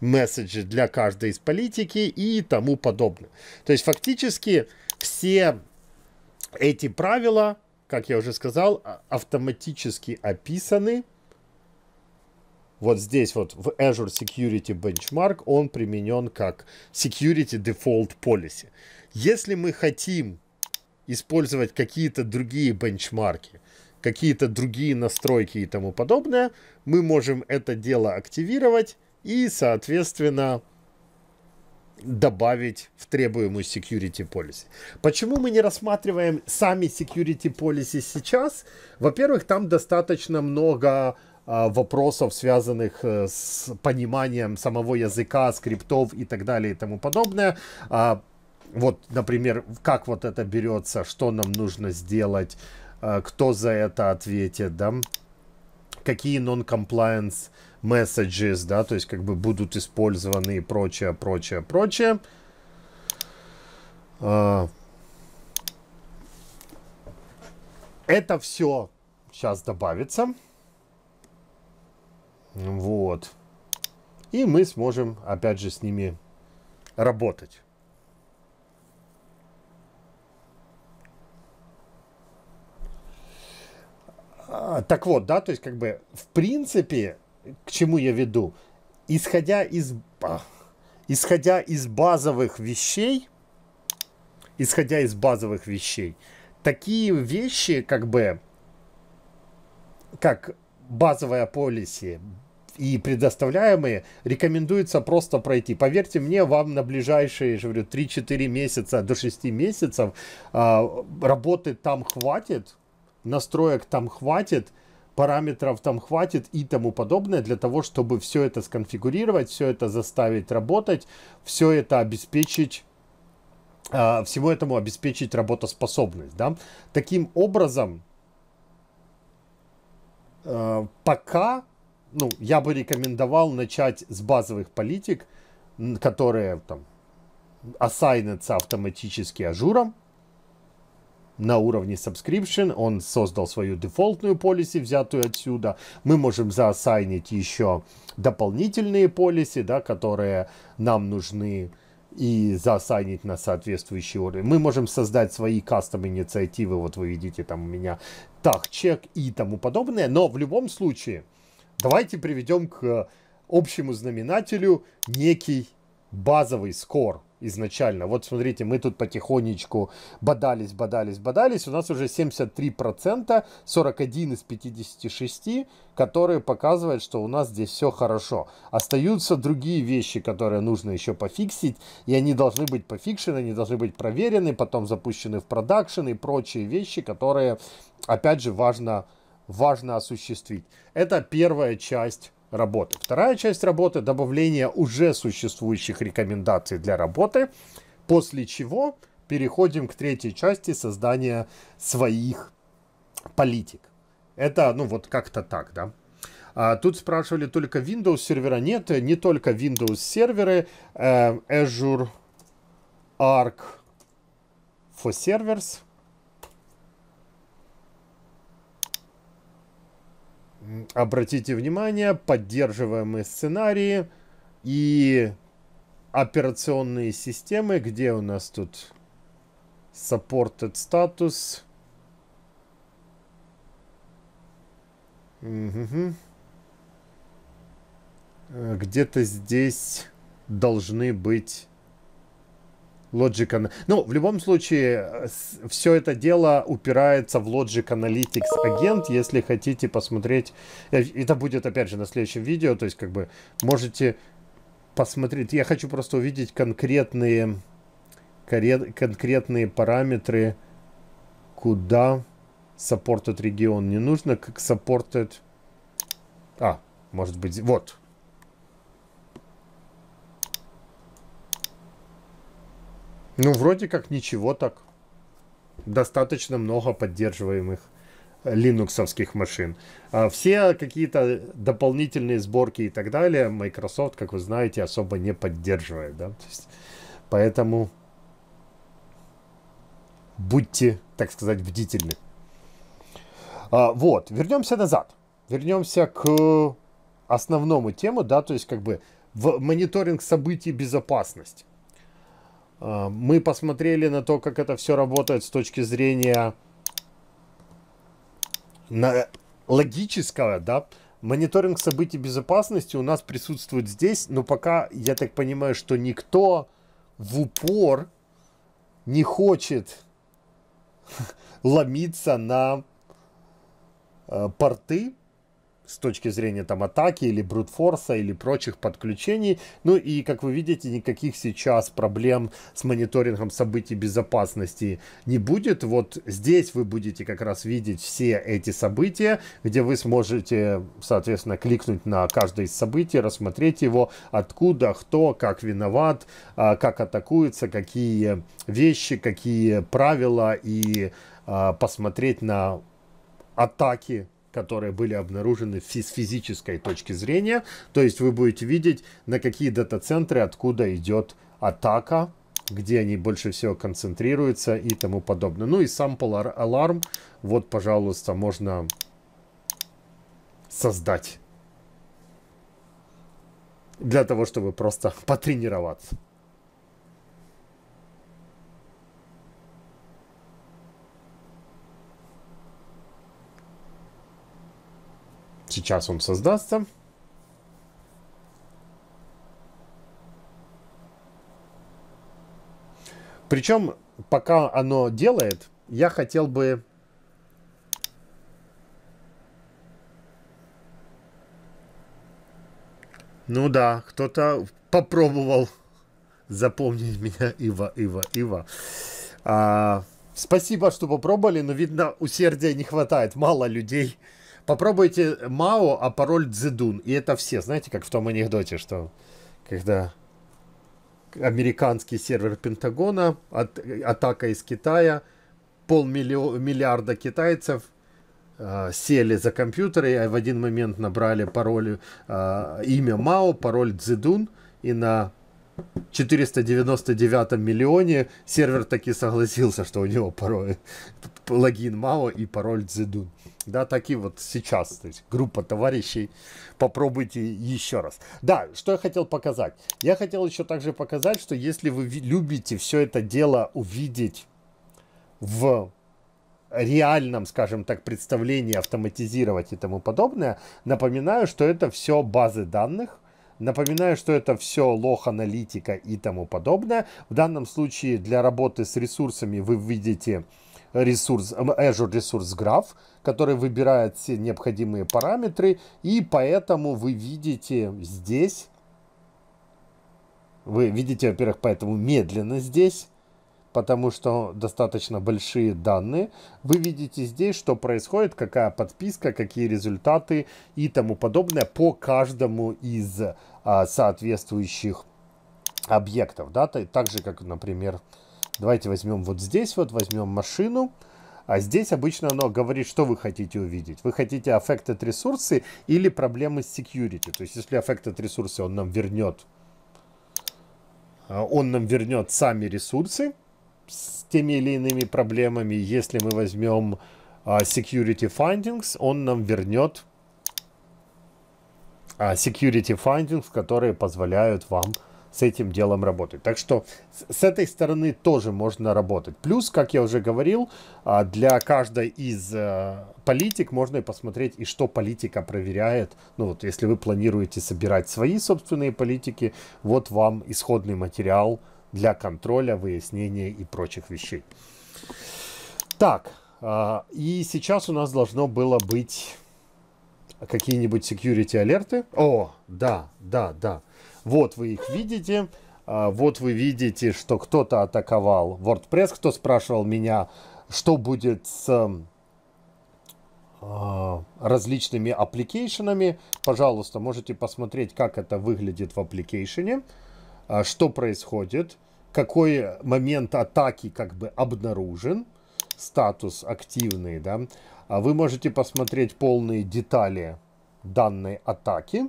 messages для каждой из политики и тому подобное. То есть фактически все эти правила, как я уже сказал, автоматически описаны. Вот здесь вот в Azure Security Benchmark он применен как Security Default Policy. Если мы хотим использовать какие-то другие бенчмарки, какие-то другие настройки и тому подобное, мы можем это дело активировать и, соответственно, добавить в требуемую Security Policy. Почему мы не рассматриваем сами Security Policy сейчас? Во-первых, там достаточно много вопросов, связанных с пониманием самого языка, скриптов и так далее и тому подобное. Вот, например, как вот это берется, что нам нужно сделать, кто за это ответит, да? Какие non-compliance messages, да, то есть как бы будут использованы и прочее, прочее, прочее. Это все сейчас добавится. Вот. И мы сможем, опять же, с ними работать. Так вот, да, то есть как бы в принципе, к чему я веду, исходя из базовых вещей, такие вещи, как бы, как базовая полиси и предоставляемые, рекомендуется просто пройти. Поверьте мне, вам на ближайшие, я говорю, 3-4 месяца до 6 месяцев работы там хватит, настроек там хватит, параметров там хватит и тому подобное для того, чтобы все это сконфигурировать, все это заставить работать, все это обеспечить, всему этому обеспечить работоспособность. Да? Таким образом, пока, ну, я бы рекомендовал начать с базовых политик, которые там ассайнятся автоматически ажуром. На уровне subscription он создал свою дефолтную полиси, взятую отсюда. Мы можем заассайнить еще дополнительные полиси, да, которые нам нужны, и заассайнить на соответствующий уровень. Мы можем создать свои кастом-инициативы. Вот вы видите там у меня таг-чек и тому подобное. Но в любом случае давайте приведем к общему знаменателю некий базовый скор. Изначально. Вот смотрите, мы тут потихонечку бодались. У нас уже 73%, 41 из 56, которые показывают, что у нас здесь все хорошо. Остаются другие вещи, которые нужно еще пофиксить, и они должны быть пофикшены, они должны быть проверены, потом запущены в продакшн и прочие вещи, которые, опять же, важно осуществить. Это первая часть работы. Вторая часть работы — добавление уже существующих рекомендаций для работы, после чего переходим к третьей части — создания своих политик. Это, ну, вот как-то так, да. Тут спрашивали, только Windows сервера. Нет, не только Windows серверы. Azure Arc for Servers. Обратите внимание, поддерживаемые сценарии и операционные системы. Где у нас тут supported status? Угу. Где-то здесь должны быть Logic. Ну, в любом случае, все это дело упирается в Logic Analytics агент, если хотите посмотреть. Это будет, опять же, на следующем видео. То есть, как бы, можете посмотреть. Я хочу просто увидеть конкретные параметры, куда Supported регион не нужно, как supported... А, может быть, вот. Ну, вроде как ничего так. Достаточно много поддерживаемых линуксовских машин. Все какие-то дополнительные сборки и так далее Microsoft, как вы знаете, особо не поддерживает. Да? То есть, поэтому будьте, так сказать, бдительны. Вот, вернемся назад. Вернемся к основному тему, да, то есть как бы в мониторинг событий безопасности. Мы посмотрели на то, как это все работает с точки зрения логического, да. Мониторинг событий безопасности у нас присутствует здесь, но пока, я так понимаю, что никто в упор не хочет ломиться на порты с точки зрения там атаки или брутфорса или прочих подключений. Ну и, как вы видите, никаких сейчас проблем с мониторингом событий безопасности не будет. Вот здесь вы будете как раз видеть все эти события, где вы сможете, соответственно, кликнуть на каждое из событий, рассмотреть его, откуда, кто, как виноват, как атакуется, какие вещи, какие правила, и посмотреть на атаки, которые были обнаружены с физической точки зрения. То есть вы будете видеть, на какие дата-центры, откуда идет атака, где они больше всего концентрируются и тому подобное. Ну и Sample Alarm, вот, пожалуйста, можно создать для того, чтобы просто потренироваться. Сейчас он создастся. Причем, пока оно делает, я хотел бы ну да, кто-то попробовал запомнить меня. Ива. Спасибо, что попробовали, но видно, усердия не хватает, мало людей. Попробуйте Мао, а пароль Дзидун. И это все. Знаете, как в том анекдоте, что когда американский сервер Пентагона, атака из Китая, полмиллиарда китайцев сели за компьютеры и в один момент набрали пароль, имя Мао, пароль Дзидун, и на 499 миллионе сервер таки согласился, что у него пароль логин Мао и пароль Дзидун. Да, так и вот сейчас, то есть группа товарищей, попробуйте еще раз. Да, что я хотел показать? Я хотел еще также показать, что если вы любите все это дело увидеть в реальном, скажем так, представлении, автоматизировать и тому подобное, напоминаю, что это все базы данных. Напоминаю, что это все лог-аналитика и тому подобное. В данном случае для работы с ресурсами вы видите ресурс, Azure Resource Graph, который выбирает все необходимые параметры. И поэтому вы видите здесь, вы видите, во-первых, поэтому медленно здесь, потому что достаточно большие данные. Вы видите здесь, что происходит, какая подписка, какие результаты и тому подобное по каждому из соответствующих объектов. Да? Так же, как, например, давайте возьмем вот здесь, вот возьмем машину. А здесь обычно оно говорит, что вы хотите увидеть. Вы хотите affected ресурсы или проблемы с security. То есть, если affected ресурсы, он нам вернет сами ресурсы с теми или иными проблемами. Если мы возьмем Security Findings, он нам вернет Security Findings, которые позволяют вам с этим делом работать. Так что с этой стороны тоже можно работать. Плюс, как я уже говорил, для каждой из политик можно и посмотреть, и что политика проверяет. Ну вот, если вы планируете собирать свои собственные политики, вот вам исходный материал для контроля, выяснения и прочих вещей. Так, и сейчас у нас должно было быть какие-нибудь security алерты. О, да. Вот вы их видите. Вот вы видите, что кто-то атаковал WordPress, кто спрашивал меня, что будет с различными аппликейшенами. Пожалуйста, можете посмотреть, как это выглядит в аппликейшене, что происходит, какой момент атаки как бы обнаружен, статус активный, да. Вы можете посмотреть полные детали данной атаки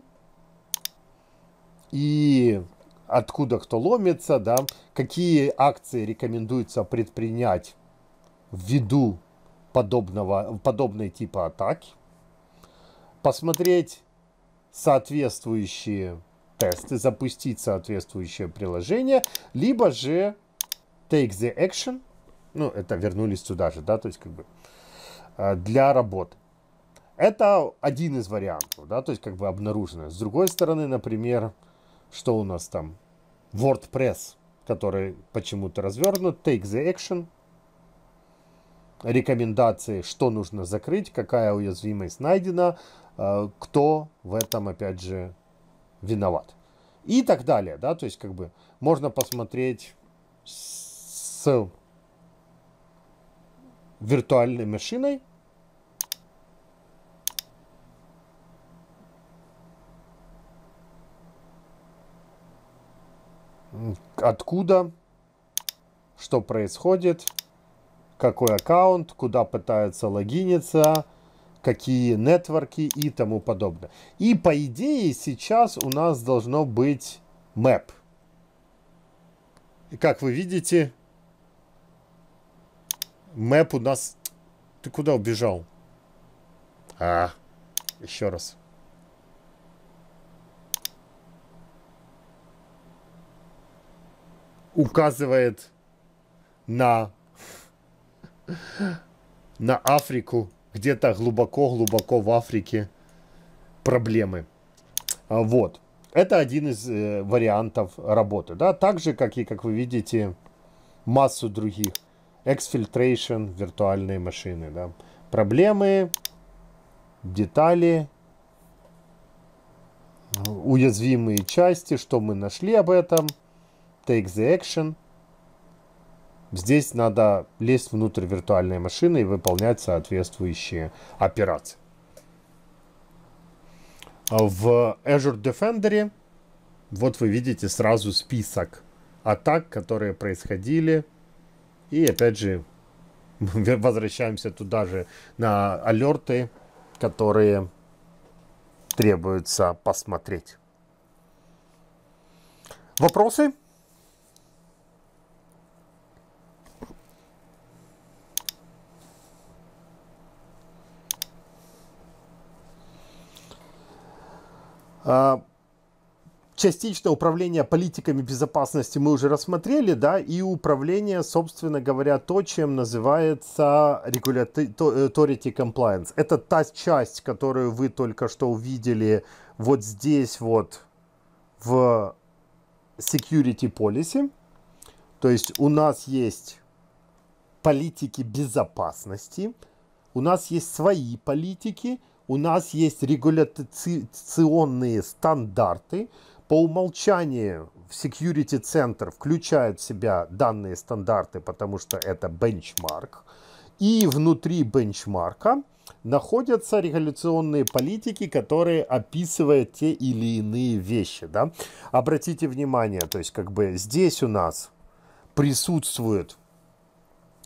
и откуда кто ломится, да, какие акции рекомендуется предпринять ввиду подобной типа атаки, посмотреть соответствующие тесты, запустить соответствующее приложение, либо же take the action, ну, это вернулись сюда же, да, то есть как бы для работы. Это один из вариантов, да, то есть как бы обнаружено. С другой стороны, например, что у нас там? WordPress, который почему-то развернут, take the action, рекомендации, что нужно закрыть, какая уязвимость найдена, кто в этом, опять же, виноват. И так далее, да, то есть как бы можно посмотреть с виртуальной машиной. Откуда, что происходит, какой аккаунт, куда пытаются логиниться, какие нетворки и тому подобное. И по идее сейчас у нас должно быть map. И как вы видите, map у нас... Ты куда убежал? Еще раз. Указывает на Африку, где-то глубоко-глубоко в Африке проблемы. Вот. Это один из вариантов работы. Да? Так же, как вы видите, массу других. Exfiltration, виртуальные машины. Да? Проблемы, детали, уязвимые части, что мы нашли об этом. Take the action. Здесь надо лезть внутрь виртуальной машины и выполнять соответствующие операции. В Azure Defender вот вы видите сразу список атак, которые происходили. И опять же возвращаемся туда же на алерты, которые требуется посмотреть. Вопросы? Частично управление политиками безопасности мы уже рассмотрели, да, и управление, собственно говоря, то, чем называется Regulatory Compliance. Это та часть, которую вы только что увидели вот здесь вот в Security Policy. То есть у нас есть политики безопасности, у нас есть свои политики, у нас есть регуляционные стандарты. По умолчанию в Security Center включает в себя данные стандарты, потому что это бенчмарк. И внутри бенчмарка находятся регуляционные политики, которые описывают те или иные вещи. Да? Обратите внимание, то есть как бы здесь у нас присутствует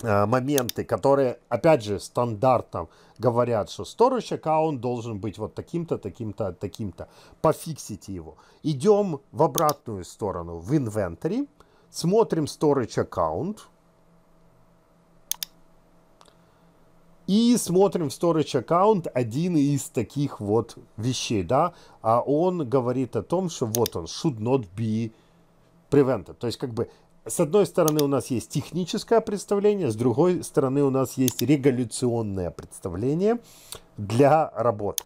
моменты, которые, опять же, стандартом говорят, что storage аккаунт должен быть вот таким-то, таким-то, таким-то. Пофиксите его. Идем в обратную сторону, в Inventory. Смотрим storage аккаунт. И смотрим в storage аккаунт один из таких вот вещей, да. А он говорит о том, что вот он, should not be prevented. То есть, как бы, с одной стороны у нас есть техническое представление, с другой стороны у нас есть регуляционное представление для работы.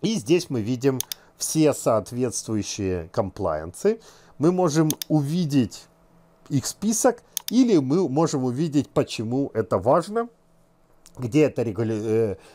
И здесь мы видим все соответствующие комплаенсы. Мы можем увидеть их список или мы можем увидеть, почему это важно, где это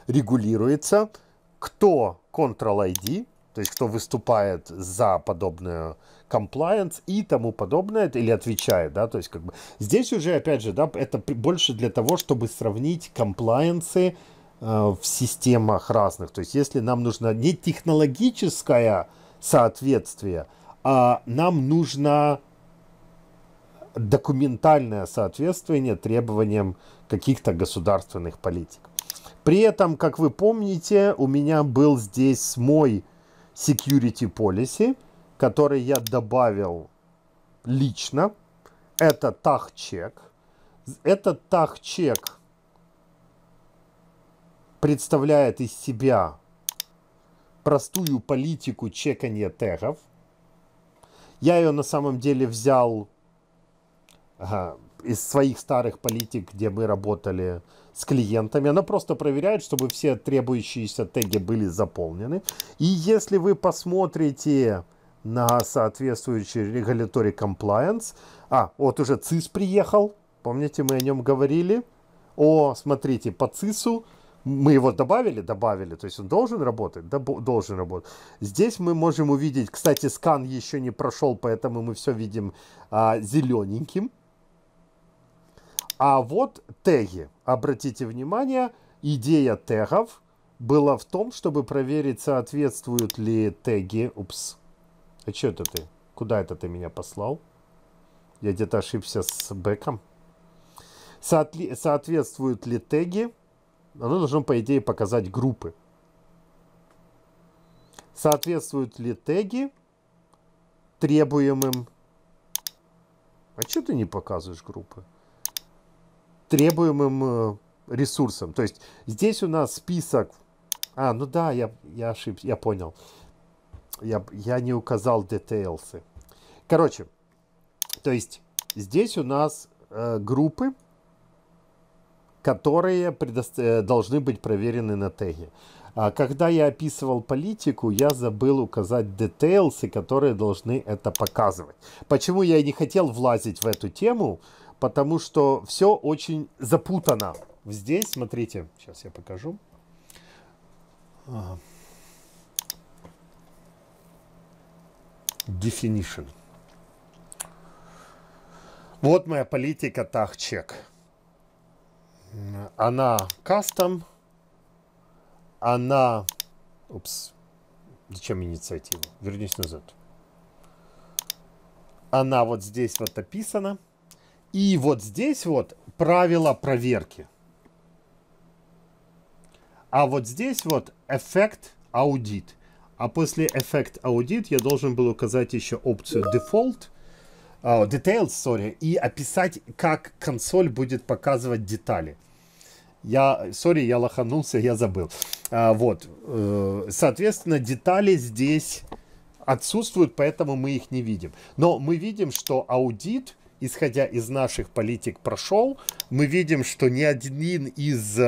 регулируется, кто Control ID, то есть кто выступает за подобную compliance и тому подобное, или отвечает, да, то есть как бы здесь уже, опять же, да, это больше для того, чтобы сравнить комплаенсы в системах разных. То есть если нам нужно не технологическое соответствие, а нам нужно документальное соответствие требованиям каких-то государственных политик. При этом, как вы помните, у меня был здесь мой security policy, который я добавил лично. Это таг-чек. Этот таг-чек представляет из себя простую политику чекания тегов. Я ее на самом деле взял из своих старых политик, где мы работали с клиентами. Она просто проверяет, чтобы все требующиеся теги были заполнены. И если вы посмотрите на соответствующий регуляторный compliance, вот уже ЦИС приехал, помните, мы о нем говорили. Смотрите, по ЦИСу мы его добавили, то есть он должен работать, должен работать. Здесь мы можем увидеть, кстати, скан еще не прошел, поэтому мы все видим зелененьким. А вот теги. Обратите внимание, идея тегов была в том, чтобы проверить, соответствуют ли теги. Упс. А что это ты? Куда это ты меня послал? Я где-то ошибся с бэком. Соответствуют ли теги? Оно должно, по идее, показать группы. Соответствуют ли теги требуемым... А что ты не показываешь группы? Требуемым ресурсом. То есть здесь у нас список... я ошибся, я понял. Я не указал details. Короче, то есть здесь у нас группы, которые должны быть проверены на теги. Когда я описывал политику, я забыл указать details, которые должны это показывать. Почему я и не хотел влазить в эту тему? Потому что все очень запутано. Здесь, смотрите, сейчас я покажу. Definition. Вот моя политика tag-check. Она custom. Она... Упс. Зачем инициатива? Вернись назад. Она вот здесь вот описана. И вот здесь вот правила проверки. А вот здесь вот эффект аудит. А после эффект аудит я должен был указать еще опцию details, и описать, как консоль будет показывать детали. Я лоханулся, я забыл. Соответственно, детали здесь отсутствуют, поэтому мы их не видим. Но мы видим, что аудит, исходя из наших политик, прошел. Мы видим, что ни один из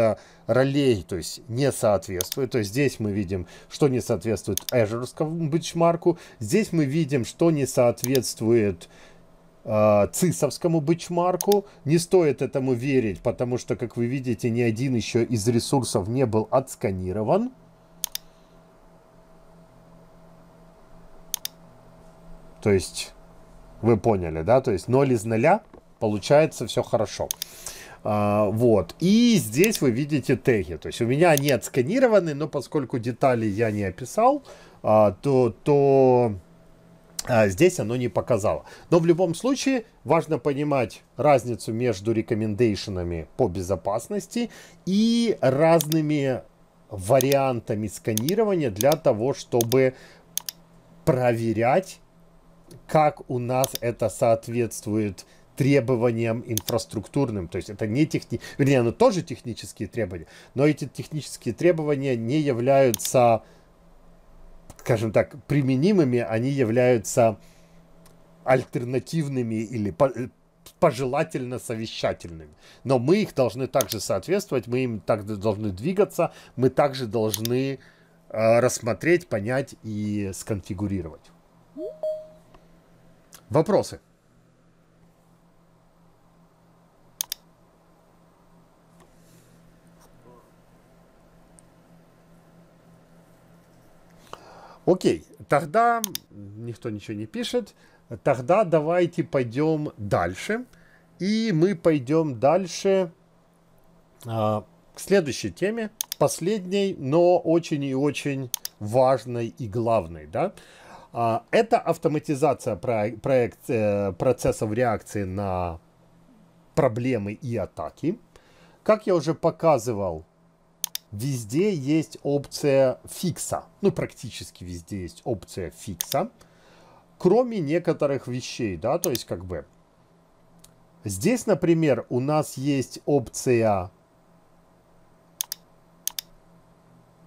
ролей, то есть, не соответствует. То есть здесь мы видим, что не соответствует Azure-скому бенчмарку. Здесь мы видим, что не соответствует цисовскому бенчмарку. Не стоит этому верить, потому что, как вы видите, ни один еще из ресурсов не был отсканирован. То есть... Вы поняли, да? То есть 0 из 0 получается все хорошо. И здесь вы видите теги. То есть у меня они отсканированы, но поскольку детали я не описал, здесь оно не показало. Но в любом случае важно понимать разницу между рекомендейшенами по безопасности и разными вариантами сканирования для того, чтобы проверять, как у нас это соответствует требованиям инфраструктурным. То есть это не технические, вернее, оно тоже технические требования, но эти технические требования не являются, скажем так, применимыми, они являются альтернативными или пожелательно совещательными. Но мы их должны также соответствовать, мы им также должны двигаться, мы также должны рассмотреть, понять и сконфигурировать. Вопросы? Окей, тогда никто ничего не пишет. Тогда давайте пойдем дальше. И мы пойдем дальше к следующей теме, последней, но очень и очень важной и главной, да. Это автоматизация процессов реакции на проблемы и атаки. Как я уже показывал, везде есть опция фикса. Ну, практически везде есть опция фикса. Кроме некоторых вещей, да, то есть как бы... Здесь, например, у нас есть опция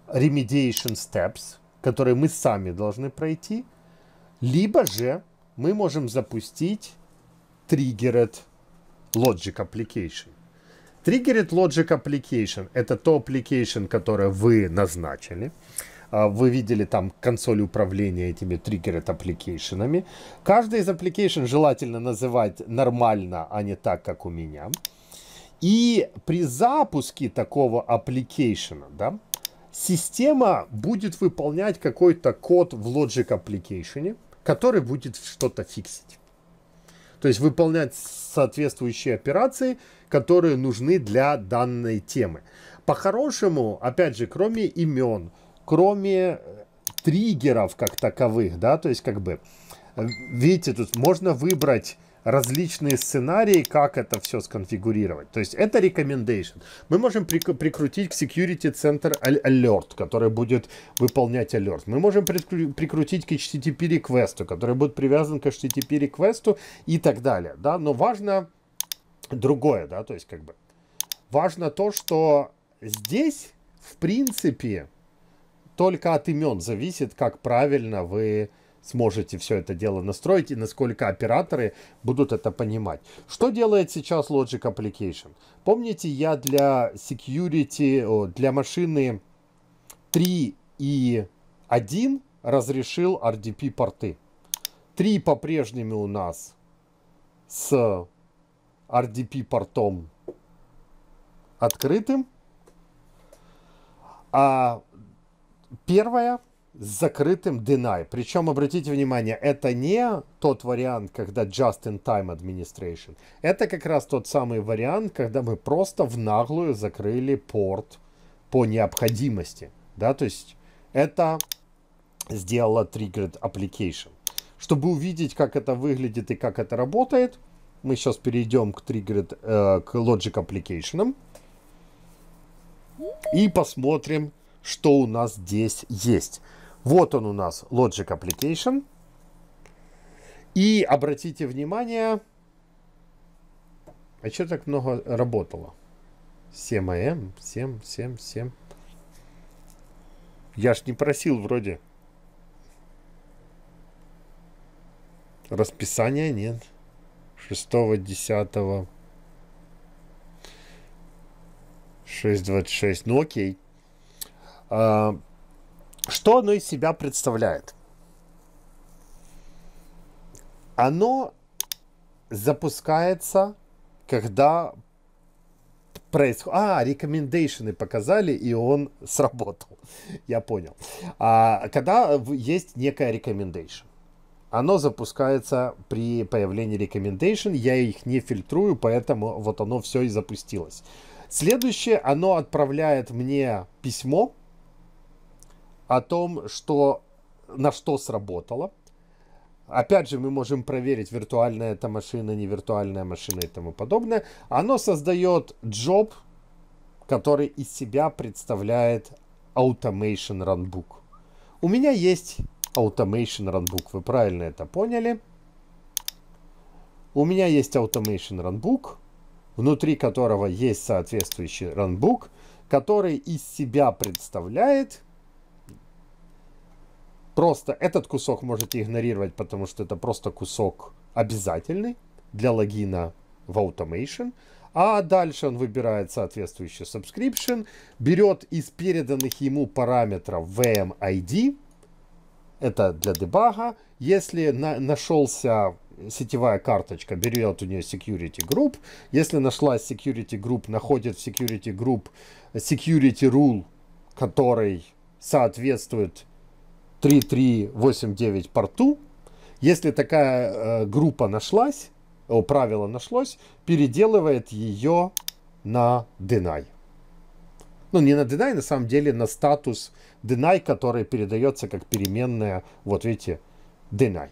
Remediation Steps, которые мы сами должны пройти. Либо же мы можем запустить Triggered Logic Application. Triggered Logic Application – это то application, которое вы назначили. Вы видели там консоль управления этими Triggered Application'ами. Каждый из application желательно называть нормально, а не так, как у меня. И при запуске такого application, да, система будет выполнять какой-то код в Logic Application, который будет что-то фиксить. То есть выполнять соответствующие операции, которые нужны для данной темы. По-хорошему, опять же, кроме имен, кроме триггеров как таковых, да, то есть как бы, видите, тут можно выбрать различные сценарии, как это все сконфигурировать. То есть это recommendation. Мы можем прикрутить к Security Center Alert, который будет выполнять alert. Мы можем прикрутить к HTTP request, который будет привязан к HTTP request и так далее. Да? Но важно другое, да, то есть как бы важно то, что здесь в принципе только от имен зависит, как правильно вы сможете все это дело настроить и насколько операторы будут это понимать. Что делает сейчас Logic Application? Помните, я для security, для машины 3 и 1 разрешил RDP порты. 3 по-прежнему у нас с RDP портом открытым, а первая с закрытым deny. Причем, обратите внимание, это не тот вариант, когда Just-in-Time Administration. Это как раз тот самый вариант, когда мы просто в наглую закрыли порт по необходимости. Да, то есть это сделала Triggered Application. Чтобы увидеть, как это выглядит и как это работает, мы сейчас перейдем к Logic Application. И посмотрим, что у нас здесь есть. Вот он у нас, Logic Application. И обратите внимание... А что так много работало? 7 АМ, 7, 7, 7. Я ж не просил вроде. Расписания нет. 6-10. 6-26. Ну окей. Что оно из себя представляет? Оно запускается, когда происходит... А, рекомендейшены показали, и он сработал. Я понял. Когда есть некая recommendation. Оно запускается при появлении recommendation. Я их не фильтрую, поэтому вот оно все и запустилось. Следующее, оно отправляет мне письмо о том, что, на что сработало. Опять же, мы можем проверить, виртуальная эта машина, не виртуальная машина и тому подобное. Оно создает джоб, который из себя представляет Automation Runbook. У меня есть Automation Runbook, вы правильно это поняли. У меня есть Automation Runbook, внутри которого есть соответствующий Runbook, который из себя представляет... Просто этот кусок можете игнорировать, потому что это просто кусок обязательный для логина в Automation. А дальше он выбирает соответствующий subscription, берет из переданных ему параметров VMID, это для дебага. Если нашелся сетевая карточка, берет у нее Security Group. Если нашлась Security Group, находит в Security Group Security Rule, который соответствует 3389 порту. Если такая группа нашлась, правило нашлось, переделывает ее на deny. ну не на deny, на самом деле на статус deny, который передается как переменная, вот видите, deny.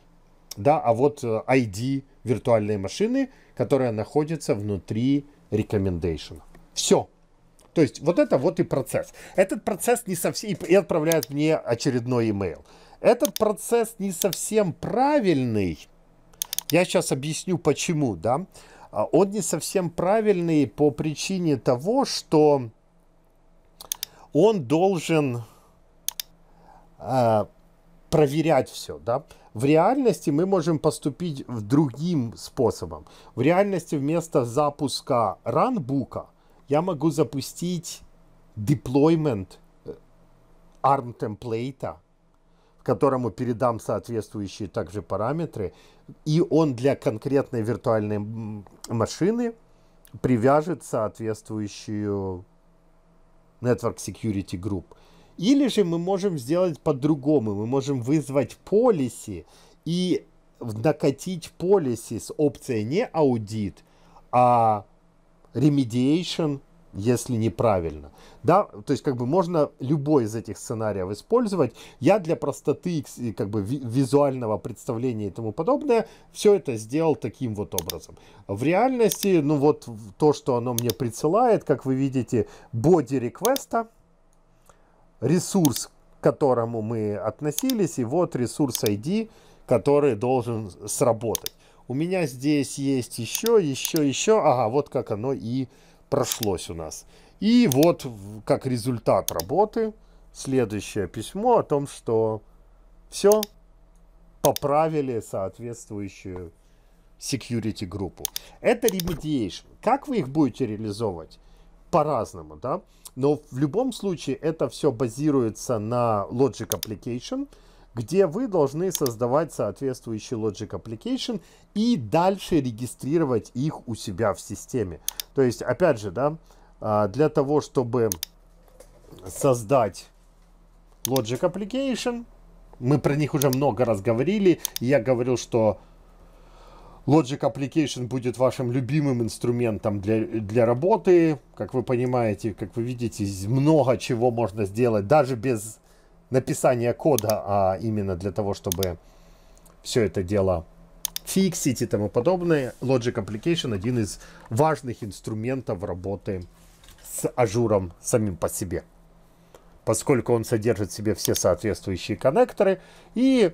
Да, а вот ID виртуальной машины, которая находится внутри recommendation. Все. То есть вот это вот и процесс. Этот процесс не совсем... И отправляет мне очередной email. Этот процесс не совсем правильный. Я сейчас объясню, почему, да. Он не совсем правильный по причине того, что он должен проверять все, да. В реальности мы можем поступить другим способом. В реальности вместо запуска runbook я могу запустить deployment ARM темплейта, которому передам соответствующие также параметры, и он для конкретной виртуальной машины привяжет соответствующую Network Security Group. Или же мы можем сделать по-другому. Мы можем вызвать policy и накатить policy с опцией не аудит, а remediation, если неправильно. Да, то есть как бы можно любой из этих сценариев использовать. Я для простоты как бы визуального представления и тому подобное все это сделал таким вот образом. В реальности, ну вот то, что оно мне присылает, как вы видите, body реквеста, ресурс, к которому мы относились, и вот ресурс ID, который должен сработать. У меня здесь есть еще. Ага, вот как оно и прошлось у нас. И вот как результат работы следующее письмо о том, что все, поправили соответствующую security группу. Это remediation. Как вы их будете реализовывать? По-разному, да? Но в любом случае это все базируется на Logic Application, где вы должны создавать соответствующий Logic Application и дальше регистрировать их у себя в системе. То есть, опять же, да, для того, чтобы создать Logic Application, мы про них уже много раз говорили, и я говорил, что Logic Application будет вашим любимым инструментом для работы. Как вы понимаете, как вы видите, много чего можно сделать, даже без написания кода, а именно для того, чтобы все это дело фиксить и тому подобное. Logic Application — один из важных инструментов работы с Azure самим по себе, поскольку он содержит в себе все соответствующие коннекторы, и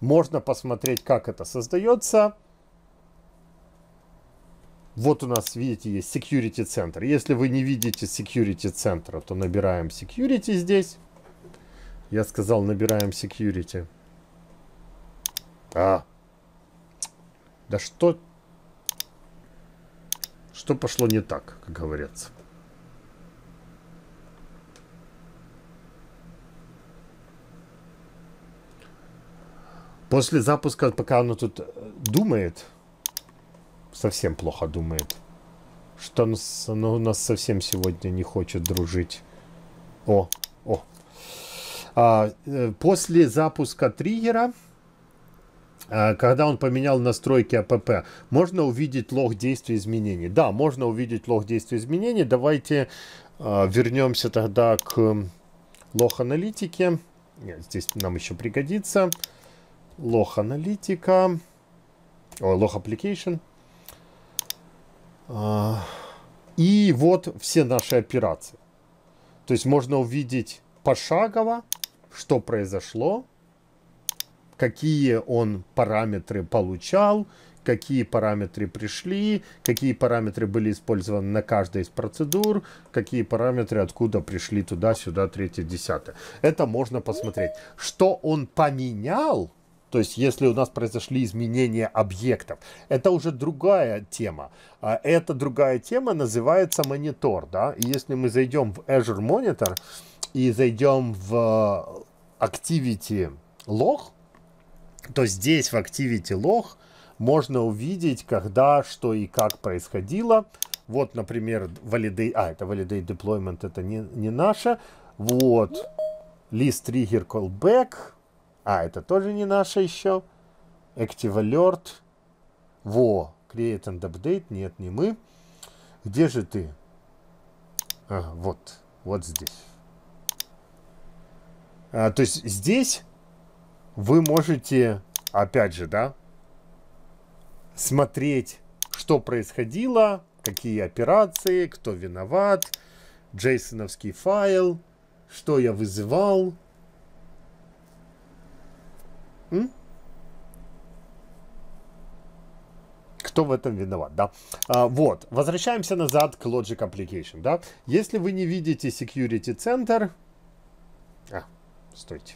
можно посмотреть, как это создается. Вот у нас, видите, есть Security Center. Если вы не видите Security Center, то набираем Security здесь. Я сказал, набираем Security. Да что... Что пошло не так, как говорится. После запуска, пока оно тут думает... Совсем плохо думает. Что оно у нас совсем сегодня не хочет дружить. После запуска триггера, когда он поменял настройки АПП, можно увидеть лог действий изменений. Да, можно увидеть лог действий изменений. Давайте вернемся тогда к лог-аналитике. Здесь нам еще пригодится. Лог-аналитика. Лог-application. И вот все наши операции. То есть можно увидеть пошагово, что произошло, какие он параметры получал, какие параметры пришли, какие параметры были использованы на каждой из процедур, какие параметры откуда пришли туда-сюда, 3-10. Это можно посмотреть. Что он поменял? То есть, если у нас произошли изменения объектов, это уже другая тема. Эта другая тема называется монитор. Да? И если мы зайдем в Azure Monitor и зайдем в Activity Log, то здесь в Activity Log можно увидеть, когда, что и как происходило. Вот, например, Validate... это Validate Deployment, это не наше. Вот, List Trigger Callback. Это тоже не наше еще. Active Alert. Create and Update. Нет, не мы. Где же ты? Вот. вот здесь. То есть здесь вы можете, опять же, да, смотреть, что происходило, какие операции, кто виноват, джейсоновский файл, что я вызывал. Кто в этом виноват, да? Вот, возвращаемся назад к Logic Application, да? Если вы не видите Security Center... А, стойте.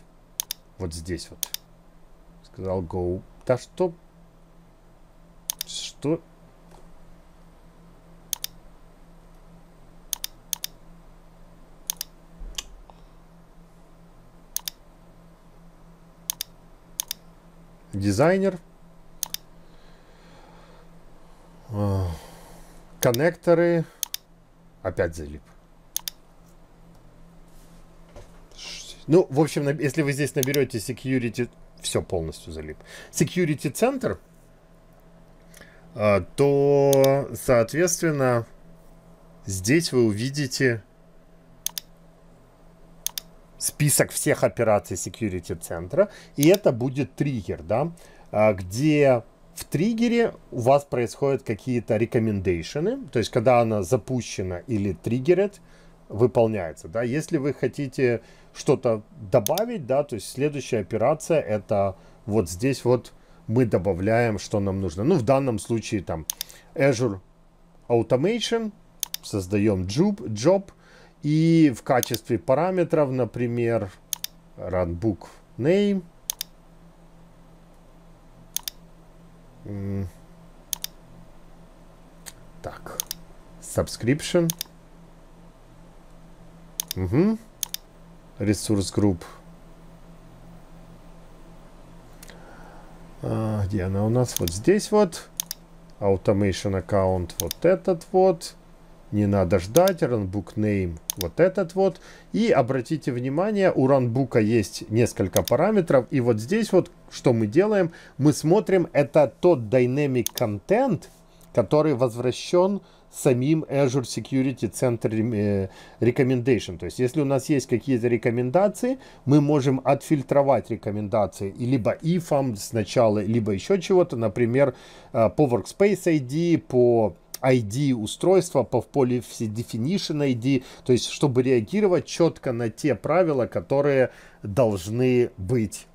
Вот здесь вот. Сказал Go. Да что? Что? Дизайнер. Коннекторы. Опять залип. Ну, в общем, если вы здесь наберете security, все полностью залип. Security Center, то, соответственно, здесь вы увидите список всех операций Security Center. И это будет триггер, да, где в триггере у вас происходят какие-то рекомендейшены, то есть когда она запущена или триггерит, выполняется, да. Если вы хотите что-то добавить, да, то есть следующая операция — это вот здесь вот мы добавляем, что нам нужно. Ну, в данном случае там Azure Automation, создаем job, и в качестве параметров, например, Runbook Name, так, Subscription, Resource Group, где она у нас, вот здесь вот, Automation Account, вот этот вот, не надо ждать, Runbook Name, вот этот вот. И обратите внимание, у Runbook есть несколько параметров. И вот здесь вот, что мы делаем, мы смотрим, это тот Dynamic Content, который возвращен самим Azure Security Center Recommendation. То есть, если у нас есть какие-то рекомендации, мы можем отфильтровать рекомендации либо if сначала, либо еще чего-то, например, по Workspace ID, по ID устройства, по в поле Definition ID, то есть чтобы реагировать четко на те правила, которые должны быть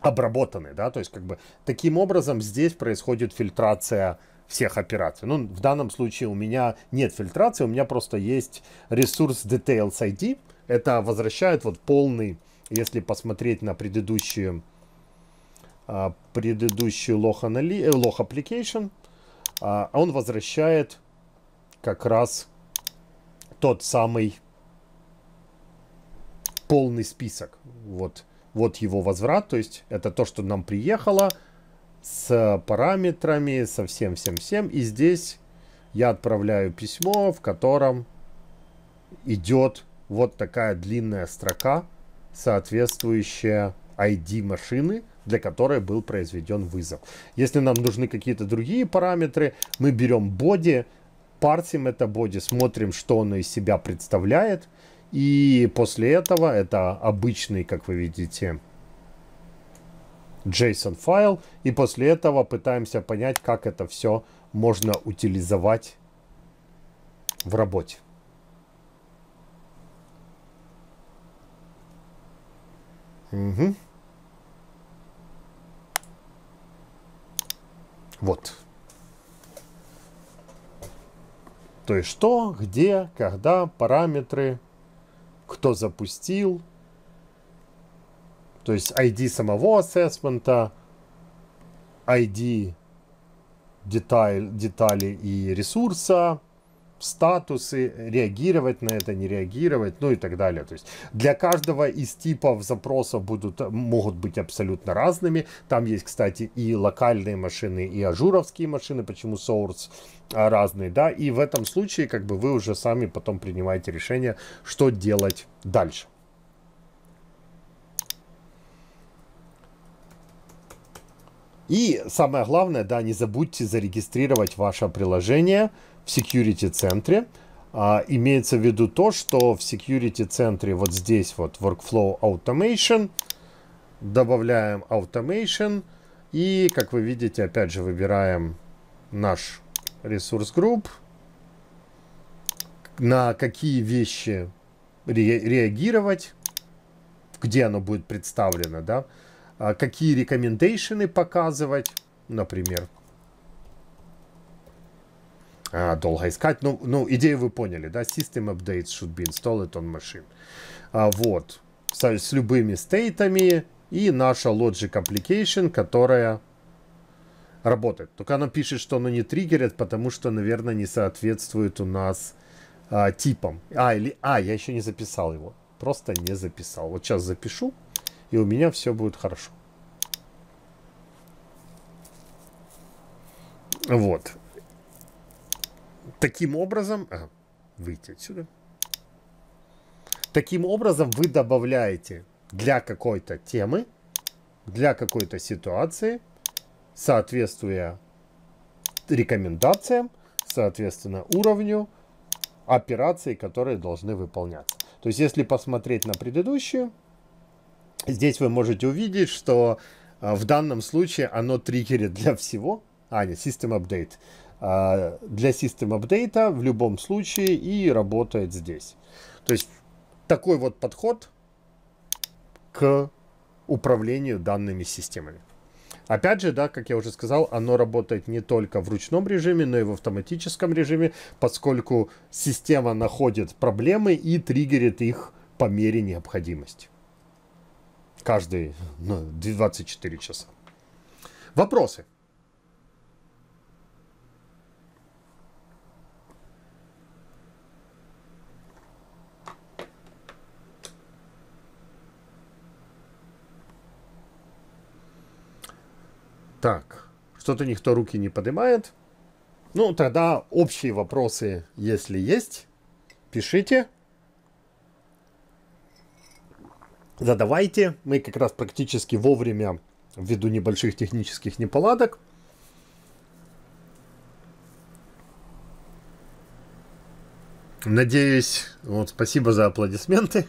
обработаны, да, то есть как бы таким образом здесь происходит фильтрация всех операций. Ну, в данном случае у меня нет фильтрации, у меня просто есть ресурс Details ID, это возвращает вот полный, если посмотреть на предыдущую Log Application, он возвращает как раз тот самый полный список. Вот, вот его возврат, то есть это то, что нам приехало с параметрами, со всем. И здесь я отправляю письмо, в котором идет вот такая длинная строка, соответствующая ID машины, для которой был произведен вызов. Если нам нужны какие-то другие параметры, мы берем body, парсим это body, смотрим, что оно из себя представляет. И после этого это обычный, как вы видите, JSON файл. И после этого пытаемся понять, как это все можно утилизовать в работе. Вот. То есть что, где, когда, параметры, кто запустил, то есть ID самого ассессмента, ID детали и ресурса, статусы, реагировать на это, не реагировать, ну и так далее. То есть для каждого из типов запросов могут быть абсолютно разными. Там есть, кстати, и локальные машины, и ажуровские машины, почему source разные, да. И в этом случае, как бы, вы уже сами потом принимаете решение, что делать дальше. И самое главное, да, не забудьте зарегистрировать ваше приложение в Security Center. Имеется в виду то, что в Security центре вот здесь вот Workflow Automation, добавляем Automation и, как вы видите, опять же выбираем наш Resource Group, на какие вещи реагировать, где оно будет представлено, да? Какие рекомендейшены показывать, например. Долго искать. Ну, идею вы поняли, да? System updates should be installed on machine. Вот. С любыми стейтами. И наша Logic Application, которая работает. Только она пишет, что она не триггерит, потому что, наверное, не соответствует у нас типам. Я еще не записал его. Просто не записал. Вот сейчас запишу, и у меня все будет хорошо. Вот. Таким образом, выйти отсюда. Таким образом вы добавляете для какой-то темы, для какой-то ситуации, соответствуя рекомендациям, соответственно уровню операций, которые должны выполняться. То есть, если посмотреть на предыдущую, здесь вы можете увидеть, что в данном случае оно триггерит для всего. Нет, System Update. Для System Update в любом случае и работает здесь. То есть, такой вот подход к управлению данными системами. Опять же, да, как я уже сказал, оно работает не только в ручном режиме, но и в автоматическом режиме, поскольку система находит проблемы и триггерит их по мере необходимости. Каждые 24 часа. Вопросы? Так, что-то никто руки не поднимает. Ну, тогда общие вопросы, если есть, пишите. Задавайте. Мы как раз практически вовремя, ввиду небольших технических неполадок. Надеюсь, вот спасибо за аплодисменты.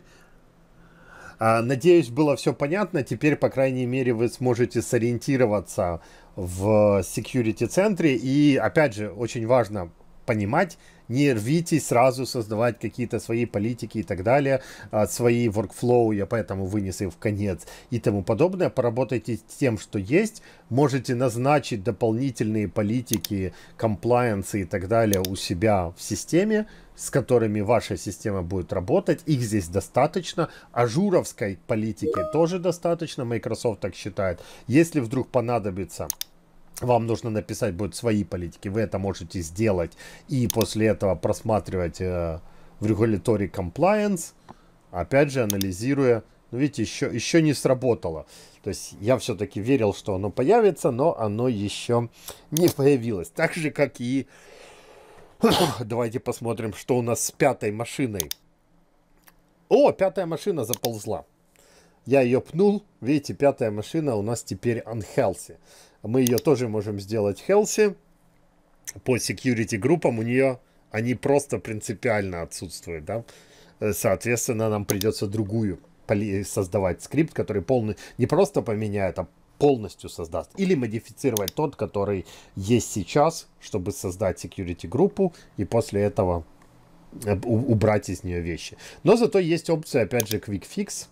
Надеюсь, было все понятно. Теперь, по крайней мере, вы сможете сориентироваться в security центре. И, опять же, очень важно понимать, не рвитесь сразу создавать какие-то свои политики и так далее, свои workflow, я поэтому вынес их в конец и тому подобное. Поработайте с тем, что есть. Можете назначить дополнительные политики, compliance и так далее у себя в системе, с которыми ваша система будет работать. Их здесь достаточно. Ажуровской политики тоже достаточно. Microsoft так считает. Если вдруг понадобится, вам нужно написать будут свои политики. Вы это можете сделать и после этого просматривать в регуляторе compliance. Опять же, анализируя. Ну, видите, еще не сработало. То есть я все-таки верил, что оно появится, но оно еще не появилось. Так же, как и... Давайте посмотрим, что у нас с пятой машиной. О, пятая машина заползла. Я ее пнул. Видите, пятая машина у нас теперь unhealthy. Мы ее тоже можем сделать healthy. По security группам у нее они просто принципиально отсутствуют. Да? Соответственно, нам придется другую создавать скрипт, который не просто поменяет, а полностью создаст. Или модифицировать тот, который есть сейчас, чтобы создать security группу и после этого убрать из нее вещи. Но зато есть опция, опять же, quick fix,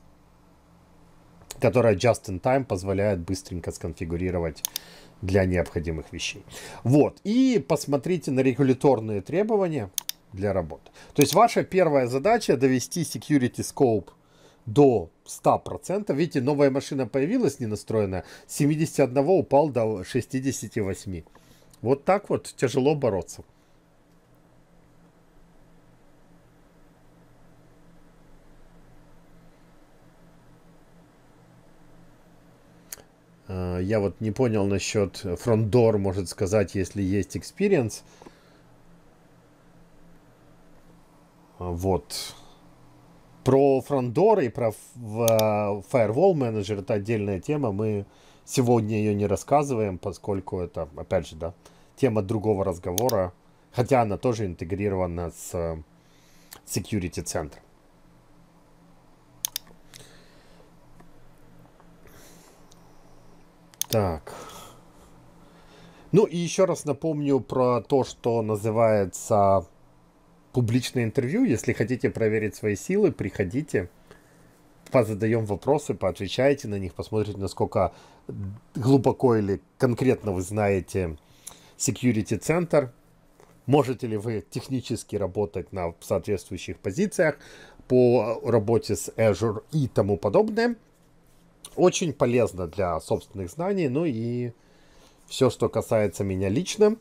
которая Just-in-Time позволяет быстренько сконфигурировать для необходимых вещей. Вот. И посмотрите на регуляторные требования для работы. То есть ваша первая задача — довести Security Scope до 100%. Видите, новая машина появилась, не настроенная. С 71 упал до 68. Вот так вот тяжело бороться. Я вот не понял насчет front door, может сказать, если есть experience. Вот. Про front door и про firewall manager — это отдельная тема. Мы сегодня ее не рассказываем, поскольку это, опять же, да, тема другого разговора. Хотя она тоже интегрирована с Security Center. Так. Ну и еще раз напомню про то, что называется публичное интервью. Если хотите проверить свои силы, приходите, позадаем вопросы, поотвечайте на них, посмотрите, насколько глубоко или конкретно вы знаете Security Center. Можете ли вы технически работать на соответствующих позициях по работе с Azure и тому подобное. Очень полезно для собственных знаний, ну и все, что касается меня лично.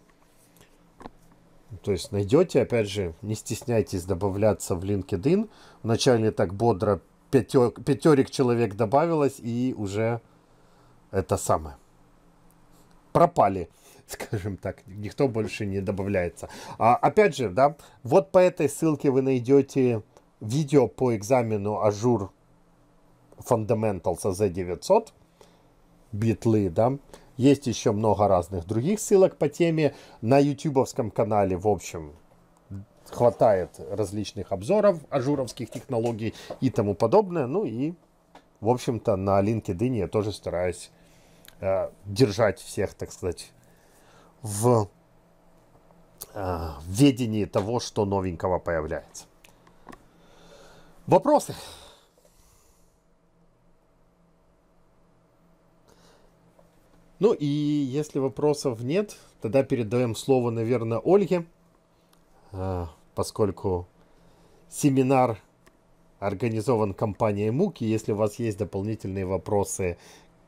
То есть найдете, опять же, не стесняйтесь добавляться в LinkedIn. Вначале так бодро пятерик человек добавилось, и уже это самое. Пропали, скажем так, никто больше не добавляется. Опять же, да, вот по этой ссылке вы найдете видео по экзамену Azure Fundamentals AZ-900, битлы, да. Есть еще много разных других ссылок по теме. На ютубовском канале, в общем, хватает различных обзоров ажуровских технологий и тому подобное. Ну и, в общем-то, на LinkedIn я тоже стараюсь держать всех, так сказать, в ведении того, что новенького появляется. Вопросы? Ну и если вопросов нет, тогда передаем слово, наверное, Ольге, поскольку семинар организован компанией МУК. И если у вас есть дополнительные вопросы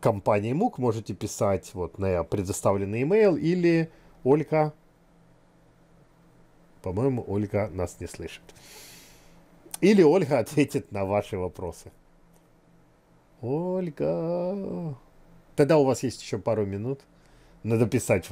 к компании МУК, можете писать вот на предоставленный email или Ольга. По-моему, Ольга нас не слышит. Или Ольга ответит на ваши вопросы. Ольга... Тогда у вас есть еще пару минут. Надо писать.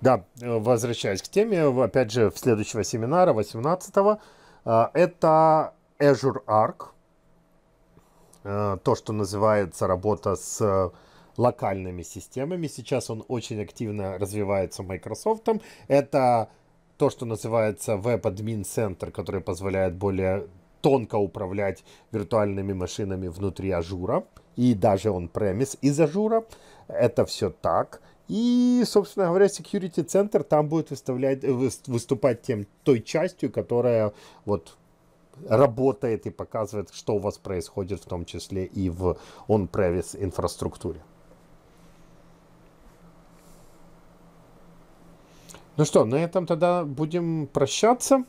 Да, возвращаясь к теме, опять же, в следующего семинара, 18-го, это Azure Arc, то, что называется работа с локальными системами. Сейчас он очень активно развивается Microsoft. Это то, что называется Web-Admin Center, который позволяет более тонко управлять виртуальными машинами внутри Azure, и даже on-premise из Azure. Это все так. И, собственно говоря, Security Center там будет выступать той частью, которая вот работает и показывает, что у вас происходит, в том числе и в on-premise инфраструктуре. Ну что, на этом тогда будем прощаться.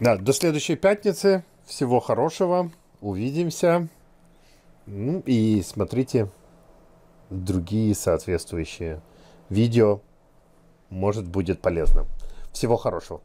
Да, до следующей пятницы. Всего хорошего. Увидимся. Ну, и смотрите другие соответствующие видео. Может, будет полезно. Всего хорошего.